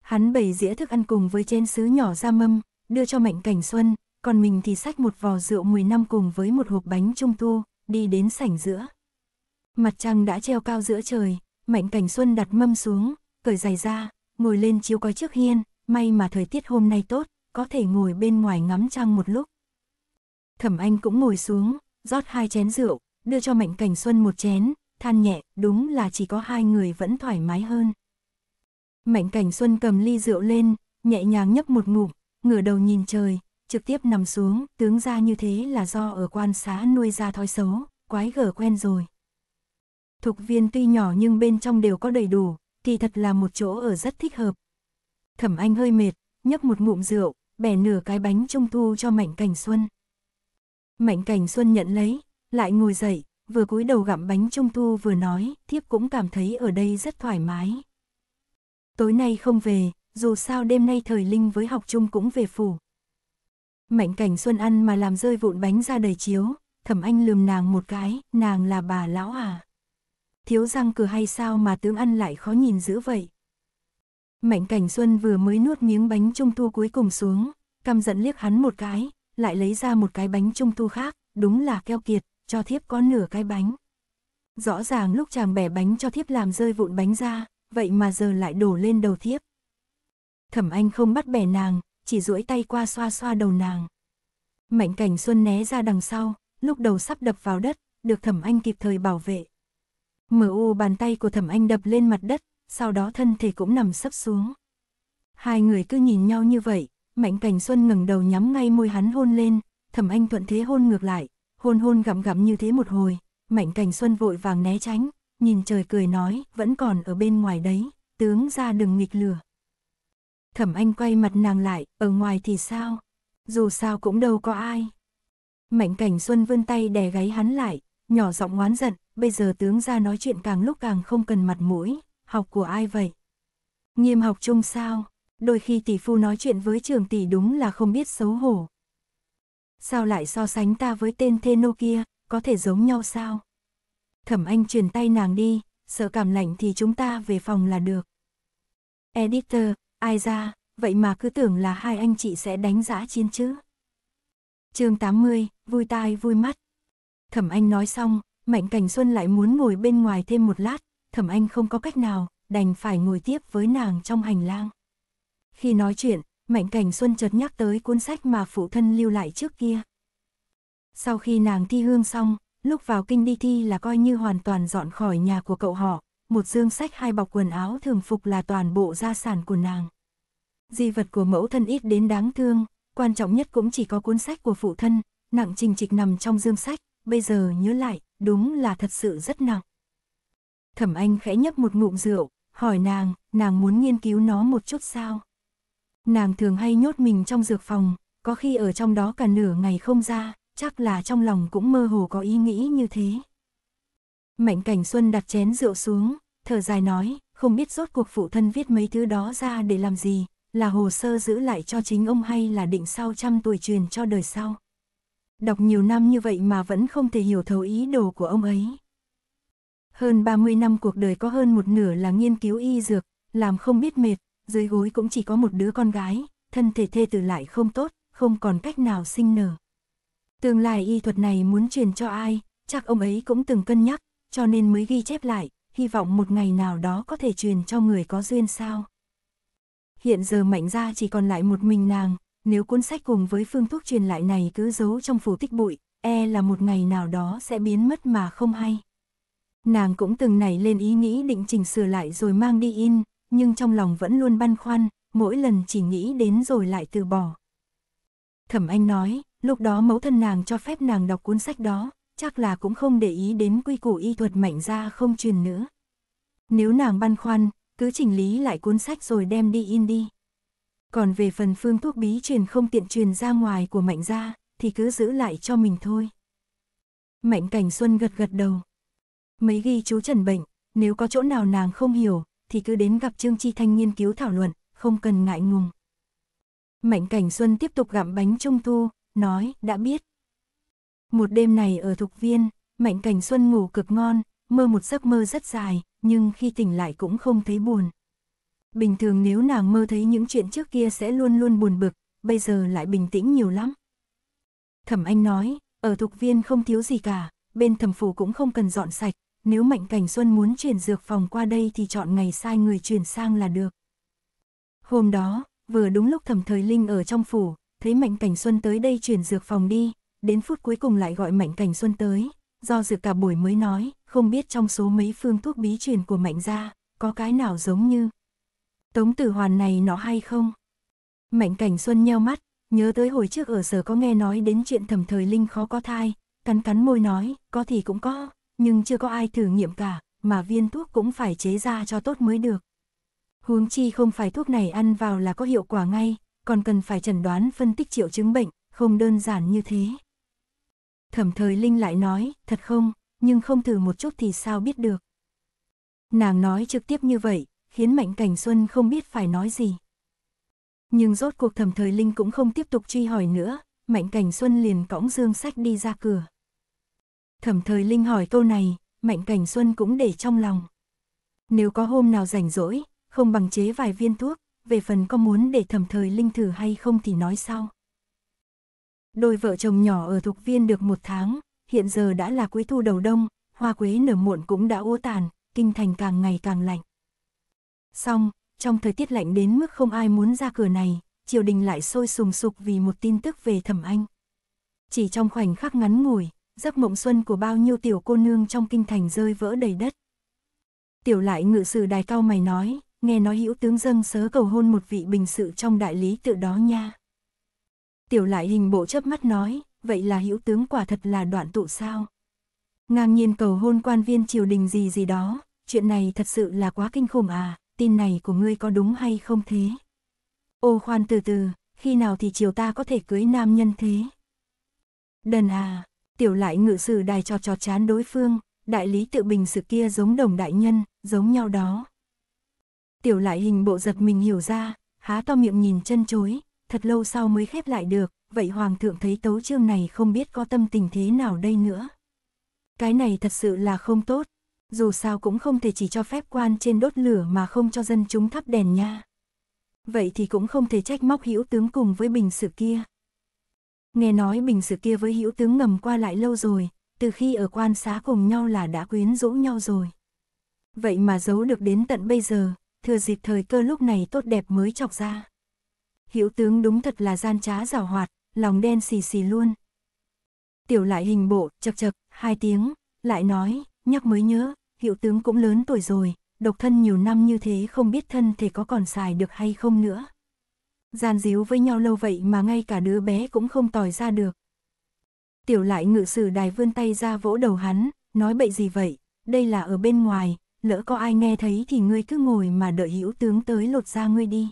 Hắn bày dĩa thức ăn cùng với chén sứ nhỏ ra mâm, đưa cho Mạnh Cảnh Xuân, còn mình thì xách một vò rượu 10 năm cùng với một hộp bánh trung thu, đi đến sảnh giữa. Mặt trăng đã treo cao giữa trời, Mạnh Cảnh Xuân đặt mâm xuống, cởi giày ra, ngồi lên chiếu cói trước hiên, may mà thời tiết hôm nay tốt, có thể ngồi bên ngoài ngắm trăng một lúc. Thẩm Anh cũng ngồi xuống, rót 2 chén rượu, đưa cho Mạnh Cảnh Xuân một chén, than nhẹ, đúng là chỉ có 2 người vẫn thoải mái hơn. Mạnh Cảnh Xuân cầm ly rượu lên, nhẹ nhàng nhấp một ngụm, ngửa đầu nhìn trời, trực tiếp nằm xuống, tướng gia như thế là do ở quan xá nuôi ra thói xấu, quái gở quen rồi. Thục viên tuy nhỏ nhưng bên trong đều có đầy đủ, kỳ thật là một chỗ ở rất thích hợp. Thẩm Anh hơi mệt, nhấp một ngụm rượu, bẻ nửa cái bánh trung thu cho Mạnh Cảnh Xuân. Mạnh Cảnh Xuân nhận lấy, lại ngồi dậy, vừa cúi đầu gặm bánh trung thu vừa nói, thiếp cũng cảm thấy ở đây rất thoải mái. Tối nay không về, dù sao đêm nay Thời Linh với Học Trung cũng về phủ. Mạnh Cảnh Xuân ăn mà làm rơi vụn bánh ra đầy chiếu, Thẩm Anh lườm nàng một cái, nàng là bà lão à? Thiếu răng cửa hay sao mà tướng ăn lại khó nhìn dữ vậy? Mạnh Cảnh Xuân vừa mới nuốt miếng bánh trung thu cuối cùng xuống, căm giận liếc hắn một cái, lại lấy ra một cái bánh trung thu khác, đúng là keo kiệt, cho thiếp có nửa cái bánh. Rõ ràng lúc chàng bẻ bánh cho thiếp làm rơi vụn bánh ra, vậy mà giờ lại đổ lên đầu thiếp. Thẩm Anh không bắt bẻ nàng, chỉ duỗi tay qua xoa xoa đầu nàng. Mạnh Cảnh Xuân né ra đằng sau, lúc đầu sắp đập vào đất, được Thẩm Anh kịp thời bảo vệ. Mở u bàn tay của Thẩm Anh đập lên mặt đất, sau đó thân thể cũng nằm sấp xuống. Hai người cứ nhìn nhau như vậy, Mạnh Cảnh Xuân ngẩng đầu nhắm ngay môi hắn hôn lên, Thẩm Anh thuận thế hôn ngược lại, hôn gặm gặm như thế một hồi, Mạnh Cảnh Xuân vội vàng né tránh, nhìn trời cười nói, vẫn còn ở bên ngoài đấy, tướng ra đừng nghịch lửa. Thẩm Anh quay mặt nàng lại, ở ngoài thì sao? Dù sao cũng đâu có ai. Mạnh Cảnh Xuân vươn tay đè gáy hắn lại, nhỏ giọng oán giận, bây giờ tướng ra nói chuyện càng lúc càng không cần mặt mũi, học của ai vậy? Nghiêm Học Trung sao? Đôi khi tỷ phu nói chuyện với trưởng tỷ đúng là không biết xấu hổ. Sao lại so sánh ta với tên thê nô kia, có thể giống nhau sao? Thẩm Anh truyền tay nàng đi, sợ cảm lạnh thì chúng ta về phòng là được. Editor, ai ra, vậy mà cứ tưởng là hai anh chị sẽ đánh giã chiến chứ. Chương 80, vui tai vui mắt. Thẩm Anh nói xong, Mạnh Cảnh Xuân lại muốn ngồi bên ngoài thêm một lát, Thẩm Anh không có cách nào, đành phải ngồi tiếp với nàng trong hành lang. Khi nói chuyện, Mạnh Cảnh Xuân chợt nhắc tới cuốn sách mà phụ thân lưu lại trước kia. Sau khi nàng thi hương xong, lúc vào kinh đi thi là coi như hoàn toàn dọn khỏi nhà của cậu họ, một dương sách hai bọc quần áo thường phục là toàn bộ gia sản của nàng. Di vật của mẫu thân ít đến đáng thương, quan trọng nhất cũng chỉ có cuốn sách của phụ thân, nặng trình trịch nằm trong dương sách, bây giờ nhớ lại, đúng là thật sự rất nặng. Thẩm Anh khẽ nhấp một ngụm rượu, hỏi nàng muốn nghiên cứu nó một chút sao? Nàng thường hay nhốt mình trong dược phòng, có khi ở trong đó cả nửa ngày không ra, chắc là trong lòng cũng mơ hồ có ý nghĩ như thế. Mạnh Cảnh Xuân đặt chén rượu xuống, thở dài nói, không biết rốt cuộc phụ thân viết mấy thứ đó ra để làm gì, là hồ sơ giữ lại cho chính ông hay là định sau trăm tuổi truyền cho đời sau. Đọc nhiều năm như vậy mà vẫn không thể hiểu thấu ý đồ của ông ấy. Hơn 30 năm cuộc đời có hơn một nửa là nghiên cứu y dược, làm không biết mệt, dưới gối cũng chỉ có một đứa con gái, thân thể thê tử lại không tốt, không còn cách nào sinh nở. Tương lai y thuật này muốn truyền cho ai, chắc ông ấy cũng từng cân nhắc, cho nên mới ghi chép lại, hy vọng một ngày nào đó có thể truyền cho người có duyên sao. Hiện giờ Mạnh gia chỉ còn lại một mình nàng, nếu cuốn sách cùng với phương thuốc truyền lại này cứ giấu trong phủ tích bụi, e là một ngày nào đó sẽ biến mất mà không hay. Nàng cũng từng nảy lên ý nghĩ định chỉnh sửa lại rồi mang đi in, nhưng trong lòng vẫn luôn băn khoăn, mỗi lần chỉ nghĩ đến rồi lại từ bỏ. Thẩm Anh nói, lúc đó mẫu thân nàng cho phép nàng đọc cuốn sách đó, chắc là cũng không để ý đến quy củ y thuật Mạnh gia không truyền nữa. Nếu nàng băn khoăn, cứ chỉnh lý lại cuốn sách rồi đem đi in đi. Còn về phần phương thuốc bí truyền không tiện truyền ra ngoài của Mạnh gia, thì cứ giữ lại cho mình thôi. Mạnh Cảnh Xuân gật gật đầu. Mấy ghi chú trần bệnh, nếu có chỗ nào nàng không hiểu, thì cứ đến gặp Trương Chi Thanh nghiên cứu thảo luận, không cần ngại ngùng. Mạnh Cảnh Xuân tiếp tục gặm bánh trung thu, nói, đã biết. Một đêm này ở Thục Viên, Mạnh Cảnh Xuân ngủ cực ngon, mơ một giấc mơ rất dài, nhưng khi tỉnh lại cũng không thấy buồn. Bình thường nếu nàng mơ thấy những chuyện trước kia sẽ luôn luôn buồn bực, bây giờ lại bình tĩnh nhiều lắm. Thẩm Anh nói, ở Thục Viên không thiếu gì cả, bên thẩm phủ cũng không cần dọn sạch, nếu Mạnh Cảnh Xuân muốn chuyển dược phòng qua đây thì chọn ngày sai người chuyển sang là được. Hôm đó, vừa đúng lúc Thẩm Thời Linh ở trong phủ, thấy Mạnh Cảnh Xuân tới đây chuyển dược phòng đi, đến phút cuối cùng lại gọi Mạnh Cảnh Xuân tới, do dự cả buổi mới nói, không biết trong số mấy phương thuốc bí truyền của Mạnh gia, có cái nào giống như Tống Tử Hoàn này nó hay không? Mạnh Cảnh Xuân nheo mắt, nhớ tới hồi trước ở sở có nghe nói đến chuyện Thẩm Thời Linh khó có thai, cắn môi nói, có thì cũng có, nhưng chưa có ai thử nghiệm cả, mà viên thuốc cũng phải chế ra cho tốt mới được, Huống chi không phải thuốc này ăn vào là có hiệu quả ngay, còn cần phải chẩn đoán phân tích triệu chứng bệnh, không đơn giản như thế. Thẩm Thời Linh lại nói, thật không, nhưng không thử một chút thì sao biết được. Nàng nói trực tiếp như vậy, khiến Mạnh Cảnh Xuân không biết phải nói gì. Nhưng rốt cuộc Thẩm Thời Linh cũng không tiếp tục truy hỏi nữa, Mạnh Cảnh Xuân liền cõng dương sách đi ra cửa. Thẩm Thời Linh hỏi câu này, Mạnh Cảnh Xuân cũng để trong lòng. Nếu có hôm nào rảnh rỗi, không bằng chế vài viên thuốc, về phần có muốn để Thẩm Thời Linh thử hay không thì nói sau. Đôi vợ chồng nhỏ ở Thục Viên được một tháng, hiện giờ đã là cuối thu đầu đông, hoa quế nở muộn cũng đã úa tàn, kinh thành càng ngày càng lạnh. Song, trong thời tiết lạnh đến mức không ai muốn ra cửa này, triều đình lại sôi sùng sục vì một tin tức về Thẩm Anh. Chỉ trong khoảnh khắc ngắn ngủi, giấc mộng xuân của bao nhiêu tiểu cô nương trong kinh thành rơi vỡ đầy đất. Tiểu lại ngự sử đài cao mày nói, nghe nói hữu tướng dâng sớ cầu hôn một vị bình sự trong đại lý tự đó nha. Tiểu lại hình bộ chớp mắt nói, vậy là hữu tướng quả thật là đoạn tụ sao? Ngang nhiên cầu hôn quan viên triều đình gì gì đó, chuyện này thật sự là quá kinh khủng à, tin này của ngươi có đúng hay không thế? Ô khoan từ từ, khi nào thì triều ta có thể cưới nam nhân thế? Đần à, tiểu lại ngự sử đài trọt trọt chán đối phương, đại lý tự bình sự kia giống Đồng đại nhân, giống nhau đó. Tiểu lại hình bộ giật mình hiểu ra, há to miệng nhìn chân chối, thật lâu sau mới khép lại được, vậy hoàng thượng thấy tấu chương này không biết có tâm tình thế nào đây nữa. Cái này thật sự là không tốt, dù sao cũng không thể chỉ cho phép quan trên đốt lửa mà không cho dân chúng thắp đèn nha. Vậy thì cũng không thể trách móc hữu tướng cùng với bình sự kia. Nghe nói bình sự kia với hữu tướng ngầm qua lại lâu rồi, từ khi ở quan xá cùng nhau là đã quyến rũ nhau rồi. Vậy mà giấu được đến tận bây giờ, thừa dịp thời cơ lúc này tốt đẹp mới chọc ra. Hữu tướng đúng thật là gian trá giảo hoạt, lòng đen xì xì luôn. Tiểu lại hình bộ, chậc chậc, 2 tiếng, lại nói, nhắc mới nhớ, hữu tướng cũng lớn tuổi rồi, độc thân nhiều năm như thế không biết thân thể có còn xài được hay không nữa. Gian díu với nhau lâu vậy mà ngay cả đứa bé cũng không tòi ra được. Tiểu lại ngự sử đài vươn tay ra vỗ đầu hắn, nói bậy gì vậy, đây là ở bên ngoài, lỡ có ai nghe thấy thì ngươi cứ ngồi mà đợi hữu tướng tới lột da ngươi đi.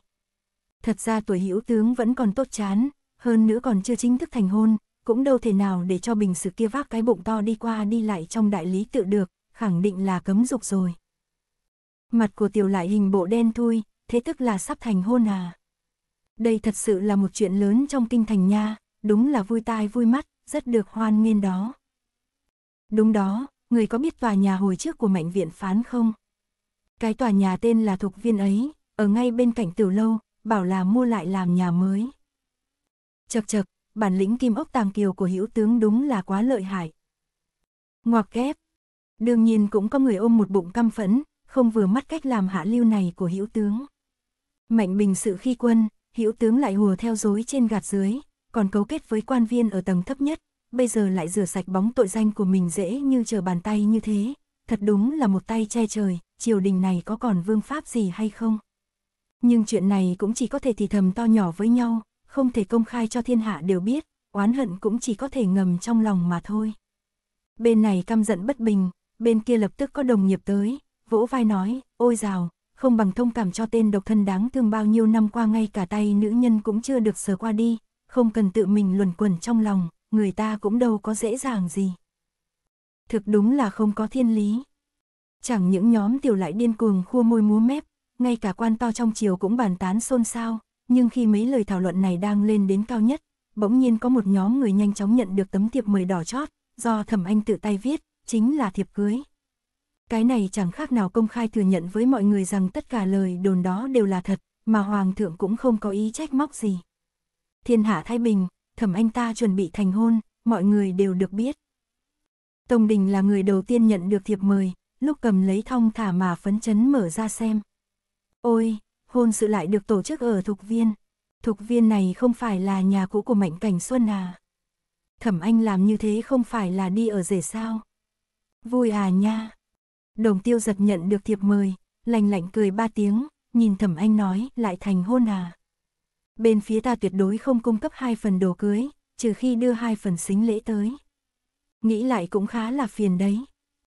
Thật ra tuổi hữu tướng vẫn còn tốt chán, hơn nữa còn chưa chính thức thành hôn, cũng đâu thể nào để cho bình sự kia vác cái bụng to đi qua đi lại trong đại lý tự được, khẳng định là cấm dục rồi. Mặt của tiểu lại hình bộ đen thui, thế tức là sắp thành hôn à. Đây thật sự là một chuyện lớn trong kinh thành nha, đúng là vui tai vui mắt, rất được hoan nghênh đó. Đúng đó, người có biết tòa nhà hồi trước của Mạnh Viện Phán không? Cái tòa nhà tên là Thục Viên ấy, ở ngay bên cạnh tiểu lâu, bảo là mua lại làm nhà mới. Chậc chậc, bản lĩnh kim ốc tàng kiều của hữu tướng đúng là quá lợi hại. Ngoặc kép, đương nhiên cũng có người ôm một bụng căm phẫn, không vừa mắt cách làm hạ lưu này của hữu tướng. Mạnh bình sự khi quân, hữu tướng lại hùa theo dối trên gạt dưới, còn cấu kết với quan viên ở tầng thấp nhất, bây giờ lại rửa sạch bóng tội danh của mình dễ như trở bàn tay như thế, thật đúng là một tay che trời, triều đình này có còn vương pháp gì hay không? Nhưng chuyện này cũng chỉ có thể thì thầm to nhỏ với nhau, không thể công khai cho thiên hạ đều biết, oán hận cũng chỉ có thể ngầm trong lòng mà thôi. Bên này căm giận bất bình, bên kia lập tức có đồng nghiệp tới, vỗ vai nói, ôi dào, không bằng thông cảm cho tên độc thân đáng thương bao nhiêu năm qua ngay cả tay nữ nhân cũng chưa được sờ qua đi, không cần tự mình luẩn quẩn trong lòng, người ta cũng đâu có dễ dàng gì. Thực đúng là không có thiên lý. Chẳng những nhóm tiểu lại điên cuồng khua môi múa mép, ngay cả quan to trong triều cũng bàn tán xôn xao, nhưng khi mấy lời thảo luận này đang lên đến cao nhất, bỗng nhiên có một nhóm người nhanh chóng nhận được tấm thiệp mời đỏ chót, do Thẩm Anh tự tay viết, chính là thiệp cưới. Cái này chẳng khác nào công khai thừa nhận với mọi người rằng tất cả lời đồn đó đều là thật, mà hoàng thượng cũng không có ý trách móc gì. Thiên hạ thái bình, Thẩm Anh ta chuẩn bị thành hôn, mọi người đều được biết. Tông Đình là người đầu tiên nhận được thiệp mời, lúc cầm lấy thong thả mà phấn chấn mở ra xem. Ôi, hôn sự lại được tổ chức ở Thục Viên. Thục Viên này không phải là nhà cũ của Mạnh Cảnh Xuân à? Thẩm Anh làm như thế không phải là đi ở rể sao? Vui à nha. Đồng Tiêu Dật nhận được thiệp mời, lành lạnh cười 3 tiếng, nhìn Thẩm Anh nói, lại thành hôn à? Bên phía ta tuyệt đối không cung cấp 2 phần đồ cưới, trừ khi đưa 2 phần sính lễ tới. Nghĩ lại cũng khá là phiền đấy.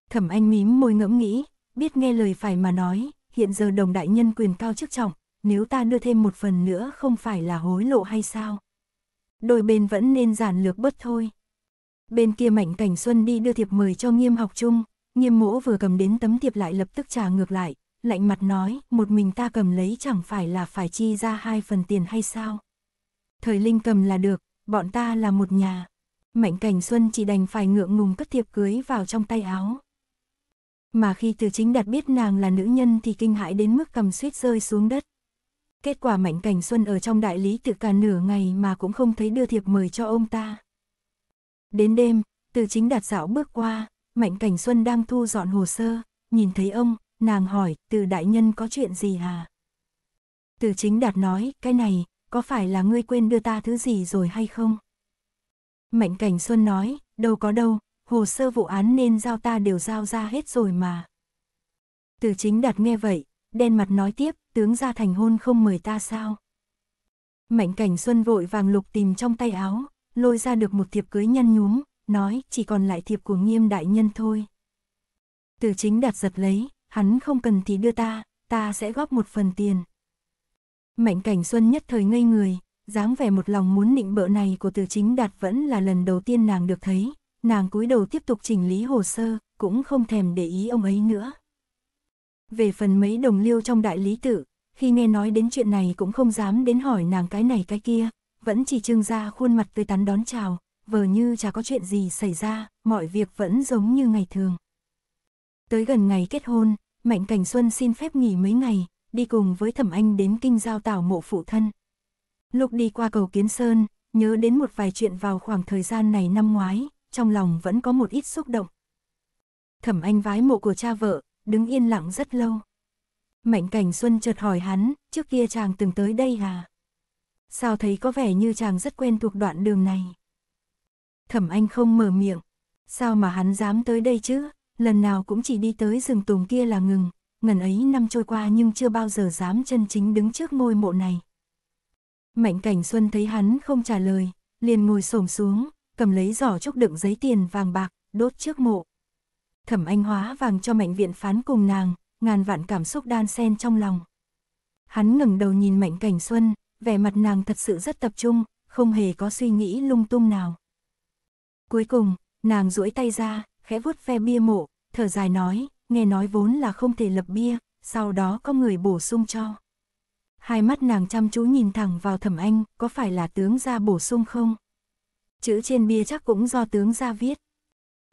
Thẩm Anh mím môi ngẫm nghĩ, biết nghe lời phải mà nói. hiện giờ Đồng đại nhân quyền cao chức trọng, nếu ta đưa thêm một phần nữa không phải là hối lộ hay sao? Đôi bên vẫn nên giản lược bớt thôi. Bên kia Mạnh Cảnh Xuân đi đưa thiệp mời cho Nghiêm Học Trung, Nghiêm mỗ vừa cầm đến tấm thiệp lại lập tức trả ngược lại, lạnh mặt nói, một mình ta cầm lấy chẳng phải là phải chi ra 2 phần tiền hay sao? Thời Linh cầm là được, bọn ta là một nhà. Mạnh Cảnh Xuân chỉ đành phải ngượng ngùng cất thiệp cưới vào trong tay áo. Mà khi Từ Chính Đạt biết nàng là nữ nhân thì kinh hãi đến mức cầm suýt rơi xuống đất. Kết quả Mạnh Cảnh Xuân ở trong đại lý tự cả nửa ngày mà cũng không thấy đưa thiệp mời cho ông ta. Đến đêm, Từ Chính Đạt dạo bước qua, Mạnh Cảnh Xuân đang thu dọn hồ sơ, nhìn thấy ông, nàng hỏi, Từ đại nhân có chuyện gì hả? Từ Chính Đạt nói, cái này, có phải là ngươi quên đưa ta thứ gì rồi hay không? Mạnh Cảnh Xuân nói, đâu có đâu, hồ sơ vụ án nên giao ta đều giao ra hết rồi mà. Từ Chính Đạt nghe vậy, đen mặt nói tiếp, tướng gia thành hôn không mời ta sao? Mạnh Cảnh Xuân vội vàng lục tìm trong tay áo, lôi ra được một thiệp cưới nhăn nhúm, nói, chỉ còn lại thiệp của Nghiêm đại nhân thôi. Từ Chính Đạt giật lấy, hắn không cần thì đưa ta sẽ góp 1 phần tiền. Mạnh Cảnh Xuân nhất thời ngây người, dáng vẻ một lòng muốn nịnh bợ này của Từ Chính Đạt vẫn là lần đầu tiên nàng được thấy, nàng cúi đầu tiếp tục chỉnh lý hồ sơ, cũng không thèm để ý ông ấy nữa. Về phần mấy đồng liêu trong đại lý tự, khi nghe nói đến chuyện này cũng không dám đến hỏi nàng cái này cái kia, vẫn chỉ trưng ra khuôn mặt tươi tắn đón chào, vờ như chả có chuyện gì xảy ra, mọi việc vẫn giống như ngày thường. Tới gần ngày kết hôn, Mạnh Cảnh Xuân xin phép nghỉ mấy ngày, đi cùng với Thẩm Anh đến kinh giao tảo mộ phụ thân. Lúc đi qua cầu Kiến Sơn, nhớ đến một vài chuyện vào khoảng thời gian này năm ngoái, trong lòng vẫn có một ít xúc động. Thẩm Anh vái mộ của cha vợ, đứng yên lặng rất lâu. Mạnh Cảnh Xuân chợt hỏi hắn, trước kia chàng từng tới đây à? Sao thấy có vẻ như chàng rất quen thuộc đoạn đường này? Thẩm Anh không mở miệng, sao mà hắn dám tới đây chứ, lần nào cũng chỉ đi tới rừng tùng kia là ngừng, ngần ấy năm trôi qua nhưng chưa bao giờ dám chân chính đứng trước ngôi mộ này. Mạnh Cảnh Xuân thấy hắn không trả lời, liền ngồi xổm xuống, cầm lấy giỏ trúc đựng giấy tiền vàng bạc, đốt trước mộ. Thẩm Anh hóa vàng cho Mạnh Viện Phán cùng nàng, ngàn vạn cảm xúc đan xen trong lòng. Hắn ngẩng đầu nhìn Mạnh Cảnh Xuân, vẻ mặt nàng thật sự rất tập trung, không hề có suy nghĩ lung tung nào. Cuối cùng, nàng duỗi tay ra, khẽ vuốt ve bia mộ, thở dài nói, nghe nói vốn là không thể lập bia, sau đó có người bổ sung cho. Hai mắt nàng chăm chú nhìn thẳng vào Thẩm Anh, có phải là tướng gia bổ sung không? Chữ trên bia chắc cũng do tướng gia viết.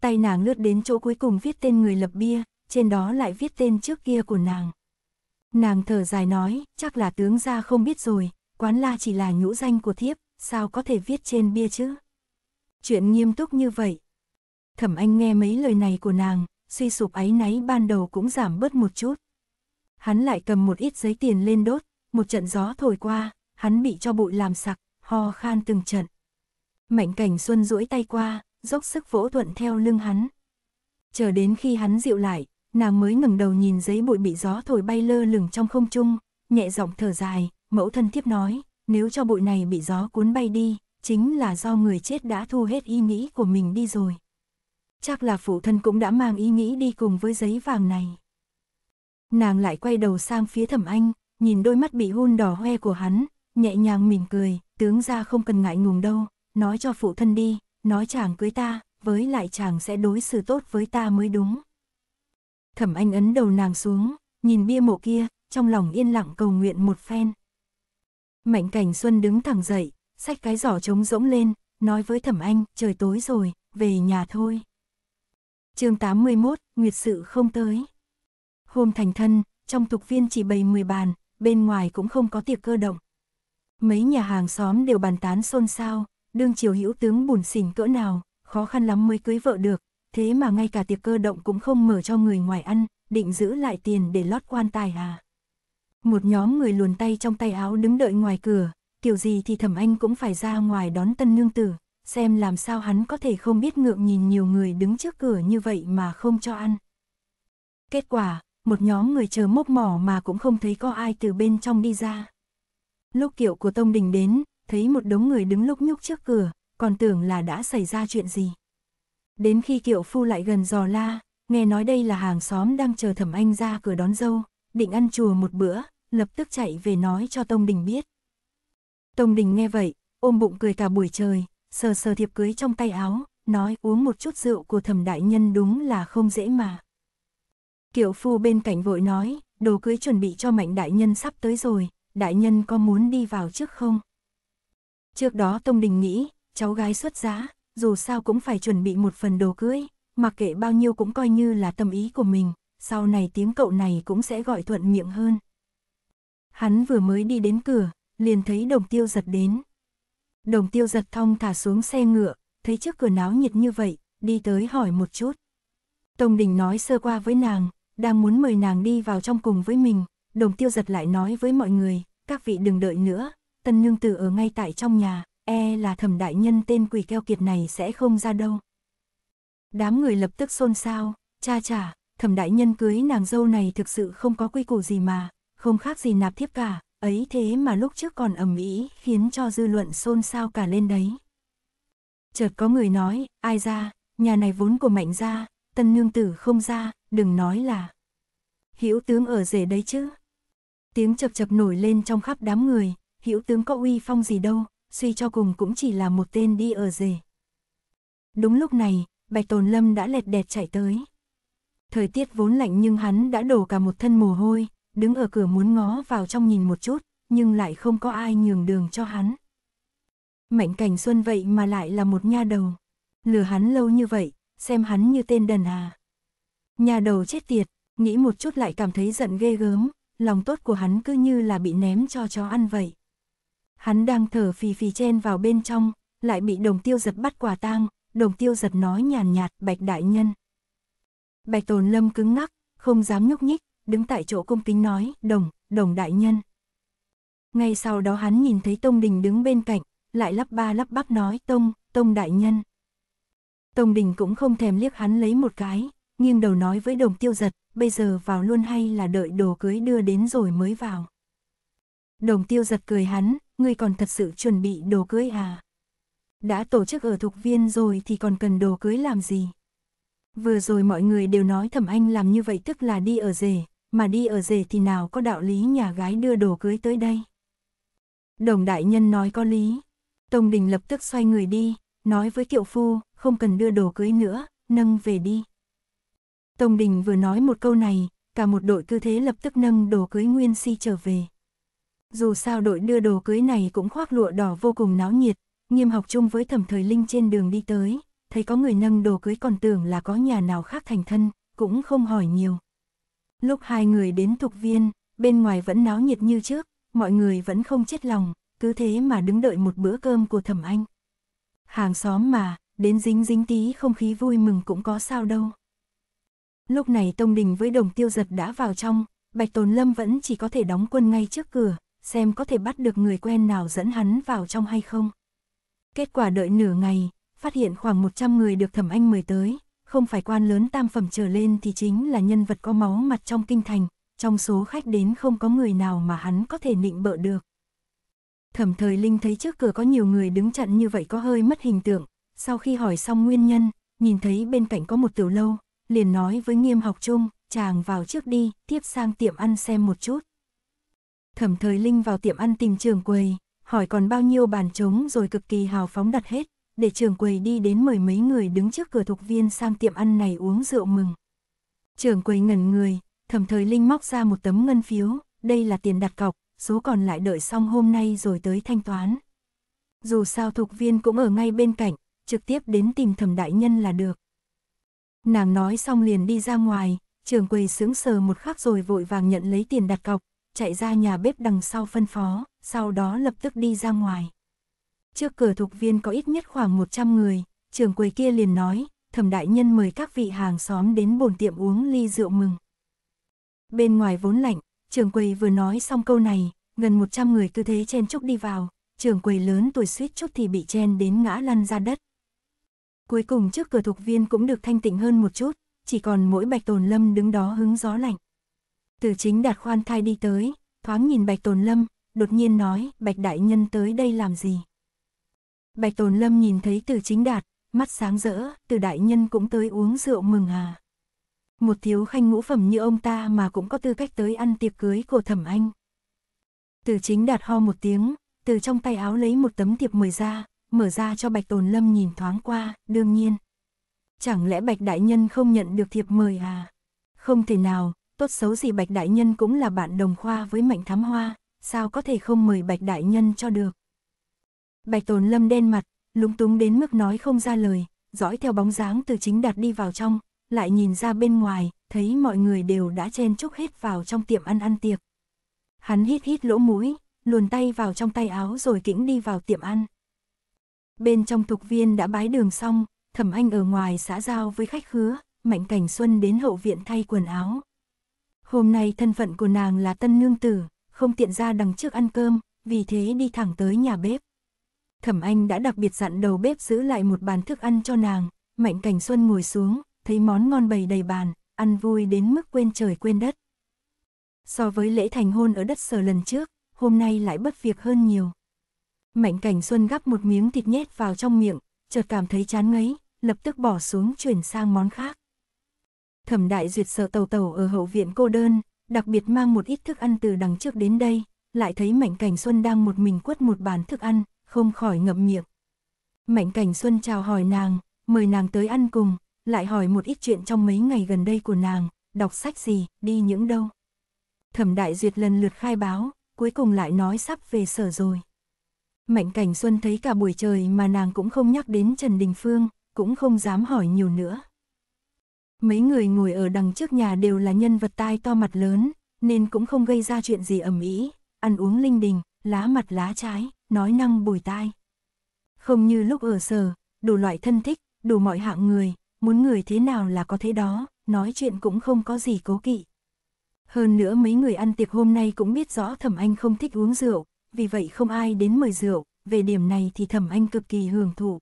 Tay nàng lướt đến chỗ cuối cùng viết tên người lập bia, trên đó lại viết tên trước kia của nàng. Nàng thở dài nói, chắc là tướng gia không biết rồi, quán la chỉ là nhũ danh của thiếp, sao có thể viết trên bia chứ? Chuyện nghiêm túc như vậy. Thẩm Anh nghe mấy lời này của nàng, suy sụp áy náy ban đầu cũng giảm bớt một chút. Hắn lại cầm một ít giấy tiền lên đốt, một trận gió thổi qua, hắn bị cho bụi làm sặc, ho khan từng trận. Mạnh Cảnh Xuân duỗi tay qua, dốc sức vỗ thuận theo lưng hắn. Chờ đến khi hắn dịu lại, nàng mới ngẩng đầu nhìn giấy bụi bị gió thổi bay lơ lửng trong không trung, nhẹ giọng thở dài, mẫu thân thiếp nói, nếu cho bụi này bị gió cuốn bay đi, chính là do người chết đã thu hết ý nghĩ của mình đi rồi. Chắc là phụ thân cũng đã mang ý nghĩ đi cùng với giấy vàng này. Nàng lại quay đầu sang phía Thẩm Anh, nhìn đôi mắt bị hun đỏ hoe của hắn, nhẹ nhàng mỉm cười, tướng gia không cần ngại ngùng đâu, nói cho phụ thân đi, nói chàng cưới ta, với lại chàng sẽ đối xử tốt với ta mới đúng. Thẩm Anh ấn đầu nàng xuống, nhìn bia mộ kia, trong lòng yên lặng cầu nguyện một phen. Mạnh Cảnh Xuân đứng thẳng dậy, xách cái giỏ trống rỗng lên, nói với Thẩm Anh, trời tối rồi, về nhà thôi. Chương 81, nguyệt sự không tới. Hôm thành thân, trong tục viên chỉ bày 10 bàn, bên ngoài cũng không có tiệc cơ động. Mấy nhà hàng xóm đều bàn tán xôn xao, đương triều hữu tướng bủn xỉn cỡ nào, khó khăn lắm mới cưới vợ được, thế mà ngay cả tiệc cơ động cũng không mở cho người ngoài ăn, định giữ lại tiền để lót quan tài à? Một nhóm người luồn tay trong tay áo đứng đợi ngoài cửa, kiểu gì thì Thẩm Anh cũng phải ra ngoài đón tân nương tử, xem làm sao hắn có thể không biết ngượng nhìn nhiều người đứng trước cửa như vậy mà không cho ăn. Kết quả, một nhóm người chờ mốc mỏ mà cũng không thấy có ai từ bên trong đi ra. Lúc kiệu của Tông Đình đến, thấy một đống người đứng lúc nhúc trước cửa, còn tưởng là đã xảy ra chuyện gì. Đến khi kiệu phu lại gần dò la, nghe nói đây là hàng xóm đang chờ Thẩm Anh ra cửa đón dâu, định ăn chùa một bữa, lập tức chạy về nói cho Tông Đình biết. Tông Đình nghe vậy, ôm bụng cười cả buổi trời, sờ sờ thiệp cưới trong tay áo, nói uống một chút rượu của Thẩm đại nhân đúng là không dễ mà. Kiệu phu bên cạnh vội nói, đồ cưới chuẩn bị cho Mạnh đại nhân sắp tới rồi, đại nhân có muốn đi vào trước không? Trước đó Tông Đình nghĩ, cháu gái xuất giá, dù sao cũng phải chuẩn bị một phần đồ cưới, mặc kệ bao nhiêu cũng coi như là tâm ý của mình, sau này tiếng cậu này cũng sẽ gọi thuận miệng hơn. Hắn vừa mới đi đến cửa, liền thấy Đồng Tiêu Dật đến. Đồng Tiêu Dật thong thả xuống xe ngựa, thấy trước cửa náo nhiệt như vậy, đi tới hỏi một chút. Tông Đình nói sơ qua với nàng, đang muốn mời nàng đi vào trong cùng với mình, Đồng Tiêu Dật lại nói với mọi người, các vị đừng đợi nữa, tân nương tử ở ngay tại trong nhà, e là Thẩm đại nhân tên quỷ keo kiệt này sẽ không ra đâu. Đám người lập tức xôn xao, cha chả, Thẩm đại nhân cưới nàng dâu này thực sự không có quy củ gì mà, không khác gì nạp thiếp cả, ấy thế mà lúc trước còn ầm ĩ khiến cho dư luận xôn xao cả lên đấy. Chợt có người nói, ai ra, nhà này vốn của Mạnh gia, tân nương tử không ra, đừng nói là Hữu tướng ở rể đấy chứ. Tiếng chập chập nổi lên trong khắp đám người, Hữu tướng có uy phong gì đâu, suy cho cùng cũng chỉ là một tên đi ở rể. Đúng lúc này, Bạch Tồn Lâm đã lẹt đẹt chạy tới. Thời tiết vốn lạnh nhưng hắn đã đổ cả một thân mồ hôi, đứng ở cửa muốn ngó vào trong nhìn một chút, nhưng lại không có ai nhường đường cho hắn. Mạnh Cảnh Xuân vậy mà lại là một nha đầu. Lừa hắn lâu như vậy, xem hắn như tên đần à. Nha đầu chết tiệt, nghĩ một chút lại cảm thấy giận ghê gớm, lòng tốt của hắn cứ như là bị ném cho chó ăn vậy. Hắn đang thở phì phì chen vào bên trong, lại bị Đồng Tiêu Dật bắt quả tang. Đồng Tiêu Dật nói nhàn nhạt, Bạch đại nhân. Bạch Tồn Lâm cứng ngắc, không dám nhúc nhích, đứng tại chỗ cung kính nói, đồng đại nhân. Ngay sau đó hắn nhìn thấy Tông Đình đứng bên cạnh, lại lắp ba lắp bắp nói, Tông đại nhân. Tông Đình cũng không thèm liếc hắn lấy một cái, nghiêng đầu nói với Đồng Tiêu Dật, bây giờ vào luôn hay là đợi đồ cưới đưa đến rồi mới vào? Đồng Tiêu Dật cười hắn, ngươi còn thật sự chuẩn bị đồ cưới à? Đã tổ chức ở Thục Viên rồi thì còn cần đồ cưới làm gì? Vừa rồi mọi người đều nói Thẩm Anh làm như vậy tức là đi ở rể, mà đi ở rể thì nào có đạo lý nhà gái đưa đồ cưới tới đây. Đồng đại nhân nói có lý. Tông Đình lập tức xoay người đi, nói với kiệu phu, không cần đưa đồ cưới nữa, nâng về đi. Tông Đình vừa nói một câu này, cả một đội cứ thế lập tức nâng đồ cưới nguyên si trở về. Dù sao đội đưa đồ cưới này cũng khoác lụa đỏ vô cùng náo nhiệt. Nghiêm Học Trung với Thẩm Thời Linh trên đường đi tới, thấy có người nâng đồ cưới còn tưởng là có nhà nào khác thành thân, cũng không hỏi nhiều. Lúc hai người đến Thục Viên, bên ngoài vẫn náo nhiệt như trước, mọi người vẫn không chết lòng, cứ thế mà đứng đợi một bữa cơm của Thẩm Anh. Hàng xóm mà, đến dính tí không khí vui mừng cũng có sao đâu. Lúc này Tông Đình với Đồng Tiêu Dật đã vào trong, Bạch Tồn Lâm vẫn chỉ có thể đóng quân ngay trước cửa, xem có thể bắt được người quen nào dẫn hắn vào trong hay không. Kết quả đợi nửa ngày, phát hiện khoảng 100 người được Thẩm Anh mời tới, không phải quan lớn tam phẩm trở lên thì chính là nhân vật có máu mặt trong kinh thành, trong số khách đến không có người nào mà hắn có thể nịnh bợ được. Thẩm Thời Linh thấy trước cửa có nhiều người đứng chặn như vậy có hơi mất hình tượng, sau khi hỏi xong nguyên nhân, nhìn thấy bên cạnh có một tiểu lâu, liền nói với Nghiêm Học Trung, chàng vào trước đi, tiếp sang tiệm ăn xem một chút. Thẩm Thời Linh vào tiệm ăn tìm trưởng quầy, hỏi còn bao nhiêu bàn trống rồi cực kỳ hào phóng đặt hết, để trưởng quầy đi đến mời mấy người đứng trước cửa Thục Viên sang tiệm ăn này uống rượu mừng. Trưởng quầy ngẩn người, Thẩm Thời Linh móc ra một tấm ngân phiếu, đây là tiền đặt cọc, số còn lại đợi xong hôm nay rồi tới thanh toán. Dù sao Thục Viên cũng ở ngay bên cạnh, trực tiếp đến tìm Thẩm đại nhân là được. Nàng nói xong liền đi ra ngoài, trưởng quầy sững sờ một khắc rồi vội vàng nhận lấy tiền đặt cọc, chạy ra nhà bếp đằng sau phân phó, sau đó lập tức đi ra ngoài. Trước cửa Thục Viên có ít nhất khoảng 100 người, trưởng quầy kia liền nói, Thẩm đại nhân mời các vị hàng xóm đến bổn tiệm uống ly rượu mừng. Bên ngoài vốn lạnh, trưởng quầy vừa nói xong câu này, gần 100 người cứ thế chen chúc đi vào, trưởng quầy lớn tuổi suýt chút thì bị chen đến ngã lăn ra đất. Cuối cùng trước cửa Thục Viên cũng được thanh tịnh hơn một chút, chỉ còn mỗi Bạch Tồn Lâm đứng đó hứng gió lạnh. Từ Chính Đạt khoan thai đi tới, thoáng nhìn Bạch Tồn Lâm, đột nhiên nói, Bạch đại nhân tới đây làm gì? Bạch Tồn Lâm nhìn thấy Từ Chính Đạt, mắt sáng rỡ, Từ đại nhân cũng tới uống rượu mừng à? một thiếu khanh ngũ phẩm như ông ta mà cũng có tư cách tới ăn tiệc cưới của Thẩm Anh. Từ Chính Đạt ho một tiếng, từ trong tay áo lấy một tấm thiệp mời ra, mở ra cho Bạch Tồn Lâm nhìn thoáng qua, đương nhiên. Chẳng lẽ Bạch Đại Nhân không nhận được thiệp mời à? Không thể nào, tốt xấu gì Bạch Đại Nhân cũng là bạn đồng khoa với Mạnh Thám Hoa, sao có thể không mời Bạch Đại Nhân cho được. Bạch Tồn Lâm đen mặt, lúng túng đến mức nói không ra lời, dõi theo bóng dáng Từ Chính Đạt đi vào trong, lại nhìn ra bên ngoài, thấy mọi người đều đã chen chúc hết vào trong tiệm ăn tiệc. Hắn hít lỗ mũi, luồn tay vào trong tay áo rồi kĩnh đi vào tiệm ăn. Bên trong Thục Viên đã bái đường xong, Thẩm Anh ở ngoài xã giao với khách khứa, Mạnh Cảnh Xuân đến hậu viện thay quần áo. Hôm nay thân phận của nàng là tân nương tử, không tiện ra đằng trước ăn cơm, vì thế đi thẳng tới nhà bếp. Thẩm Anh đã đặc biệt dặn đầu bếp giữ lại một bàn thức ăn cho nàng, Mạnh Cảnh Xuân ngồi xuống, thấy món ngon bày đầy bàn, ăn vui đến mức quên trời quên đất. So với lễ thành hôn ở đất Sở lần trước, hôm nay lại bất việc hơn nhiều. Mạnh Cảnh Xuân gắp một miếng thịt nhét vào trong miệng, chợt cảm thấy chán ngấy, lập tức bỏ xuống chuyển sang món khác. Thẩm Đại Duyệt sợ Tẩu Tẩu ở hậu viện cô đơn, đặc biệt mang một ít thức ăn từ đằng trước đến đây, lại thấy Mạnh Cảnh Xuân đang một mình quất một bàn thức ăn, không khỏi ngậm miệng. Mạnh Cảnh Xuân chào hỏi nàng, mời nàng tới ăn cùng, lại hỏi một ít chuyện trong mấy ngày gần đây của nàng, đọc sách gì, đi những đâu. Thẩm Đại Duyệt lần lượt khai báo, cuối cùng lại nói sắp về Sở rồi. Mạnh Cảnh Xuân thấy cả buổi trời mà nàng cũng không nhắc đến Trần Đình Phương, cũng không dám hỏi nhiều nữa. Mấy người ngồi ở đằng trước nhà đều là nhân vật tai to mặt lớn, nên cũng không gây ra chuyện gì ầm ĩ, ăn uống linh đình, lá mặt lá trái, nói năng bồi tai. Không như lúc ở Sở, đủ loại thân thích, đủ mọi hạng người, muốn người thế nào là có thế đó, nói chuyện cũng không có gì cố kỵ. Hơn nữa mấy người ăn tiệc hôm nay cũng biết rõ Thẩm Anh không thích uống rượu, vì vậy không ai đến mời rượu, về điểm này thì Thẩm Anh cực kỳ hưởng thụ.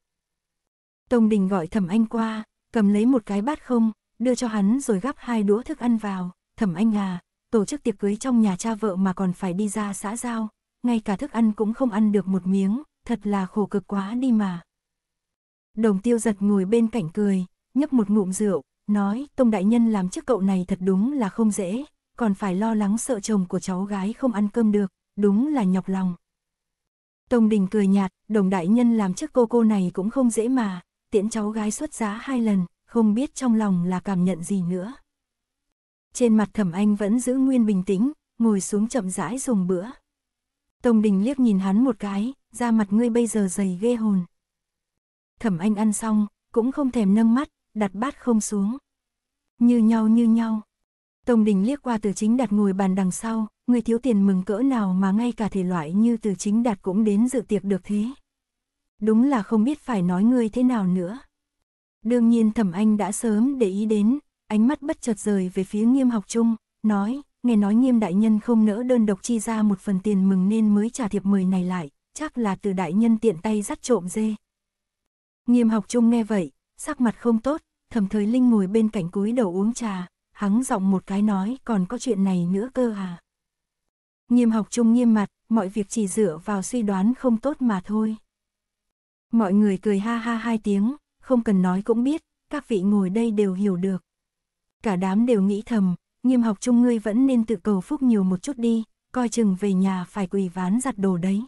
Tông Đình gọi Thẩm Anh qua, cầm lấy một cái bát không, đưa cho hắn rồi gắp hai đũa thức ăn vào. Thẩm Anh à, tổ chức tiệc cưới trong nhà cha vợ mà còn phải đi ra xã giao, ngay cả thức ăn cũng không ăn được một miếng, thật là khổ cực quá đi mà. Đồng Tiêu Dật ngồi bên cạnh cười, nhấp một ngụm rượu, nói Tông Đại Nhân làm chức cậu này thật đúng là không dễ, còn phải lo lắng sợ chồng của cháu gái không ăn cơm được, đúng là nhọc lòng. Tông Đình cười nhạt, Đồng Đại Nhân làm chức cô này cũng không dễ mà, tiễn cháu gái xuất giá 2 lần, không biết trong lòng là cảm nhận gì nữa. Trên mặt Thẩm Anh vẫn giữ nguyên bình tĩnh, ngồi xuống chậm rãi dùng bữa. Tông Đình liếc nhìn hắn một cái, da mặt ngươi bây giờ dày ghê hồn. Thẩm Anh ăn xong, cũng không thèm nâng mắt, đặt bát không xuống. Như nhau. Tông Đình liếc qua Từ Chính Đạt ngồi bàn đằng sau, người thiếu tiền mừng cỡ nào mà ngay cả thể loại như Từ Chính Đạt cũng đến dự tiệc được thế. Đúng là không biết phải nói ngươi thế nào nữa. Đương nhiên Thẩm Anh đã sớm để ý đến, ánh mắt bất chợt rời về phía Nghiêm Học Trung, nói, nghe nói Nghiêm Đại Nhân không nỡ đơn độc chi ra một phần tiền mừng nên mới trả thiệp mời này lại, chắc là Từ Đại Nhân tiện tay dắt trộm dê. Nghiêm Học Trung nghe vậy, sắc mặt không tốt, Thẩm Thời Linh ngồi bên cạnh cúi đầu uống trà, hắng giọng một cái nói còn có chuyện này nữa cơ à. Nghiêm Học Trung nghiêm mặt, mọi việc chỉ dựa vào suy đoán không tốt mà thôi. Mọi người cười ha ha 2 tiếng, không cần nói cũng biết, các vị ngồi đây đều hiểu được. Cả đám đều nghĩ thầm, Nghiêm Học Trung ngươi vẫn nên tự cầu phúc nhiều một chút đi, coi chừng về nhà phải quỳ ván giặt đồ đấy.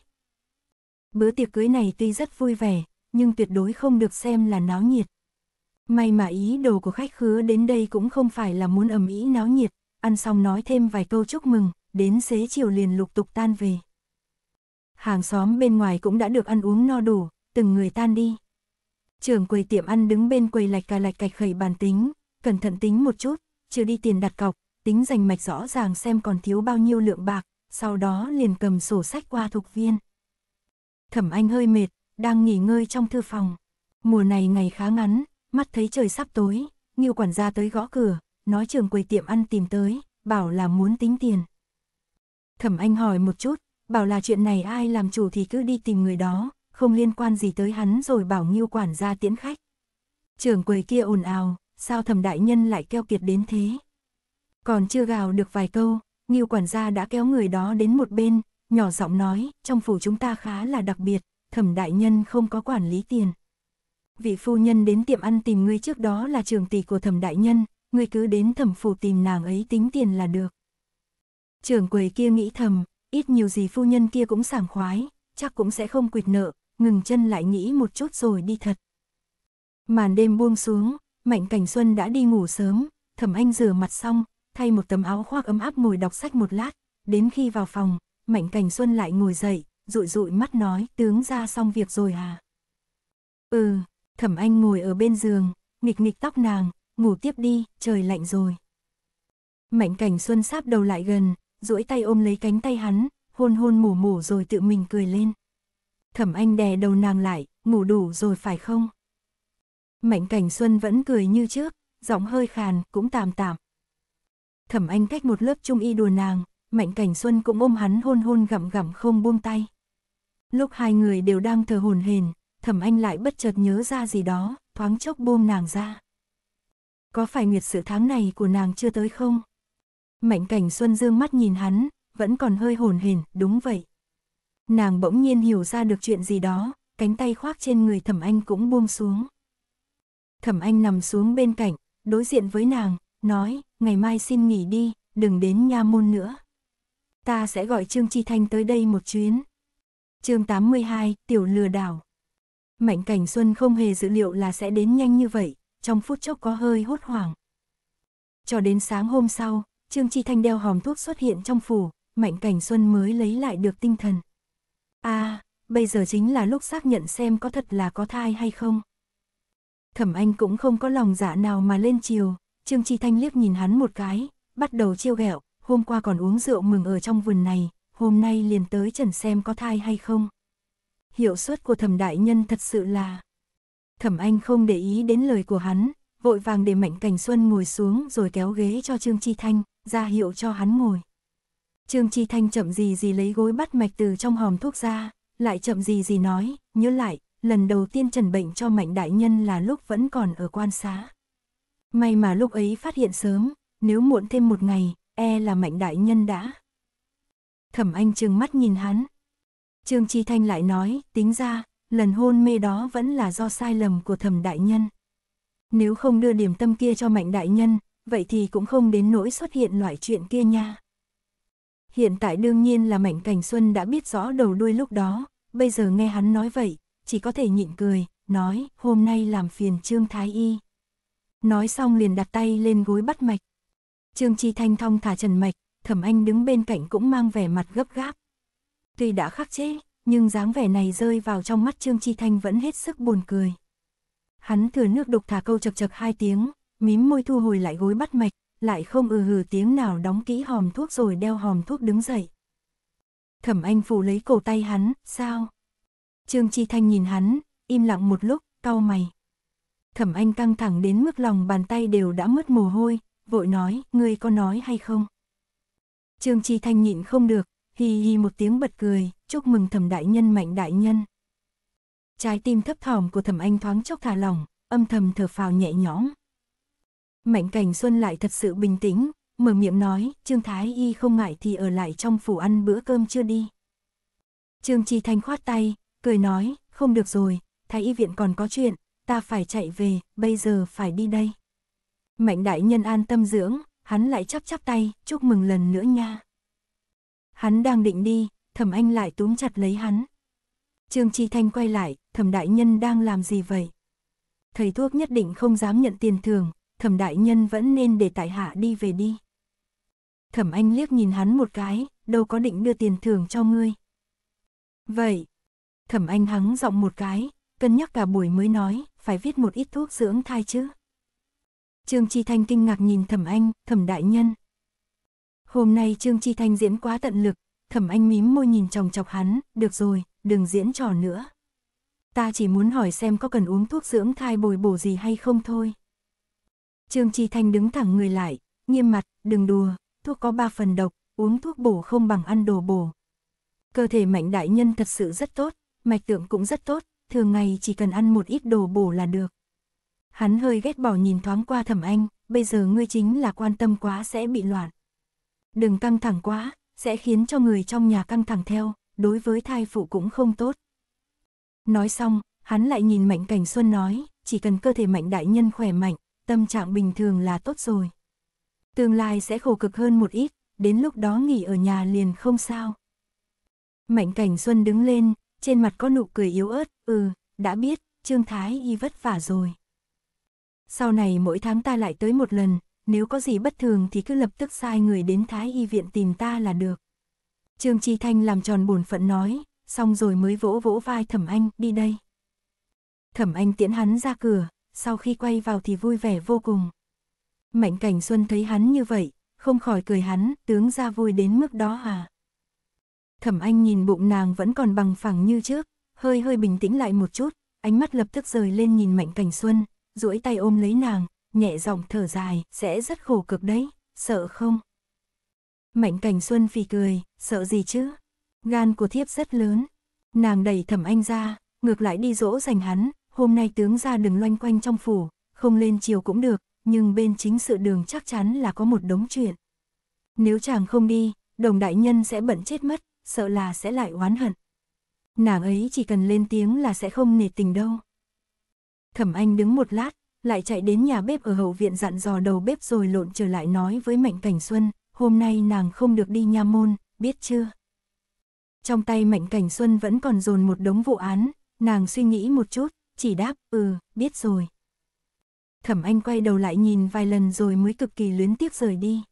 Bữa tiệc cưới này tuy rất vui vẻ, nhưng tuyệt đối không được xem là náo nhiệt. May mà ý đồ của khách khứa đến đây cũng không phải là muốn ầm ĩ náo nhiệt, ăn xong nói thêm vài câu chúc mừng, đến xế chiều liền lục tục tan về. Hàng xóm bên ngoài cũng đã được ăn uống no đủ, từng người tan đi. Trưởng quầy tiệm ăn đứng bên quầy lạch cạch khẩy bàn tính, cẩn thận tính một chút, trừ đi tiền đặt cọc, tính rành mạch rõ ràng xem còn thiếu bao nhiêu lượng bạc, sau đó liền cầm sổ sách qua Thục Viên. Thẩm Anh hơi mệt, đang nghỉ ngơi trong thư phòng. Mùa này ngày khá ngắn, mắt thấy trời sắp tối, Nghiêu quản gia tới gõ cửa, nói trưởng quầy tiệm ăn tìm tới, bảo là muốn tính tiền. Thẩm Anh hỏi một chút, bảo là chuyện này ai làm chủ thì cứ đi tìm người đó, không liên quan gì tới hắn rồi bảo Nghiêu quản gia tiễn khách. Trưởng quầy kia ồn ào, sao Thẩm Đại Nhân lại keo kiệt đến thế? Còn chưa gào được vài câu, Nghiêu quản gia đã kéo người đó đến một bên, nhỏ giọng nói, trong phủ chúng ta khá là đặc biệt, Thẩm Đại Nhân không có quản lý tiền. Vị phu nhân đến tiệm ăn tìm ngươi trước đó là trưởng tỷ của Thẩm Đại Nhân, ngươi cứ đến thẩm phủ tìm nàng ấy tính tiền là được. Trưởng quầy kia nghĩ thầm, ít nhiều gì phu nhân kia cũng sảng khoái, chắc cũng sẽ không quỵt nợ, ngừng chân lại nghĩ một chút rồi đi thật. Màn đêm buông xuống, Mạnh Cảnh Xuân đã đi ngủ sớm, Thẩm Anh rửa mặt xong, thay một tấm áo khoác ấm áp ngồi đọc sách một lát, đến khi vào phòng, Mạnh Cảnh Xuân lại ngồi dậy, dụi dụi mắt nói, tướng ra xong việc rồi à? Ừ, Thẩm Anh ngồi ở bên giường, nghịch nghịch tóc nàng, ngủ tiếp đi, trời lạnh rồi. Mạnh Cảnh Xuân sáp đầu lại gần, duỗi tay ôm lấy cánh tay hắn, hôn hôn mổ mổ rồi tự mình cười lên. Thẩm Anh đè đầu nàng lại, ngủ đủ rồi phải không? Mạnh Cảnh Xuân vẫn cười như trước, giọng hơi khàn, cũng tạm tạm. Thẩm Anh cách một lớp trung y đùa nàng, Mạnh Cảnh Xuân cũng ôm hắn hôn hôn gặm gặm không buông tay. Lúc hai người đều đang thở hổn hển, Thẩm Anh lại bất chợt nhớ ra gì đó, thoáng chốc buông nàng ra. Có phải nguyệt sự tháng này của nàng chưa tới không? Mạnh Cảnh Xuân dương mắt nhìn hắn, vẫn còn hơi hổn hển, đúng vậy. Nàng bỗng nhiên hiểu ra được chuyện gì đó, cánh tay khoác trên người Thẩm Anh cũng buông xuống. Thẩm Anh nằm xuống bên cạnh, đối diện với nàng, nói, ngày mai xin nghỉ đi, đừng đến nha môn nữa. Ta sẽ gọi Trương Chi Thanh tới đây một chuyến. Chương 82, tiểu lừa đảo. Mạnh Cảnh Xuân không hề dự liệu là sẽ đến nhanh như vậy, trong phút chốc có hơi hốt hoảng. Cho đến sáng hôm sau, Trương Chi Thanh đeo hòm thuốc xuất hiện trong phủ, Mạnh Cảnh Xuân mới lấy lại được tinh thần. À, bây giờ chính là lúc xác nhận xem có thật là có thai hay không. Thẩm Anh cũng không có lòng dạ nào mà lên chiều, Trương Chi Thanh liếc nhìn hắn một cái, bắt đầu trêu ghẹo, hôm qua còn uống rượu mừng ở trong vườn này, hôm nay liền tới trần xem có thai hay không. Hiệu suất của Thẩm đại nhân thật sự là... Thẩm Anh không để ý đến lời của hắn, vội vàng để Mạnh Cảnh Xuân ngồi xuống rồi kéo ghế cho Trương Chi Thanh, ra hiệu cho hắn ngồi. Trương Chi Thanh chậm gì gì lấy gối bắt mạch từ trong hòm thuốc ra, lại chậm gì gì nói, nhớ lại, lần đầu tiên trần bệnh cho Mạnh đại nhân là lúc vẫn còn ở quan xá. May mà lúc ấy phát hiện sớm, nếu muộn thêm một ngày, e là Mạnh đại nhân đã. Thẩm Anh trừng mắt nhìn hắn. Trương Chi Thanh lại nói, tính ra, lần hôn mê đó vẫn là do sai lầm của Thẩm đại nhân. Nếu không đưa điểm tâm kia cho Mạnh đại nhân, vậy thì cũng không đến nỗi xuất hiện loại chuyện kia nha. Hiện tại đương nhiên là Mạnh Cảnh Xuân đã biết rõ đầu đuôi lúc đó, bây giờ nghe hắn nói vậy, chỉ có thể nhịn cười, nói, hôm nay làm phiền Trương thái y. Nói xong liền đặt tay lên gối bắt mạch. Trương Chi Thanh thong thả trần mạch, Thẩm Anh đứng bên cạnh cũng mang vẻ mặt gấp gáp. Tuy đã khắc chế, nhưng dáng vẻ này rơi vào trong mắt Trương Chi Thanh vẫn hết sức buồn cười. Hắn thừa nước đục thả câu chậc chậc hai tiếng, mím môi thu hồi lại gối bắt mạch, lại không ừ hừ tiếng nào đóng kỹ hòm thuốc rồi đeo hòm thuốc đứng dậy. Thẩm Anh phủ lấy cổ tay hắn, sao? Trương Chi Thanh nhìn hắn, im lặng một lúc, cau mày. Thẩm Anh căng thẳng đến mức lòng bàn tay đều đã mướt mồ hôi, vội nói, ngươi có nói hay không? Trương Chi Thanh nhịn không được, hì hì một tiếng bật cười, chúc mừng Thẩm đại nhân Mạnh đại nhân. Trái tim thấp thỏm của Thẩm Anh thoáng chốc thả lỏng, âm thầm thở phào nhẹ nhõm. Mạnh Cảnh Xuân lại thật sự bình tĩnh, mở miệng nói, Trương thái y không ngại thì ở lại trong phủ ăn bữa cơm chưa đi. Trương Chi Thanh khoát tay, cười nói, không được rồi, thái y viện còn có chuyện, ta phải chạy về, bây giờ phải đi đây. Mạnh đại nhân an tâm dưỡng, hắn lại chắp tay, chúc mừng lần nữa nha. Hắn đang định đi, Thẩm Anh lại túm chặt lấy hắn. Trương Chi Thanh quay lại, Thẩm đại nhân đang làm gì vậy? Thầy thuốc nhất định không dám nhận tiền thưởng, Thẩm đại nhân vẫn nên để tại hạ đi về đi. Thẩm Anh liếc nhìn hắn một cái, đâu có định đưa tiền thưởng cho ngươi. Vậy, Thẩm Anh hắng giọng một cái, cân nhắc cả buổi mới nói, phải viết một ít thuốc dưỡng thai chứ. Trương Chi Thanh kinh ngạc nhìn Thẩm Anh, Thẩm đại nhân. Hôm nay Trương Chi Thanh diễn quá tận lực, Thẩm Anh mím môi nhìn chòng chọc hắn, được rồi, đừng diễn trò nữa. Ta chỉ muốn hỏi xem có cần uống thuốc dưỡng thai bồi bổ gì hay không thôi. Trương Chi Thanh đứng thẳng người lại, nghiêm mặt, đừng đùa, thuốc có 3 phần độc, uống thuốc bổ không bằng ăn đồ bổ. Cơ thể Mạnh đại nhân thật sự rất tốt, mạch tượng cũng rất tốt, thường ngày chỉ cần ăn một ít đồ bổ là được. Hắn hơi ghét bỏ nhìn thoáng qua Thẩm Anh, bây giờ ngươi chính là quan tâm quá sẽ bị loạn. Đừng căng thẳng quá, sẽ khiến cho người trong nhà căng thẳng theo, đối với thai phụ cũng không tốt. Nói xong, hắn lại nhìn Mạnh Cảnh Xuân nói, chỉ cần cơ thể Mạnh đại nhân khỏe mạnh, tâm trạng bình thường là tốt rồi. Tương lai sẽ khổ cực hơn một ít, đến lúc đó nghỉ ở nhà liền không sao. Mạnh Cảnh Xuân đứng lên, trên mặt có nụ cười yếu ớt, đã biết, Trương Thái Y vất vả rồi. Sau này mỗi tháng ta lại tới một lần, nếu có gì bất thường thì cứ lập tức sai người đến Thái Y viện tìm ta là được. Trương Chi Thanh làm tròn bổn phận nói, xong rồi mới vỗ vỗ vai Thẩm Anh, đi đây. Thẩm Anh tiễn hắn ra cửa, sau khi quay vào thì vui vẻ vô cùng. Mạnh Cảnh Xuân thấy hắn như vậy, không khỏi cười hắn, tướng gia vui đến mức đó à. Thẩm Anh nhìn bụng nàng vẫn còn bằng phẳng như trước, hơi hơi bình tĩnh lại một chút, ánh mắt lập tức rời lên nhìn Mạnh Cảnh Xuân, duỗi tay ôm lấy nàng, nhẹ giọng thở dài, sẽ rất khổ cực đấy, sợ không? Mạnh Cảnh Xuân phì cười, sợ gì chứ? Gan của thiếp rất lớn. Nàng đẩy Thẩm Anh ra, ngược lại đi dỗ dành hắn, hôm nay tướng gia đừng loanh quanh trong phủ, không lên chiều cũng được, nhưng bên chính sự đường chắc chắn là có một đống chuyện. Nếu chàng không đi, Đồng đại nhân sẽ bận chết mất, sợ là sẽ lại oán hận. Nàng ấy chỉ cần lên tiếng là sẽ không nể tình đâu. Thẩm Anh đứng một lát, lại chạy đến nhà bếp ở hậu viện dặn dò đầu bếp rồi lộn trở lại nói với Mạnh Cảnh Xuân, hôm nay nàng không được đi nha môn, biết chưa? Trong tay Mạnh Cảnh Xuân vẫn còn dồn một đống vụ án, nàng suy nghĩ một chút, chỉ đáp, biết rồi. Thẩm Anh quay đầu lại nhìn vài lần rồi mới cực kỳ luyến tiếc rời đi.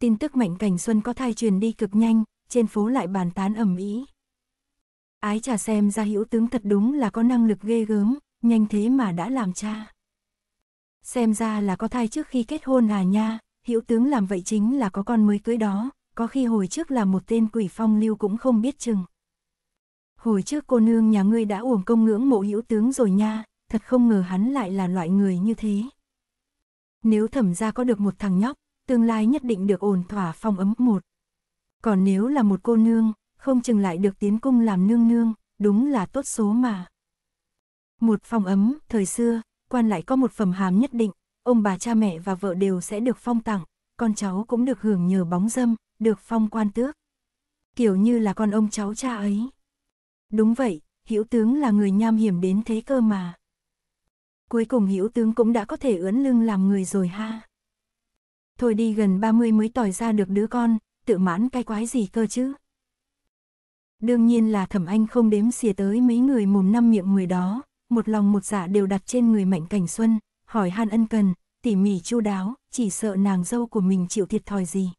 Tin tức Mạnh Cảnh Xuân có thai truyền đi cực nhanh, trên phố lại bàn tán ầm ĩ. Ái chà, xem ra Hữu tướng thật đúng là có năng lực ghê gớm, nhanh thế mà đã làm cha. Xem ra là có thai trước khi kết hôn à nha, Hữu tướng làm vậy chính là có con mới cưới đó, có khi hồi trước là một tên quỷ phong lưu cũng không biết chừng. Hồi trước cô nương nhà ngươi đã uổng công ngưỡng mộ Hữu tướng rồi nha, thật không ngờ hắn lại là loại người như thế. Nếu Thẩm gia có được một thằng nhóc, tương lai nhất định được ổn thỏa phong ấm một. Còn nếu là một cô nương, không chừng lại được tiến cung làm nương nương, đúng là tốt số mà. Một phong ấm, thời xưa, quan lại có một phẩm hàm nhất định, ông bà cha mẹ và vợ đều sẽ được phong tặng, con cháu cũng được hưởng nhờ bóng dâm, được phong quan tước. Kiểu như là con ông cháu cha ấy. Đúng vậy, Hữu tướng là người nham hiểm đến thế cơ mà. Cuối cùng Hữu tướng cũng đã có thể ưỡn lưng làm người rồi ha. Thôi đi gần 30 mới tỏi ra được đứa con, tự mãn cái quái gì cơ chứ. Đương nhiên là Thẩm Anh không đếm xỉa tới mấy người mồm năm miệng mười đó, một lòng một dạ đều đặt trên người Mạnh Cảnh Xuân, hỏi han ân cần, tỉ mỉ chu đáo, chỉ sợ nàng dâu của mình chịu thiệt thòi gì.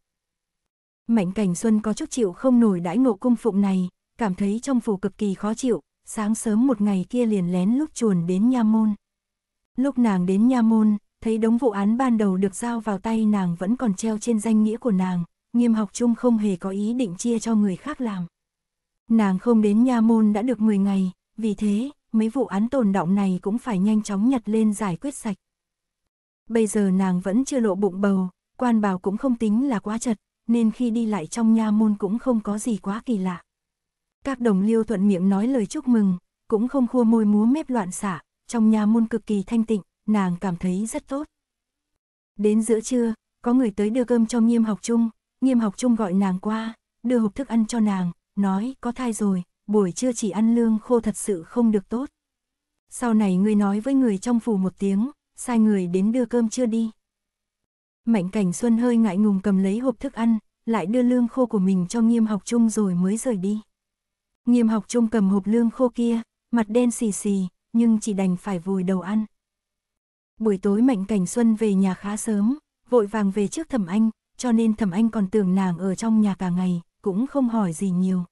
Mạnh Cảnh Xuân có chút chịu không nổi đãi ngộ cung phụng này, cảm thấy trong phủ cực kỳ khó chịu, sáng sớm một ngày kia liền lén lút chuồn đến nha môn. Lúc nàng đến nha môn, thấy đống vụ án ban đầu được giao vào tay nàng vẫn còn treo trên danh nghĩa của nàng, Nghiêm Học Trung không hề có ý định chia cho người khác làm. Nàng không đến nha môn đã được 10 ngày, vì thế, mấy vụ án tồn đọng này cũng phải nhanh chóng nhặt lên giải quyết sạch. Bây giờ nàng vẫn chưa lộ bụng bầu, quan bào cũng không tính là quá chật, nên khi đi lại trong nha môn cũng không có gì quá kỳ lạ. Các đồng liêu thuận miệng nói lời chúc mừng, cũng không khua môi múa mép loạn xả, trong nha môn cực kỳ thanh tịnh, nàng cảm thấy rất tốt. Đến giữa trưa, có người tới đưa cơm cho Nghiêm Học Trung, Nghiêm Học Trung gọi nàng qua, đưa hộp thức ăn cho nàng, nói có thai rồi, buổi trưa chỉ ăn lương khô thật sự không được tốt. Sau này ngươi nói với người trong phủ một tiếng, sai người đến đưa cơm trưa đi. Mạnh Cảnh Xuân hơi ngại ngùng cầm lấy hộp thức ăn, lại đưa lương khô của mình cho Nghiêm Học Trung rồi mới rời đi. Nghiêm Học Trung cầm hộp lương khô kia, mặt đen xì xì, nhưng chỉ đành phải vùi đầu ăn. Buổi tối Mạnh Cảnh Xuân về nhà khá sớm, vội vàng về trước Thẩm Anh, cho nên Thẩm Anh còn tưởng nàng ở trong nhà cả ngày, cũng không hỏi gì nhiều.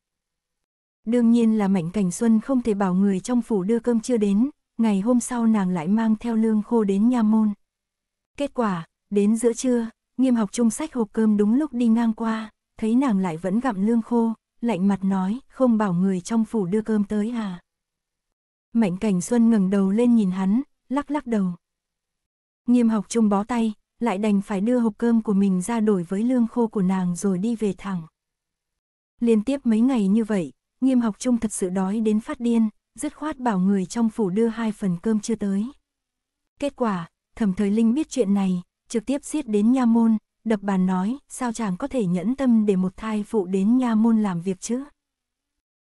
Đương nhiên là Mạnh Cảnh Xuân không thể bảo người trong phủ đưa cơm trưa đến, ngày hôm sau nàng lại mang theo lương khô đến nha môn. Kết quả, đến giữa trưa, Nghiêm Học Trung xách hộp cơm đúng lúc đi ngang qua, thấy nàng lại vẫn gặm lương khô, lạnh mặt nói, không bảo người trong phủ đưa cơm tới à. Mạnh Cảnh Xuân ngẩng đầu lên nhìn hắn, lắc lắc đầu. Nghiêm Học Trung bó tay, lại đành phải đưa hộp cơm của mình ra đổi với lương khô của nàng rồi đi về thẳng. Liên tiếp mấy ngày như vậy, Nghiêm Học Trung thật sự đói đến phát điên, dứt khoát bảo người trong phủ đưa 2 phần cơm chưa tới. Kết quả, Thẩm Thời Linh biết chuyện này, trực tiếp xiết đến nha môn, đập bàn nói, sao chàng có thể nhẫn tâm để một thai phụ đến nha môn làm việc chứ?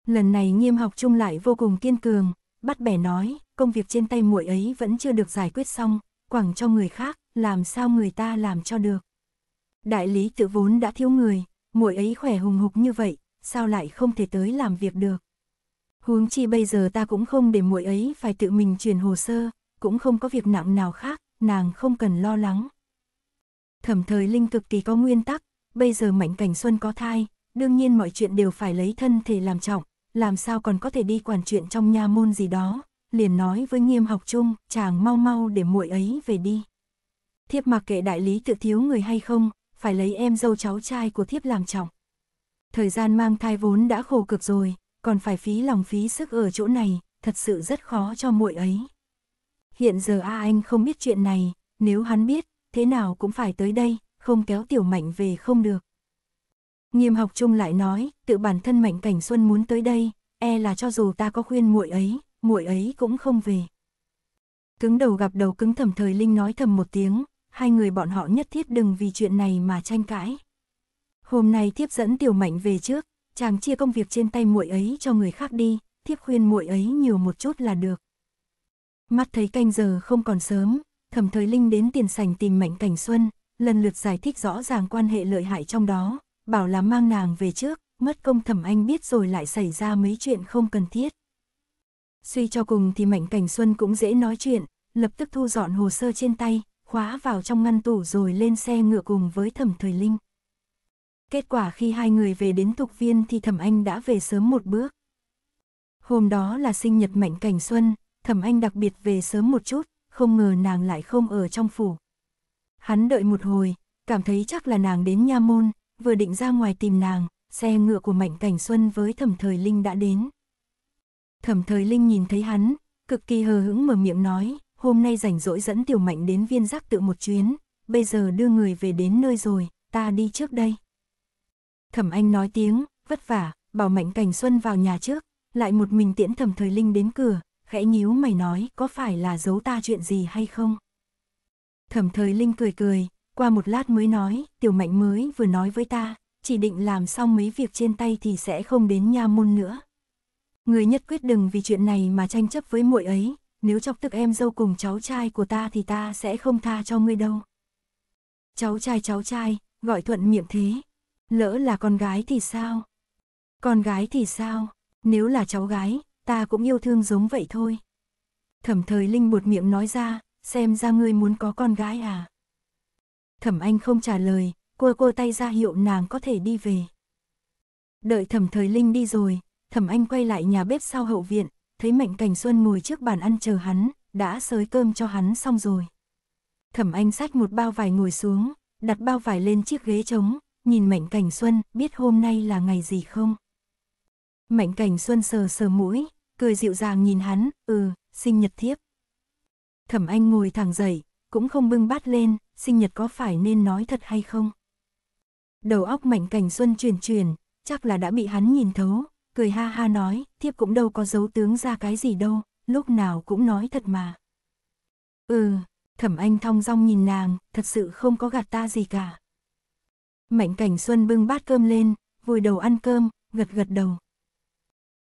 Lần này Nghiêm Học Trung lại vô cùng kiên cường, bắt bẻ nói, công việc trên tay muội ấy vẫn chưa được giải quyết xong, quẳng cho người khác, làm sao người ta làm cho được. Đại lý tự vốn đã thiếu người, muội ấy khỏe hùng hục như vậy, sao lại không thể tới làm việc được. Huống chi bây giờ ta cũng không để muội ấy phải tự mình chuyển hồ sơ, cũng không có việc nặng nào khác, nàng không cần lo lắng. Thẩm Thời Linh cực kỳ có nguyên tắc, bây giờ Mạnh Cảnh Xuân có thai, đương nhiên mọi chuyện đều phải lấy thân thể làm trọng, làm sao còn có thể đi quản chuyện trong nha môn gì đó, liền nói với Nghiêm Học Trung, chàng mau mau để muội ấy về đi. Thiếp mặc kệ đại lý tự thiếu người hay không, phải lấy em dâu cháu trai của thiếp làm trọng. Thời gian mang thai vốn đã khổ cực rồi, còn phải phí lòng phí sức ở chỗ này, thật sự rất khó cho muội ấy. Hiện giờ A Anh không biết chuyện này, nếu hắn biết, thế nào cũng phải tới đây, không kéo tiểu Mạnh về không được. Nghiêm Học Trung lại nói, tự bản thân Mạnh Cảnh Xuân muốn tới đây, e là cho dù ta có khuyên muội ấy cũng không về. Cứng đầu gặp đầu cứng, Thẩm Thời Linh nói thầm một tiếng, hai người bọn họ nhất thiết đừng vì chuyện này mà tranh cãi. Hôm nay thiếp dẫn tiểu Mạnh về trước, chàng chia công việc trên tay muội ấy cho người khác đi, thiếp khuyên muội ấy nhiều một chút là được. Mắt thấy canh giờ không còn sớm, Thẩm Thời Linh đến tiền sảnh tìm Mạnh Cảnh Xuân, lần lượt giải thích rõ ràng quan hệ lợi hại trong đó, bảo là mang nàng về trước, mất công Thẩm Anh biết rồi lại xảy ra mấy chuyện không cần thiết. Suy cho cùng thì Mạnh Cảnh Xuân cũng dễ nói chuyện, lập tức thu dọn hồ sơ trên tay, khóa vào trong ngăn tủ rồi lên xe ngựa cùng với Thẩm Thời Linh. Kết quả khi hai người về đến Tục Viên thì Thẩm Anh đã về sớm một bước. Hôm đó là sinh nhật Mạnh Cảnh Xuân, Thẩm Anh đặc biệt về sớm một chút, không ngờ nàng lại không ở trong phủ. Hắn đợi một hồi, cảm thấy chắc là nàng đến nha môn, vừa định ra ngoài tìm nàng, xe ngựa của Mạnh Cảnh Xuân với Thẩm Thời Linh đã đến. Thẩm Thời Linh nhìn thấy hắn, cực kỳ hờ hững mở miệng nói, hôm nay rảnh rỗi dẫn tiểu Mạnh đến Viên Giác Tự một chuyến, bây giờ đưa người về đến nơi rồi, ta đi trước đây. Thẩm Anh nói tiếng, vất vả, bảo Mạnh Cảnh Xuân vào nhà trước, lại một mình tiễn Thẩm Thời Linh đến cửa, khẽ nhíu mày nói, có phải là giấu ta chuyện gì hay không? Thẩm Thời Linh cười cười, qua một lát mới nói, tiểu Mạnh mới vừa nói với ta, chỉ định làm xong mấy việc trên tay thì sẽ không đến nha môn nữa. Người nhất quyết đừng vì chuyện này mà tranh chấp với muội ấy, nếu chọc tức em dâu cùng cháu trai của ta thì ta sẽ không tha cho ngươi đâu. Cháu trai, gọi thuận miệng thế. Lỡ là con gái thì sao? Con gái thì sao? Nếu là cháu gái, ta cũng yêu thương giống vậy thôi. Thẩm Thời Linh buột miệng nói ra, xem ra ngươi muốn có con gái à? Thẩm Anh không trả lời, cô tay ra hiệu nàng có thể đi về. Đợi Thẩm Thời Linh đi rồi, Thẩm Anh quay lại nhà bếp sau hậu viện, thấy Mạnh Cảnh Xuân ngồi trước bàn ăn chờ hắn, đã xới cơm cho hắn xong rồi. Thẩm Anh xách một bao vải ngồi xuống, đặt bao vải lên chiếc ghế trống, nhìn Mạnh Cảnh Xuân, biết hôm nay là ngày gì không? Mạnh Cảnh Xuân sờ sờ mũi, cười dịu dàng nhìn hắn, sinh nhật thiếp. Thẩm Anh ngồi thẳng dậy, cũng không bưng bát lên, sinh nhật có phải nên nói thật hay không? Đầu óc Mạnh Cảnh Xuân chuyển, chắc là đã bị hắn nhìn thấu, cười ha ha nói, thiếp cũng đâu có giấu tướng ra cái gì đâu, lúc nào cũng nói thật mà. Thẩm Anh thong dong nhìn nàng, thật sự không có gạt ta gì cả. Mạnh Cảnh Xuân bưng bát cơm lên, vùi đầu ăn cơm, gật gật đầu.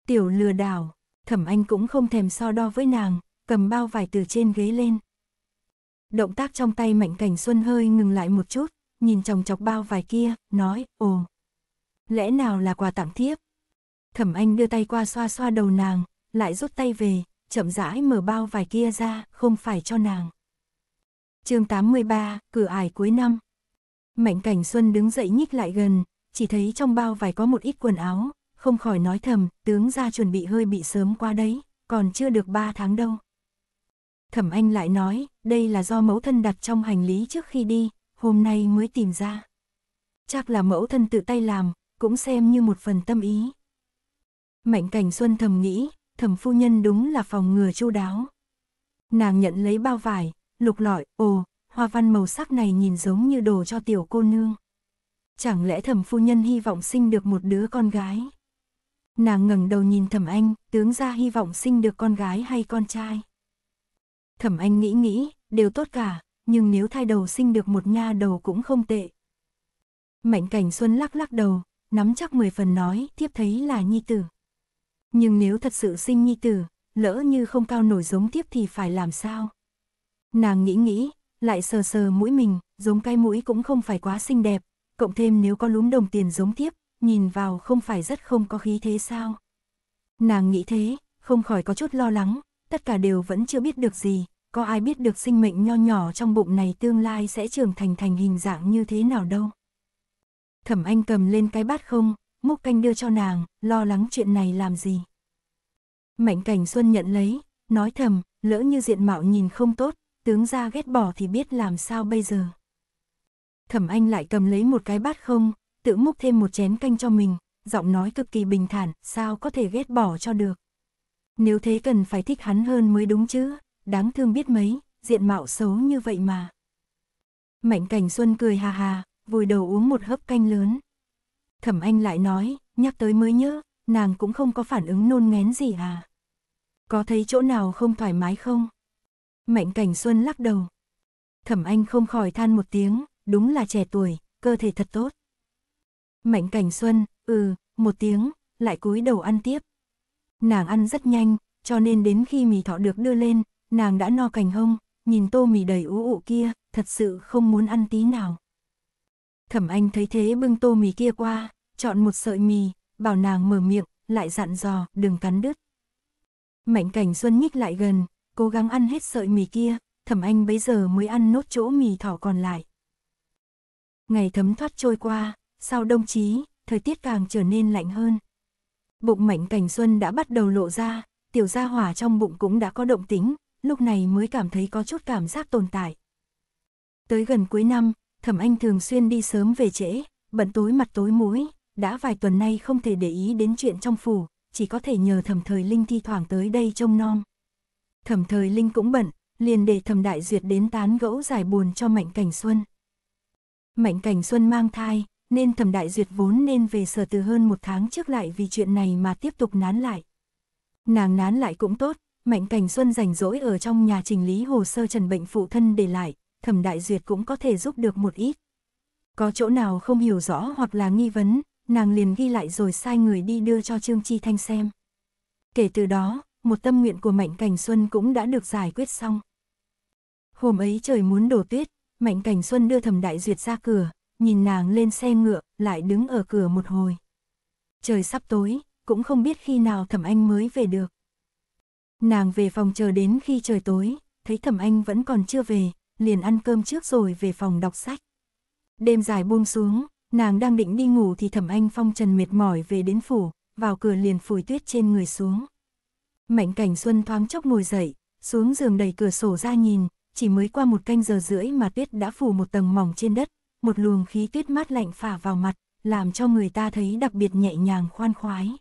Tiểu lừa đảo, Thẩm Anh cũng không thèm so đo với nàng, cầm bao vải từ trên ghế lên. Động tác trong tay Mạnh Cảnh Xuân hơi ngừng lại một chút, nhìn chòng chọc bao vải kia, nói, ồ, lẽ nào là quà tặng thiếp? Thẩm Anh đưa tay qua xoa xoa đầu nàng, lại rút tay về, chậm rãi mở bao vải kia ra, không phải cho nàng. Chương 83, cửa ải cuối năm. Mạnh Cảnh Xuân đứng dậy nhích lại gần, chỉ thấy trong bao vải có một ít quần áo, không khỏi nói thầm, tướng gia chuẩn bị hơi bị sớm qua đấy, còn chưa được 3 tháng đâu. Thẩm Anh lại nói, đây là do mẫu thân đặt trong hành lý trước khi đi, hôm nay mới tìm ra. Chắc là mẫu thân tự tay làm, cũng xem như một phần tâm ý. Mạnh Cảnh Xuân thầm nghĩ, Thẩm phu nhân đúng là phòng ngừa chu đáo. Nàng nhận lấy bao vải, lục lọi, hoa văn màu sắc này nhìn giống như đồ cho tiểu cô nương. Chẳng lẽ Thẩm phu nhân hy vọng sinh được một đứa con gái? Nàng ngẩng đầu nhìn Thẩm Anh, tướng gia hy vọng sinh được con gái hay con trai? Thẩm Anh nghĩ, đều tốt cả, nhưng nếu thai đầu sinh được một nha đầu cũng không tệ. Mạnh Cảnh Xuân lắc đầu, nắm chắc 10 phần nói, thiếp thấy là nhi tử. Nhưng nếu thật sự sinh nhi tử, lỡ như không cao nổi giống thiếp thì phải làm sao? Nàng nghĩ, lại sờ mũi mình, giống cái mũi cũng không phải quá xinh đẹp, cộng thêm nếu có lúm đồng tiền giống tiếp, nhìn vào không phải rất không có khí thế sao. Nàng nghĩ thế, không khỏi có chút lo lắng, tất cả đều vẫn chưa biết được gì, có ai biết được sinh mệnh nho nhỏ trong bụng này tương lai sẽ trưởng thành hình dạng như thế nào đâu. Thẩm Anh cầm lên cái bát không, múc canh đưa cho nàng, lo lắng chuyện này làm gì. Mạnh Cảnh Xuân nhận lấy, nói thầm, lỡ như diện mạo nhìn không tốt, tướng gia ghét bỏ thì biết làm sao bây giờ. Thẩm Anh lại cầm lấy một cái bát không, tự múc thêm một chén canh cho mình, giọng nói cực kỳ bình thản, sao có thể ghét bỏ cho được. Nếu thế cần phải thích hắn hơn mới đúng chứ, đáng thương biết mấy, diện mạo xấu như vậy mà. Mạnh Cảnh Xuân cười hà hà, vùi đầu uống một hớp canh lớn. Thẩm Anh lại nói, nhắc tới mới nhớ, nàng cũng không có phản ứng nôn ngén gì à? Có thấy chỗ nào không thoải mái không? Mạnh Cảnh Xuân lắc đầu. Thẩm Anh không khỏi than một tiếng, đúng là trẻ tuổi, cơ thể thật tốt. Mạnh Cảnh Xuân, một tiếng, lại cúi đầu ăn tiếp. Nàng ăn rất nhanh, cho nên đến khi mì thọ được đưa lên, nàng đã no cành hông, nhìn tô mì đầy ú ụ kia, thật sự không muốn ăn tí nào. Thẩm Anh thấy thế bưng tô mì kia qua, chọn một sợi mì, bảo nàng mở miệng, lại dặn dò, đừng cắn đứt. Mạnh Cảnh Xuân nhích lại gần, cố gắng ăn hết sợi mì kia, Thẩm Anh bấy giờ mới ăn nốt chỗ mì thỏ còn lại. Ngày thấm thoát trôi qua, sau đông chí, thời tiết càng trở nên lạnh hơn. Bụng Mạnh Cảnh Xuân đã bắt đầu lộ ra, tiểu gia hỏa trong bụng cũng đã có động tĩnh, lúc này mới cảm thấy có chút cảm giác tồn tại. Tới gần cuối năm, Thẩm Anh thường xuyên đi sớm về trễ, bận tối mặt tối mũi, đã vài tuần nay không thể để ý đến chuyện trong phủ, chỉ có thể nhờ Thẩm Thời Linh thi thoảng tới đây trông nom. Thẩm Thời Linh cũng bận, liền để Thẩm Đại Duyệt đến tán gẫu giải buồn cho Mạnh Cảnh Xuân. Mạnh Cảnh Xuân mang thai, nên Thẩm Đại Duyệt vốn nên về sở từ hơn một tháng trước lại vì chuyện này mà tiếp tục nán lại. Nàng nán lại cũng tốt, Mạnh Cảnh Xuân rảnh rỗi ở trong nhà chỉnh lý hồ sơ trần bệnh phụ thân để lại, Thẩm Đại Duyệt cũng có thể giúp được một ít. Có chỗ nào không hiểu rõ hoặc là nghi vấn, nàng liền ghi lại rồi sai người đi đưa cho Trương Chi Thanh xem. Kể từ đó, một tâm nguyện của Mạnh Cảnh Xuân cũng đã được giải quyết xong. Hôm ấy trời muốn đổ tuyết, Mạnh Cảnh Xuân đưa Thẩm Đại Duyệt ra cửa, nhìn nàng lên xe ngựa, lại đứng ở cửa một hồi. Trời sắp tối, cũng không biết khi nào Thẩm Anh mới về được. Nàng về phòng chờ đến khi trời tối, thấy Thẩm Anh vẫn còn chưa về, liền ăn cơm trước rồi về phòng đọc sách. Đêm dài buông xuống, nàng đang định đi ngủ thì Thẩm Anh phong trần mệt mỏi về đến phủ, vào cửa liền phủi tuyết trên người xuống. Mạnh Cảnh Xuân thoáng chốc ngồi dậy, xuống giường đẩy cửa sổ ra nhìn, chỉ mới qua một canh giờ rưỡi mà tuyết đã phủ một tầng mỏng trên đất, một luồng khí tuyết mát lạnh phả vào mặt, làm cho người ta thấy đặc biệt nhẹ nhàng khoan khoái.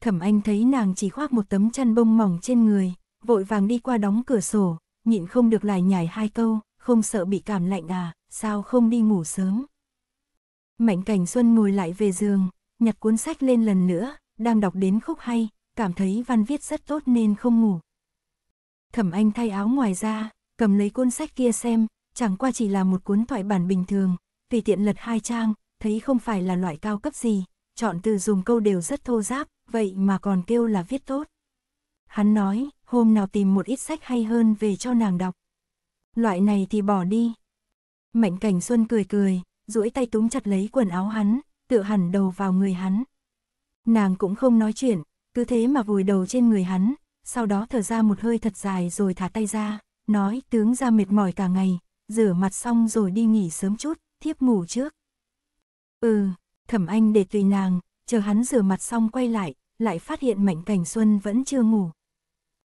Thẩm Anh thấy nàng chỉ khoác một tấm chăn bông mỏng trên người, vội vàng đi qua đóng cửa sổ, nhịn không được lải nhải hai câu, không sợ bị cảm lạnh à, sao không đi ngủ sớm. Mạnh Cảnh Xuân ngồi lại về giường, nhặt cuốn sách lên lần nữa, đang đọc đến khúc hay, cảm thấy văn viết rất tốt nên không ngủ. Thẩm Anh thay áo ngoài ra, cầm lấy cuốn sách kia xem, chẳng qua chỉ là một cuốn thoại bản bình thường, tùy tiện lật hai trang, thấy không phải là loại cao cấp gì, chọn từ dùng câu đều rất thô giáp, vậy mà còn kêu là viết tốt. Hắn nói, hôm nào tìm một ít sách hay hơn về cho nàng đọc. Loại này thì bỏ đi. Mạnh Cảnh Xuân cười, duỗi tay túm chặt lấy quần áo hắn, tựa hẳn đầu vào người hắn. Nàng cũng không nói chuyện, cứ thế mà vùi đầu trên người hắn, sau đó thở ra một hơi thật dài rồi thả tay ra, nói tướng ra mệt mỏi cả ngày, rửa mặt xong rồi đi nghỉ sớm chút, thiếp ngủ trước. Thẩm Anh để tùy nàng, chờ hắn rửa mặt xong quay lại, lại phát hiện Mạnh Cảnh Xuân vẫn chưa ngủ.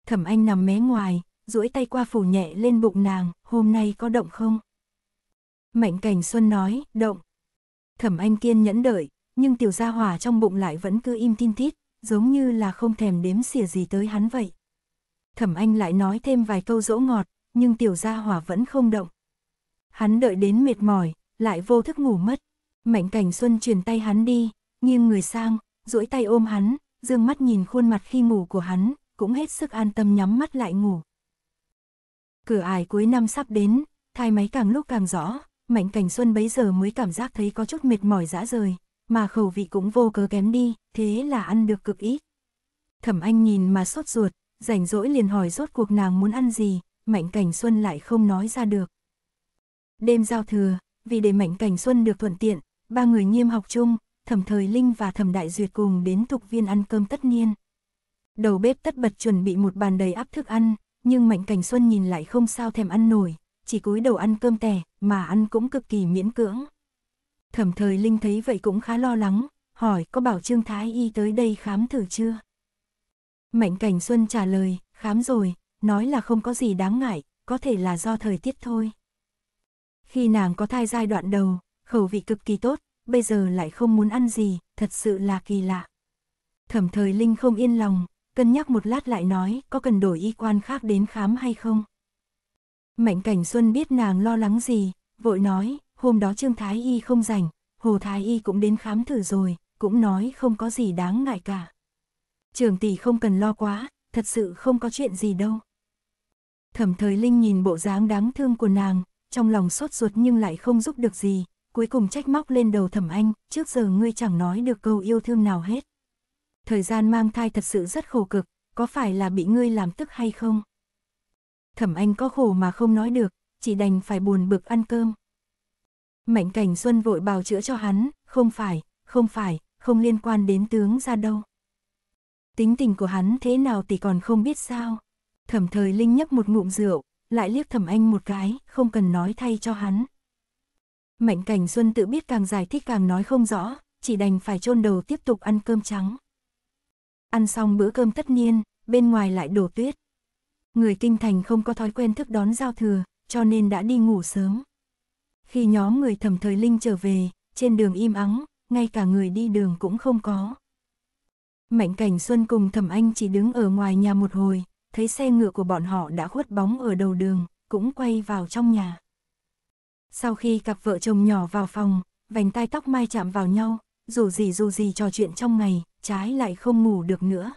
Thẩm Anh nằm mé ngoài, duỗi tay qua phủ nhẹ lên bụng nàng, hôm nay có động không? Mạnh Cảnh Xuân nói, động. Thẩm Anh kiên nhẫn đợi, nhưng tiểu gia hỏa trong bụng lại vẫn cứ im tin tít, giống như là không thèm đếm xỉa gì tới hắn vậy. Thẩm Anh lại nói thêm vài câu dỗ ngọt, nhưng tiểu gia hỏa vẫn không động. Hắn đợi đến mệt mỏi, lại vô thức ngủ mất. Mạnh Cảnh Xuân truyền tay hắn đi, nghiêng người sang, duỗi tay ôm hắn, dương mắt nhìn khuôn mặt khi ngủ của hắn, cũng hết sức an tâm nhắm mắt lại ngủ. Cửa ải cuối năm sắp đến, thai máy càng lúc càng rõ, Mạnh Cảnh Xuân bấy giờ mới cảm giác thấy có chút mệt mỏi rã rời, mà khẩu vị cũng vô cớ kém đi, thế là ăn được cực ít. Thẩm Anh nhìn mà sốt ruột, rảnh rỗi liền hỏi rốt cuộc nàng muốn ăn gì, Mạnh Cảnh Xuân lại không nói ra được. Đêm giao thừa, vì để Mạnh Cảnh Xuân được thuận tiện, ba người Nghiêm Học Trung, Thẩm Thời Linh và Thẩm Đại Duyệt cùng đến Tục Viên ăn cơm tất niên. Đầu bếp tất bật chuẩn bị một bàn đầy ắp thức ăn, nhưng Mạnh Cảnh Xuân nhìn lại không sao thèm ăn nổi, chỉ cúi đầu ăn cơm tẻ, mà ăn cũng cực kỳ miễn cưỡng. Thẩm Thời Linh thấy vậy cũng khá lo lắng, hỏi có bảo Trương Thái Y tới đây khám thử chưa? Mạnh Cảnh Xuân trả lời, khám rồi, nói là không có gì đáng ngại, có thể là do thời tiết thôi. Khi nàng có thai giai đoạn đầu, khẩu vị cực kỳ tốt, bây giờ lại không muốn ăn gì, thật sự là kỳ lạ. Thẩm Thời Linh không yên lòng, cân nhắc một lát lại nói có cần đổi y quan khác đến khám hay không. Mạnh Cảnh Xuân biết nàng lo lắng gì, vội nói hôm đó Trương Thái Y không rảnh, Hồ Thái Y cũng đến khám thử rồi, cũng nói không có gì đáng ngại cả. Trưởng tỷ không cần lo quá, thật sự không có chuyện gì đâu. Thẩm Thời Linh nhìn bộ dáng đáng thương của nàng, trong lòng sốt ruột nhưng lại không giúp được gì, cuối cùng trách móc lên đầu Thẩm Anh, trước giờ ngươi chẳng nói được câu yêu thương nào hết. Thời gian mang thai thật sự rất khổ cực, có phải là bị ngươi làm tức hay không? Thẩm Anh có khổ mà không nói được, chỉ đành phải buồn bực ăn cơm. Mạnh Cảnh Xuân vội bào chữa cho hắn, không phải, không liên quan đến tướng ra đâu. Tính tình của hắn thế nào thì còn không biết sao. Thẩm Thời Linh nhấp một ngụm rượu, lại liếc Thẩm Anh một cái, không cần nói thay cho hắn. Mạnh Cảnh Xuân tự biết càng giải thích càng nói không rõ, chỉ đành phải chôn đầu tiếp tục ăn cơm trắng. Ăn xong bữa cơm tất niên, bên ngoài lại đổ tuyết. Người kinh thành không có thói quen thức đón giao thừa, cho nên đã đi ngủ sớm. Khi nhóm người Thẩm Thời Linh trở về, trên đường im ắng, ngay cả người đi đường cũng không có. Mạnh Cảnh Xuân cùng Thẩm Anh chỉ đứng ở ngoài nhà một hồi, thấy xe ngựa của bọn họ đã khuất bóng ở đầu đường, cũng quay vào trong nhà. Sau khi cặp vợ chồng nhỏ vào phòng, vành tai tóc mai chạm vào nhau, dù gì trò chuyện trong ngày, trái lại không ngủ được nữa.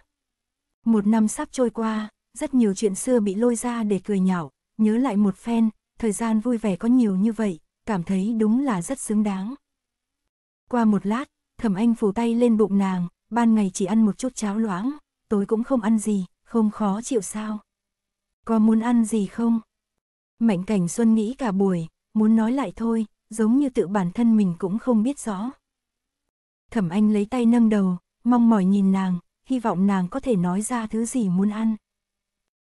Một năm sắp trôi qua, rất nhiều chuyện xưa bị lôi ra để cười nhạo, nhớ lại một phen, thời gian vui vẻ có nhiều như vậy, cảm thấy đúng là rất xứng đáng. Qua một lát, Thẩm Anh phủ tay lên bụng nàng, ban ngày chỉ ăn một chút cháo loãng, tối cũng không ăn gì, không khó chịu sao? Có muốn ăn gì không? Mạnh Cảnh Xuân nghĩ cả buổi, muốn nói lại thôi, giống như tự bản thân mình cũng không biết rõ. Thẩm Anh lấy tay nâng đầu, mong mỏi nhìn nàng, hy vọng nàng có thể nói ra thứ gì muốn ăn.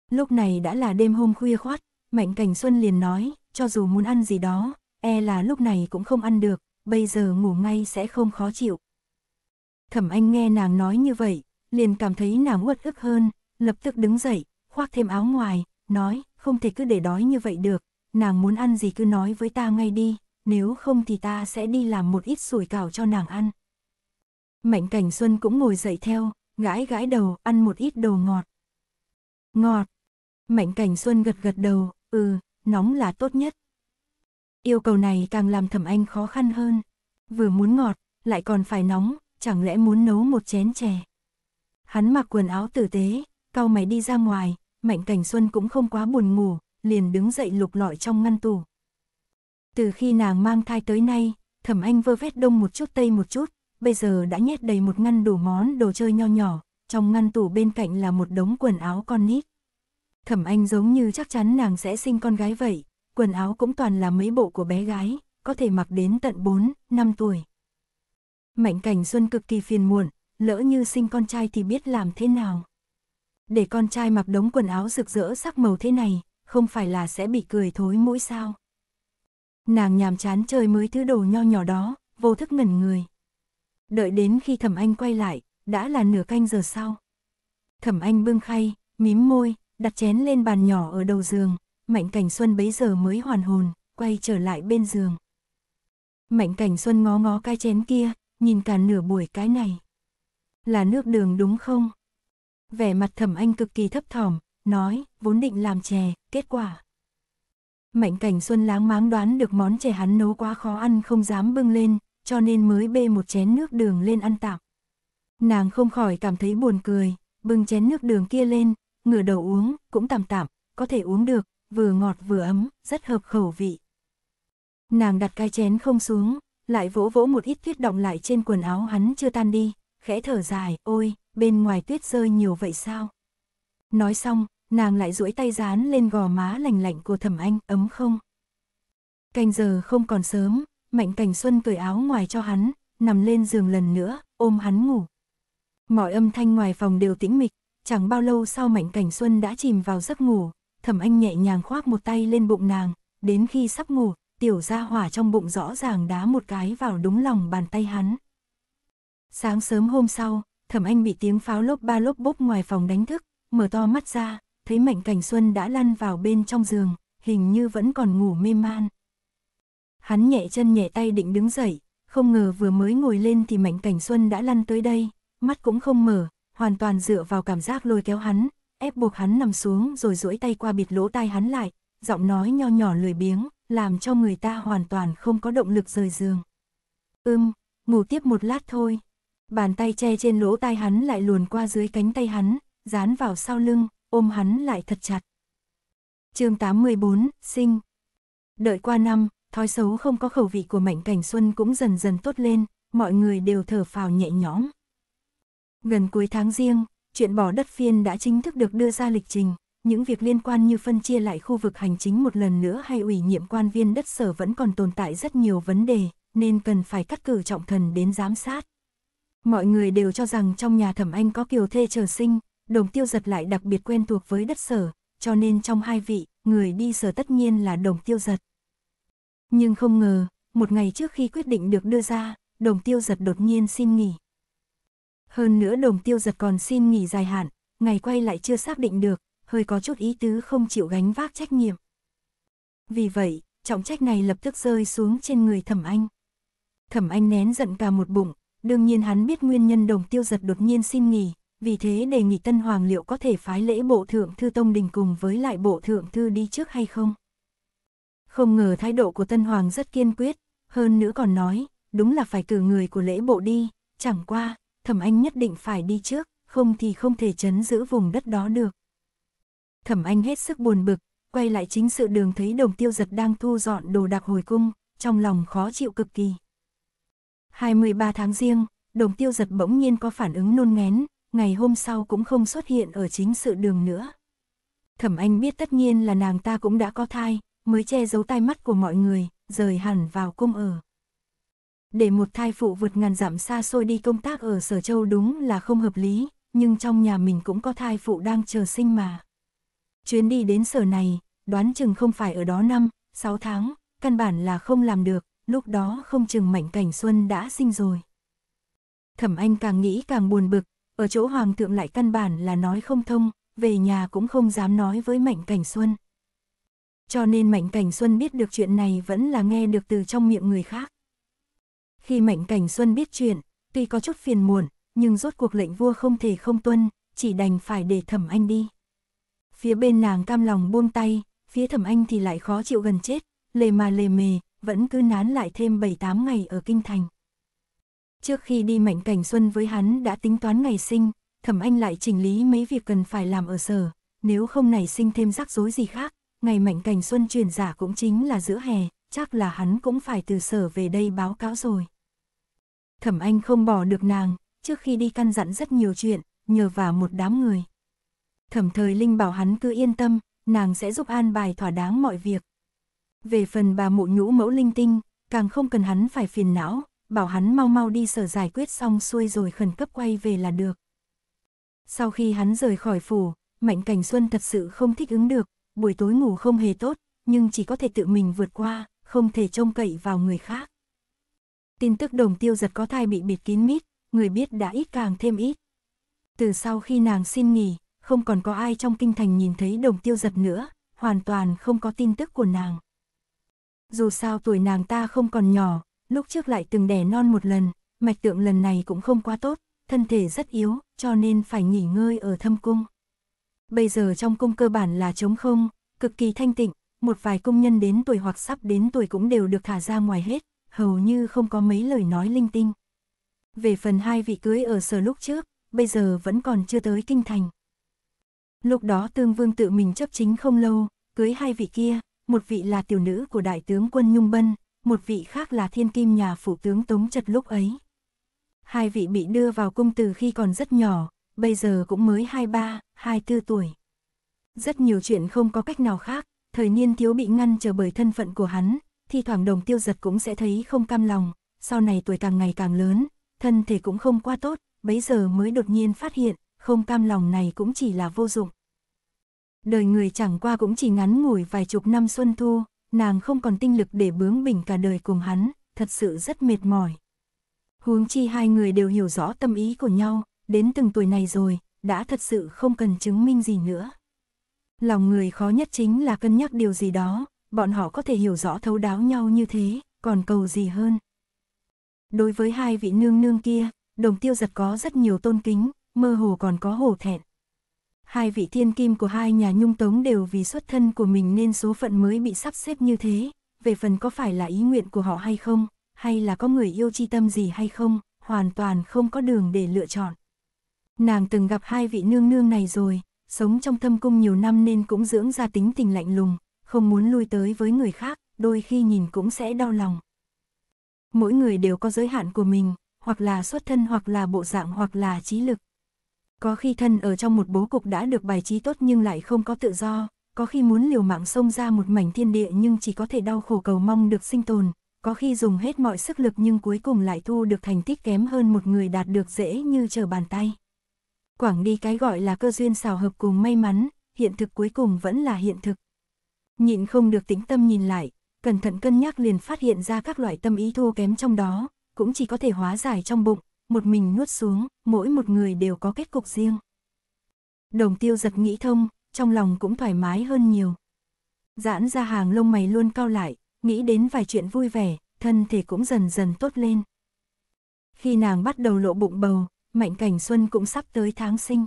Lúc này đã là đêm hôm khuya khoắt, Mạnh Cảnh Xuân liền nói, cho dù muốn ăn gì đó, e là lúc này cũng không ăn được, bây giờ ngủ ngay sẽ không khó chịu. Thẩm Anh nghe nàng nói như vậy, liền cảm thấy nàng uất ức hơn, lập tức đứng dậy, khoác thêm áo ngoài, nói, không thể cứ để đói như vậy được, nàng muốn ăn gì cứ nói với ta ngay đi, nếu không thì ta sẽ đi làm một ít sủi cảo cho nàng ăn. Mạnh Cảnh Xuân cũng ngồi dậy theo, gãi đầu, ăn một ít đồ ngọt. Ngọt. Mạnh Cảnh Xuân gật đầu, nóng là tốt nhất. Yêu cầu này càng làm Thẩm Anh khó khăn hơn, vừa muốn ngọt, lại còn phải nóng. Chẳng lẽ muốn nấu một chén chè? Hắn mặc quần áo tử tế, cau mày đi ra ngoài, Mạnh Cảnh Xuân cũng không quá buồn ngủ, liền đứng dậy lục lọi trong ngăn tủ. Từ khi nàng mang thai tới nay, Thẩm Anh vơ vét đông một chút tây một chút, bây giờ đã nhét đầy một ngăn đủ món đồ chơi nho nhỏ, trong ngăn tủ bên cạnh là một đống quần áo con nít. Thẩm Anh giống như chắc chắn nàng sẽ sinh con gái vậy, quần áo cũng toàn là mấy bộ của bé gái, có thể mặc đến tận 4-5 tuổi. Mạnh Cảnh Xuân cực kỳ phiền muộn, lỡ như sinh con trai thì biết làm thế nào. Để con trai mặc đống quần áo rực rỡ sắc màu thế này, không phải là sẽ bị cười thối mũi sao? Nàng nhàm chán chơi mấy thứ đồ nho nhỏ đó, vô thức ngẩn người. Đợi đến khi Thẩm Anh quay lại, đã là nửa canh giờ sau. Thẩm Anh bưng khay, mím môi, đặt chén lên bàn nhỏ ở đầu giường, Mạnh Cảnh Xuân bấy giờ mới hoàn hồn, quay trở lại bên giường. Mạnh Cảnh Xuân ngó cái chén kia, nhìn cả nửa buổi cái này. Là nước đường đúng không? Vẻ mặt Thẩm Anh cực kỳ thấp thỏm, nói, vốn định làm chè, kết quả. Mạnh Cảnh Xuân láng máng đoán được món chè hắn nấu quá khó ăn không dám bưng lên, cho nên mới bê một chén nước đường lên ăn tạm. Nàng không khỏi cảm thấy buồn cười, bưng chén nước đường kia lên, ngửa đầu uống, cũng tạm, có thể uống được, vừa ngọt vừa ấm, rất hợp khẩu vị. Nàng đặt cái chén không xuống, lại vỗ một ít tuyết đọng lại trên quần áo hắn chưa tan đi, khẽ thở dài, ôi, bên ngoài tuyết rơi nhiều vậy sao? Nói xong, nàng lại duỗi tay dán lên gò má lành lạnh của Thẩm Anh, ấm không? Canh giờ không còn sớm, Mạnh Cảnh Xuân cởi áo ngoài cho hắn, nằm lên giường lần nữa, ôm hắn ngủ. Mọi âm thanh ngoài phòng đều tĩnh mịch, chẳng bao lâu sau Mạnh Cảnh Xuân đã chìm vào giấc ngủ, Thẩm Anh nhẹ nhàng khoác một tay lên bụng nàng, đến khi sắp ngủ, tiểu gia hỏa trong bụng rõ ràng đá một cái vào đúng lòng bàn tay hắn. Sáng sớm hôm sau, Thẩm Anh bị tiếng pháo lốp ba lốp bốp ngoài phòng đánh thức, mở to mắt ra, thấy Mạnh Cảnh Xuân đã lăn vào bên trong giường, hình như vẫn còn ngủ mê man. Hắn nhẹ chân nhẹ tay định đứng dậy, không ngờ vừa mới ngồi lên thì Mạnh Cảnh Xuân đã lăn tới đây, mắt cũng không mở, hoàn toàn dựa vào cảm giác lôi kéo hắn, ép buộc hắn nằm xuống rồi duỗi tay qua bịt lỗ tai hắn lại, giọng nói nho nhỏ lười biếng, làm cho người ta hoàn toàn không có động lực rời giường. Ngủ tiếp một lát thôi. Bàn tay che trên lỗ tai hắn lại luồn qua dưới cánh tay hắn, dán vào sau lưng, ôm hắn lại thật chặt. Chương 84, sinh. Đợi qua năm, thói xấu không có khẩu vị của Mạnh Cảnh Xuân cũng dần dần tốt lên, mọi người đều thở phào nhẹ nhõm. Gần cuối tháng Giêng, chuyện bỏ đất phiên đã chính thức được đưa ra lịch trình, những việc liên quan như phân chia lại khu vực hành chính một lần nữa hay ủy nhiệm quan viên đất sở vẫn còn tồn tại rất nhiều vấn đề, nên cần phải cắt cử trọng thần đến giám sát. Mọi người đều cho rằng trong nhà Thẩm Anh có kiều thê chờ sinh, Đồng Tiêu Dật lại đặc biệt quen thuộc với đất sở, cho nên trong hai vị, người đi sở tất nhiên là Đồng Tiêu Dật. Nhưng không ngờ, một ngày trước khi quyết định được đưa ra, Đồng Tiêu Dật đột nhiên xin nghỉ. Hơn nữa Đồng Tiêu Dật còn xin nghỉ dài hạn, ngày quay lại chưa xác định được, hơi có chút ý tứ không chịu gánh vác trách nhiệm. Vì vậy, trọng trách này lập tức rơi xuống trên người Thẩm Anh. Thẩm Anh nén giận cả một bụng, đương nhiên hắn biết nguyên nhân Đồng Tiêu Dật đột nhiên xin nghỉ, vì thế đề nghị Tân Hoàng liệu có thể phái lễ bộ thượng thư Tông Đình cùng với lại bộ thượng thư đi trước hay không. Không ngờ thái độ của Tân Hoàng rất kiên quyết, hơn nữa còn nói, đúng là phải cử người của lễ bộ đi, chẳng qua, Thẩm Anh nhất định phải đi trước, không thì không thể trấn giữ vùng đất đó được. Thẩm Anh hết sức buồn bực, quay lại chính sự đường thấy Đồng Tiêu Dật đang thu dọn đồ đạc hồi cung, trong lòng khó chịu cực kỳ. 23 tháng Giêng, Đồng Tiêu Dật bỗng nhiên có phản ứng nôn ngén, ngày hôm sau cũng không xuất hiện ở chính sự đường nữa. Thẩm Anh biết tất nhiên là nàng ta cũng đã có thai, mới che giấu tai mắt của mọi người, rời hẳn vào cung ở. Để một thai phụ vượt ngàn dặm xa xôi đi công tác ở Sở Châu đúng là không hợp lý, nhưng trong nhà mình cũng có thai phụ đang chờ sinh mà. Chuyến đi đến sở này, đoán chừng không phải ở đó 5-6 tháng, căn bản là không làm được, lúc đó không chừng Mạnh Cảnh Xuân đã sinh rồi. Thẩm Anh càng nghĩ càng buồn bực, ở chỗ Hoàng thượng lại căn bản là nói không thông, về nhà cũng không dám nói với Mạnh Cảnh Xuân. Cho nên Mạnh Cảnh Xuân biết được chuyện này vẫn là nghe được từ trong miệng người khác. Khi Mạnh Cảnh Xuân biết chuyện, tuy có chút phiền muộn, nhưng rốt cuộc lệnh vua không thể không tuân, chỉ đành phải để Thẩm Anh đi. Phía bên nàng cam lòng buông tay, phía Thẩm Anh thì lại khó chịu gần chết, lề mề, vẫn cứ nán lại thêm 7-8 ngày ở kinh thành. Trước khi đi Mạnh Cảnh Xuân với hắn đã tính toán ngày sinh, Thẩm Anh lại chỉnh lý mấy việc cần phải làm ở sở, nếu không nảy sinh thêm rắc rối gì khác, ngày Mạnh Cảnh Xuân truyền giả cũng chính là giữa hè, chắc là hắn cũng phải từ sở về đây báo cáo rồi. Thẩm Anh không bỏ được nàng, trước khi đi căn dặn rất nhiều chuyện, nhờ vả một đám người. Thẩm Thời Linh bảo hắn cứ yên tâm, nàng sẽ giúp an bài thỏa đáng mọi việc. Về phần bà mụ nhũ mẫu linh tinh, càng không cần hắn phải phiền não, bảo hắn mau mau đi sở giải quyết xong xuôi rồi khẩn cấp quay về là được. Sau khi hắn rời khỏi phủ, Mạnh Cảnh Xuân thật sự không thích ứng được, buổi tối ngủ không hề tốt, nhưng chỉ có thể tự mình vượt qua, không thể trông cậy vào người khác. Tin tức Đồng Tiêu Dật có thai bị bịt kín mít, người biết đã ít càng thêm ít. Từ sau khi nàng xin nghỉ, không còn có ai trong kinh thành nhìn thấy Đồng Tiêu Dật nữa, hoàn toàn không có tin tức của nàng. Dù sao tuổi nàng ta không còn nhỏ, lúc trước lại từng đẻ non một lần, mạch tượng lần này cũng không quá tốt, thân thể rất yếu, cho nên phải nghỉ ngơi ở thâm cung. Bây giờ trong cung cơ bản là trống không, cực kỳ thanh tịnh, một vài công nhân đến tuổi hoặc sắp đến tuổi cũng đều được thả ra ngoài hết, hầu như không có mấy lời nói linh tinh. Về phần hai vị cưới ở sở lúc trước, bây giờ vẫn còn chưa tới kinh thành. Lúc đó Tương Vương tự mình chấp chính không lâu, cưới hai vị kia, một vị là tiểu nữ của đại tướng quân Nhung Bân, một vị khác là thiên kim nhà phủ tướng Tống Trật lúc ấy. Hai vị bị đưa vào cung từ khi còn rất nhỏ, bây giờ cũng mới 23-24 tuổi. Rất nhiều chuyện không có cách nào khác, thời niên thiếu bị ngăn trở bởi thân phận của hắn, thi thoảng Đồng Tiêu Dật cũng sẽ thấy không cam lòng, sau này tuổi càng ngày càng lớn, thân thể cũng không quá tốt, bấy giờ mới đột nhiên phát hiện, không cam lòng này cũng chỉ là vô dụng. Đời người chẳng qua cũng chỉ ngắn ngủi vài chục năm xuân thu, nàng không còn tinh lực để bướng bỉnh cả đời cùng hắn, thật sự rất mệt mỏi. Huống chi hai người đều hiểu rõ tâm ý của nhau, đến từng tuổi này rồi, đã thật sự không cần chứng minh gì nữa. Lòng người khó nhất chính là cân nhắc điều gì đó, bọn họ có thể hiểu rõ thấu đáo nhau như thế, còn cầu gì hơn. Đối với hai vị nương nương kia, Đồng Tiêu Dật có rất nhiều tôn kính, mơ hồ còn có hổ thẹn. Hai vị thiên kim của hai nhà Nhung Tống đều vì xuất thân của mình nên số phận mới bị sắp xếp như thế, về phần có phải là ý nguyện của họ hay không, hay là có người yêu chi tâm gì hay không, hoàn toàn không có đường để lựa chọn. Nàng từng gặp hai vị nương nương này rồi, sống trong thâm cung nhiều năm nên cũng dưỡng ra tính tình lạnh lùng, không muốn lui tới với người khác, đôi khi nhìn cũng sẽ đau lòng. Mỗi người đều có giới hạn của mình, hoặc là xuất thân hoặc là bộ dạng hoặc là trí lực. Có khi thân ở trong một bố cục đã được bài trí tốt nhưng lại không có tự do, có khi muốn liều mạng xông ra một mảnh thiên địa nhưng chỉ có thể đau khổ cầu mong được sinh tồn, có khi dùng hết mọi sức lực nhưng cuối cùng lại thu được thành tích kém hơn một người đạt được dễ như trở bàn tay. Quảng đi cái gọi là cơ duyên xào hợp cùng may mắn, hiện thực cuối cùng vẫn là hiện thực. Nhịn không được tĩnh tâm nhìn lại, cẩn thận cân nhắc liền phát hiện ra các loại tâm ý thua kém trong đó, cũng chỉ có thể hóa giải trong bụng, một mình nuốt xuống, mỗi một người đều có kết cục riêng. Đồng Tiêu Dật nghĩ thông, trong lòng cũng thoải mái hơn nhiều. Giãn ra hàng lông mày luôn cau lại, nghĩ đến vài chuyện vui vẻ, thân thể cũng dần dần tốt lên. Khi nàng bắt đầu lộ bụng bầu, Mạnh Cảnh Xuân cũng sắp tới tháng sinh.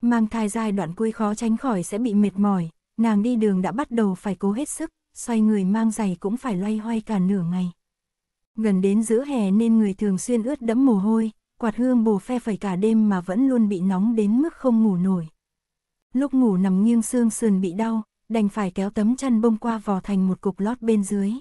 Mang thai giai đoạn cuối khó tránh khỏi sẽ bị mệt mỏi, nàng đi đường đã bắt đầu phải cố hết sức, xoay người mang giày cũng phải loay hoay cả nửa ngày. Gần đến giữa hè nên người thường xuyên ướt đẫm mồ hôi, quạt hương bồ phe phẩy cả đêm mà vẫn luôn bị nóng đến mức không ngủ nổi. Lúc ngủ nằm nghiêng xương sườn bị đau, đành phải kéo tấm chăn bông qua vò thành một cục lót bên dưới.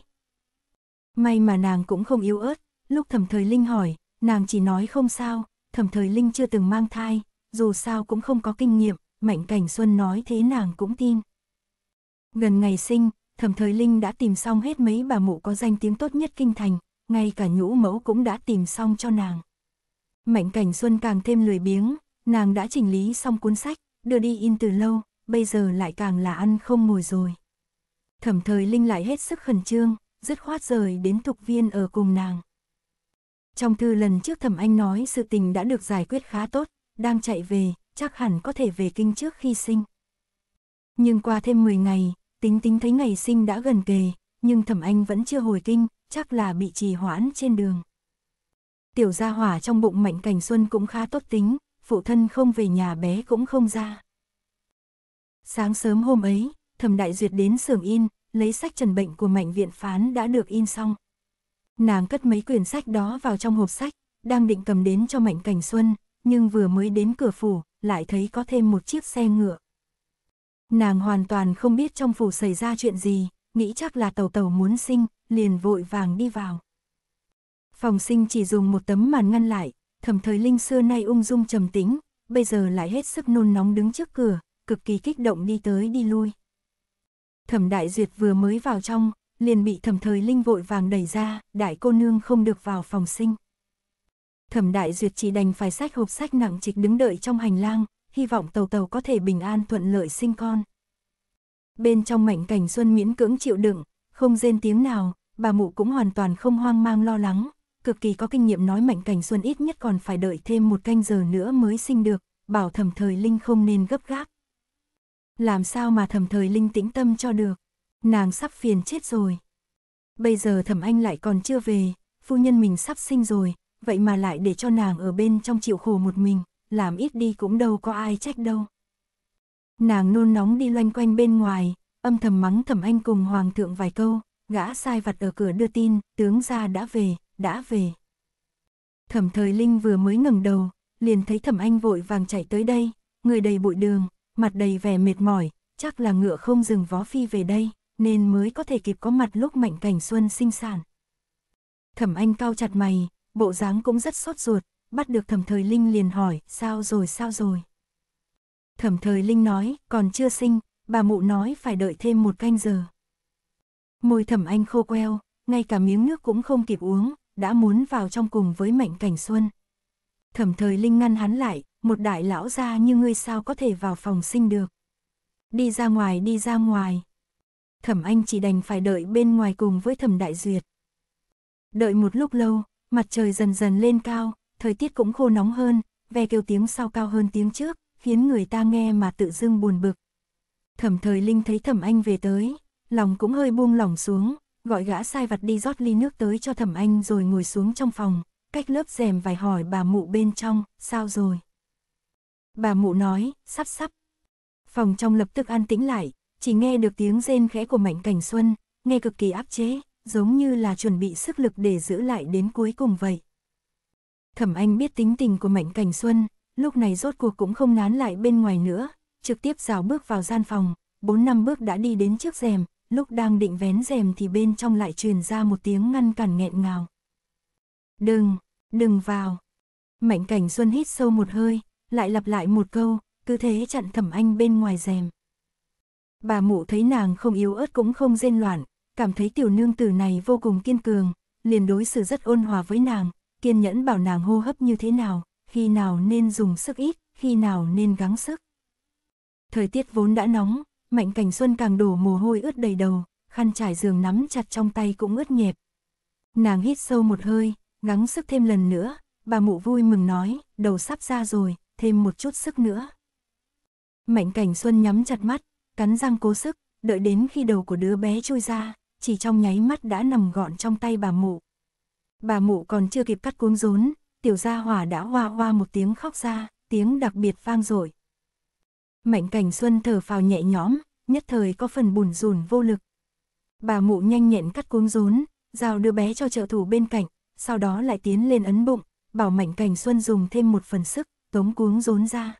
May mà nàng cũng không yếu ớt, lúc Thẩm Thời Linh hỏi, nàng chỉ nói không sao, Thẩm Thời Linh chưa từng mang thai, dù sao cũng không có kinh nghiệm, Mạnh Cảnh Xuân nói thế nàng cũng tin. Gần ngày sinh, Thẩm Thời Linh đã tìm xong hết mấy bà mụ có danh tiếng tốt nhất kinh thành, ngay cả nhũ mẫu cũng đã tìm xong cho nàng. Mạnh Cảnh Xuân càng thêm lười biếng, nàng đã chỉnh lý xong cuốn sách, đưa đi in từ lâu, bây giờ lại càng là ăn không ngồi rồi. Thẩm Thời Linh lại hết sức khẩn trương, dứt khoát rời đến Thục Viên ở cùng nàng. Trong thư lần trước Thẩm Anh nói sự tình đã được giải quyết khá tốt, đang chạy về, chắc hẳn có thể về kinh trước khi sinh. Nhưng qua thêm 10 ngày, tính thấy ngày sinh đã gần kề, nhưng Thẩm Anh vẫn chưa hồi kinh, chắc là bị trì hoãn trên đường. Tiểu gia hỏa trong bụng Mạnh Cảnh Xuân cũng khá tốt tính, phụ thân không về nhà bé cũng không ra. Sáng sớm hôm ấy, Thẩm Đại Duyệt đến xưởng in, lấy sách trần bệnh của Mạnh Viện Phán đã được in xong. Nàng cất mấy quyển sách đó vào trong hộp sách, đang định cầm đến cho Mạnh Cảnh Xuân, nhưng vừa mới đến cửa phủ, lại thấy có thêm một chiếc xe ngựa. Nàng hoàn toàn không biết trong phủ xảy ra chuyện gì, nghĩ chắc là Tẩu Tẩu muốn sinh, liền vội vàng đi vào. Phòng sinh chỉ dùng một tấm màn ngăn lại, Thẩm Thời Linh xưa nay ung dung trầm tĩnh, bây giờ lại hết sức nôn nóng đứng trước cửa, cực kỳ kích động đi tới đi lui. Thẩm Đại Duyệt vừa mới vào trong, liền bị Thẩm Thời Linh vội vàng đẩy ra, đại cô nương không được vào phòng sinh. Thẩm Đại Duyệt chỉ đành phải xách hộp sách nặng trịch đứng đợi trong hành lang, hy vọng Tẩu Tẩu có thể bình an thuận lợi sinh con. Bên trong Mạnh Cảnh Xuân miễn cưỡng chịu đựng, không rên tiếng nào, bà mụ cũng hoàn toàn không hoang mang lo lắng, cực kỳ có kinh nghiệm nói Mạnh Cảnh Xuân ít nhất còn phải đợi thêm một canh giờ nữa mới sinh được, bảo Thẩm Thời Linh không nên gấp gáp. Làm sao mà Thẩm Thời Linh tĩnh tâm cho được, nàng sắp phiền chết rồi. Bây giờ Thẩm Anh lại còn chưa về, phu nhân mình sắp sinh rồi, vậy mà lại để cho nàng ở bên trong chịu khổ một mình, làm ít đi cũng đâu có ai trách đâu. Nàng nôn nóng đi loanh quanh bên ngoài, âm thầm mắng Thẩm Anh cùng hoàng thượng vài câu, gã sai vặt ở cửa đưa tin, tướng gia đã về. Thẩm Thời Linh vừa mới ngẩng đầu, liền thấy Thẩm Anh vội vàng chạy tới đây, người đầy bụi đường, mặt đầy vẻ mệt mỏi, chắc là ngựa không dừng vó phi về đây, nên mới có thể kịp có mặt lúc Mạnh Cảnh Xuân sinh sản. Thẩm Anh cau chặt mày, bộ dáng cũng rất sốt ruột, bắt được Thẩm Thời Linh liền hỏi, sao rồi? Thẩm Thời Linh nói, còn chưa sinh, bà mụ nói phải đợi thêm một canh giờ. Môi Thẩm Anh khô queo, ngay cả miếng nước cũng không kịp uống, đã muốn vào trong cùng với Mạnh Cảnh Xuân. Thẩm Thời Linh ngăn hắn lại, một đại lão gia như ngươi sao có thể vào phòng sinh được. Đi ra ngoài, đi ra ngoài. Thẩm Anh chỉ đành phải đợi bên ngoài cùng với Thẩm Đại Duyệt. Đợi một lúc lâu, mặt trời dần dần lên cao, thời tiết cũng khô nóng hơn, ve kêu tiếng sau cao hơn tiếng trước, khiến người ta nghe mà tự dưng buồn bực. Thẩm Thời Linh thấy Thẩm Anh về tới, lòng cũng hơi buông lỏng xuống, gọi gã sai vặt đi rót ly nước tới cho Thẩm Anh rồi ngồi xuống trong phòng, cách lớp rèm vài hỏi bà mụ bên trong, sao rồi? Bà mụ nói, sắp sắp. Phòng trong lập tức an tĩnh lại, chỉ nghe được tiếng rên khẽ của Mạnh Cảnh Xuân, nghe cực kỳ áp chế, giống như là chuẩn bị sức lực để giữ lại đến cuối cùng vậy. Thẩm Anh biết tính tình của Mạnh Cảnh Xuân, lúc này rốt cuộc cũng không nán lại bên ngoài nữa, trực tiếp rào bước vào gian phòng, 4-5 bước đã đi đến trước rèm, lúc đang định vén rèm thì bên trong lại truyền ra một tiếng ngăn cản nghẹn ngào. Đừng, đừng vào. Mạnh Cảnh Xuân hít sâu một hơi, lại lặp lại một câu, cứ thế chặn Thẩm Anh bên ngoài rèm. Bà mụ thấy nàng không yếu ớt cũng không rên loạn, cảm thấy tiểu nương tử này vô cùng kiên cường, liền đối xử rất ôn hòa với nàng, kiên nhẫn bảo nàng hô hấp như thế nào, khi nào nên dùng sức ít, khi nào nên gắng sức. Thời tiết vốn đã nóng, Mạnh Cảnh Xuân càng đổ mồ hôi ướt đầy đầu, khăn trải giường nắm chặt trong tay cũng ướt nhẹp. Nàng hít sâu một hơi, gắng sức thêm lần nữa, bà mụ vui mừng nói, đầu sắp ra rồi, thêm một chút sức nữa. Mạnh Cảnh Xuân nhắm chặt mắt, cắn răng cố sức, đợi đến khi đầu của đứa bé chui ra, chỉ trong nháy mắt đã nằm gọn trong tay bà mụ. Bà mụ còn chưa kịp cắt cuống rốn, tiểu gia hỏa đã hoa hoa một tiếng khóc ra, tiếng đặc biệt vang dội. Mạnh Cảnh Xuân thở phào nhẹ nhõm, nhất thời có phần bùn rùn vô lực. Bà mụ nhanh nhẹn cắt cuống rốn, giao đứa bé cho trợ thủ bên cạnh, sau đó lại tiến lên ấn bụng, bảo Mạnh Cảnh Xuân dùng thêm một phần sức, tống cuống rốn ra.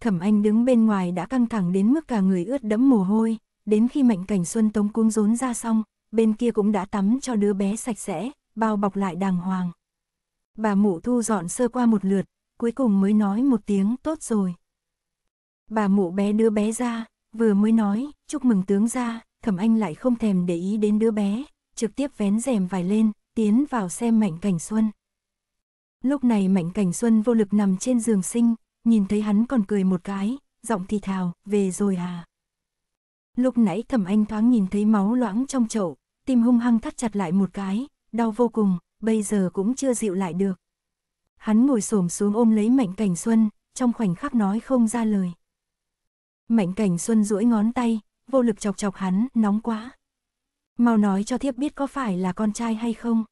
Thẩm Anh đứng bên ngoài đã căng thẳng đến mức cả người ướt đẫm mồ hôi, đến khi Mạnh Cảnh Xuân tống cuống rốn ra xong, bên kia cũng đã tắm cho đứa bé sạch sẽ, bao bọc lại đàng hoàng. Bà mụ thu dọn sơ qua một lượt, cuối cùng mới nói một tiếng tốt rồi. Bà mụ bé đứa bé ra, vừa mới nói chúc mừng tướng gia, Thẩm Anh lại không thèm để ý đến đứa bé, trực tiếp vén rèm vải lên, tiến vào xem Mạnh Cảnh Xuân. Lúc này Mạnh Cảnh Xuân vô lực nằm trên giường sinh, nhìn thấy hắn còn cười một cái, giọng thì thào, về rồi à. Lúc nãy Thẩm Anh thoáng nhìn thấy máu loãng trong chậu, tim hung hăng thắt chặt lại một cái, đau vô cùng, bây giờ cũng chưa dịu lại được. Hắn ngồi xổm xuống ôm lấy Mạnh Cảnh Xuân, trong khoảnh khắc nói không ra lời. Mạnh Cảnh Xuân duỗi ngón tay, vô lực chọc chọc hắn, nóng quá. Mau nói cho thiếp biết có phải là con trai hay không.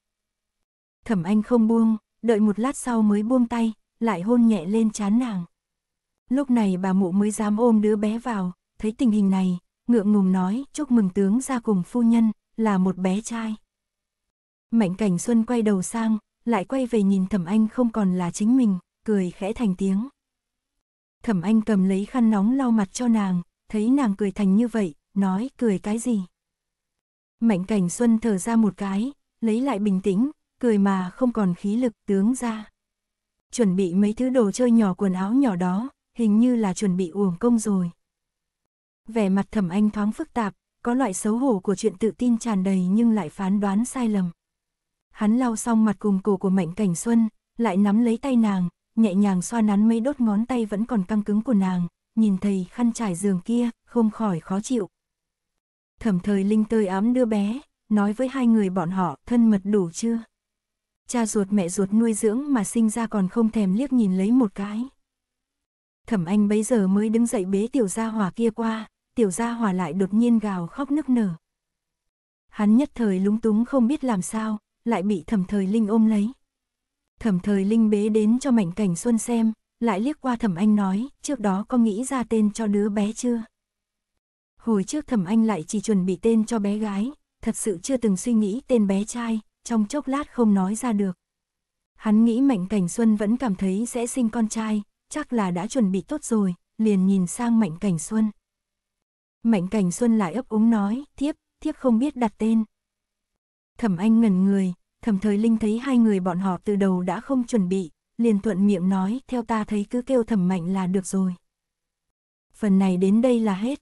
Thẩm Anh không buông, đợi một lát sau mới buông tay, lại hôn nhẹ lên trán nàng. Lúc này bà mụ mới dám ôm đứa bé vào, thấy tình hình này, ngượng ngùng nói, chúc mừng tướng gia cùng phu nhân, là một bé trai. Mạnh Cảnh Xuân quay đầu sang, lại quay về nhìn Thẩm Anh không còn là chính mình, cười khẽ thành tiếng. Thẩm Anh cầm lấy khăn nóng lau mặt cho nàng, thấy nàng cười thành như vậy, nói cười cái gì. Mạnh Cảnh Xuân thở ra một cái, lấy lại bình tĩnh, cười mà không còn khí lực, tướng ra. Chuẩn bị mấy thứ đồ chơi nhỏ quần áo nhỏ đó, hình như là chuẩn bị uổng công rồi. Vẻ mặt Thẩm Anh thoáng phức tạp, có loại xấu hổ của chuyện tự tin tràn đầy nhưng lại phán đoán sai lầm. Hắn lau xong mặt cùng cổ của Mạnh Cảnh Xuân, lại nắm lấy tay nàng, nhẹ nhàng xoa nắn mấy đốt ngón tay vẫn còn căng cứng của nàng, nhìn thấy khăn trải giường kia, không khỏi khó chịu. Thẩm Thời Linh tơi ấm đứa bé, nói với hai người bọn họ thân mật đủ chưa? Cha ruột mẹ ruột nuôi dưỡng mà sinh ra còn không thèm liếc nhìn lấy một cái. Thẩm Anh bấy giờ mới đứng dậy bế tiểu gia hỏa kia qua, tiểu gia hỏa lại đột nhiên gào khóc nức nở. Hắn nhất thời lúng túng không biết làm sao, lại bị Thẩm Thời Linh ôm lấy. Thẩm Thời Linh bế đến cho Mạnh Cảnh Xuân xem, lại liếc qua Thẩm Anh nói, trước đó có nghĩ ra tên cho đứa bé chưa? Hồi trước Thẩm Anh lại chỉ chuẩn bị tên cho bé gái, thật sự chưa từng suy nghĩ tên bé trai, trong chốc lát không nói ra được. Hắn nghĩ Mạnh Cảnh Xuân vẫn cảm thấy sẽ sinh con trai, chắc là đã chuẩn bị tốt rồi, liền nhìn sang Mạnh Cảnh Xuân. Mạnh Cảnh Xuân lại ấp úng nói, thiếp không biết đặt tên. Thẩm Anh ngẩn người, Thẩm Thời Linh thấy hai người bọn họ từ đầu đã không chuẩn bị, liền thuận miệng nói, theo ta thấy cứ kêu Thẩm Mạnh là được rồi. Phần này đến đây là hết.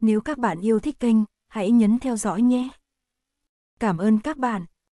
Nếu các bạn yêu thích kênh, hãy nhấn theo dõi nhé. Cảm ơn các bạn.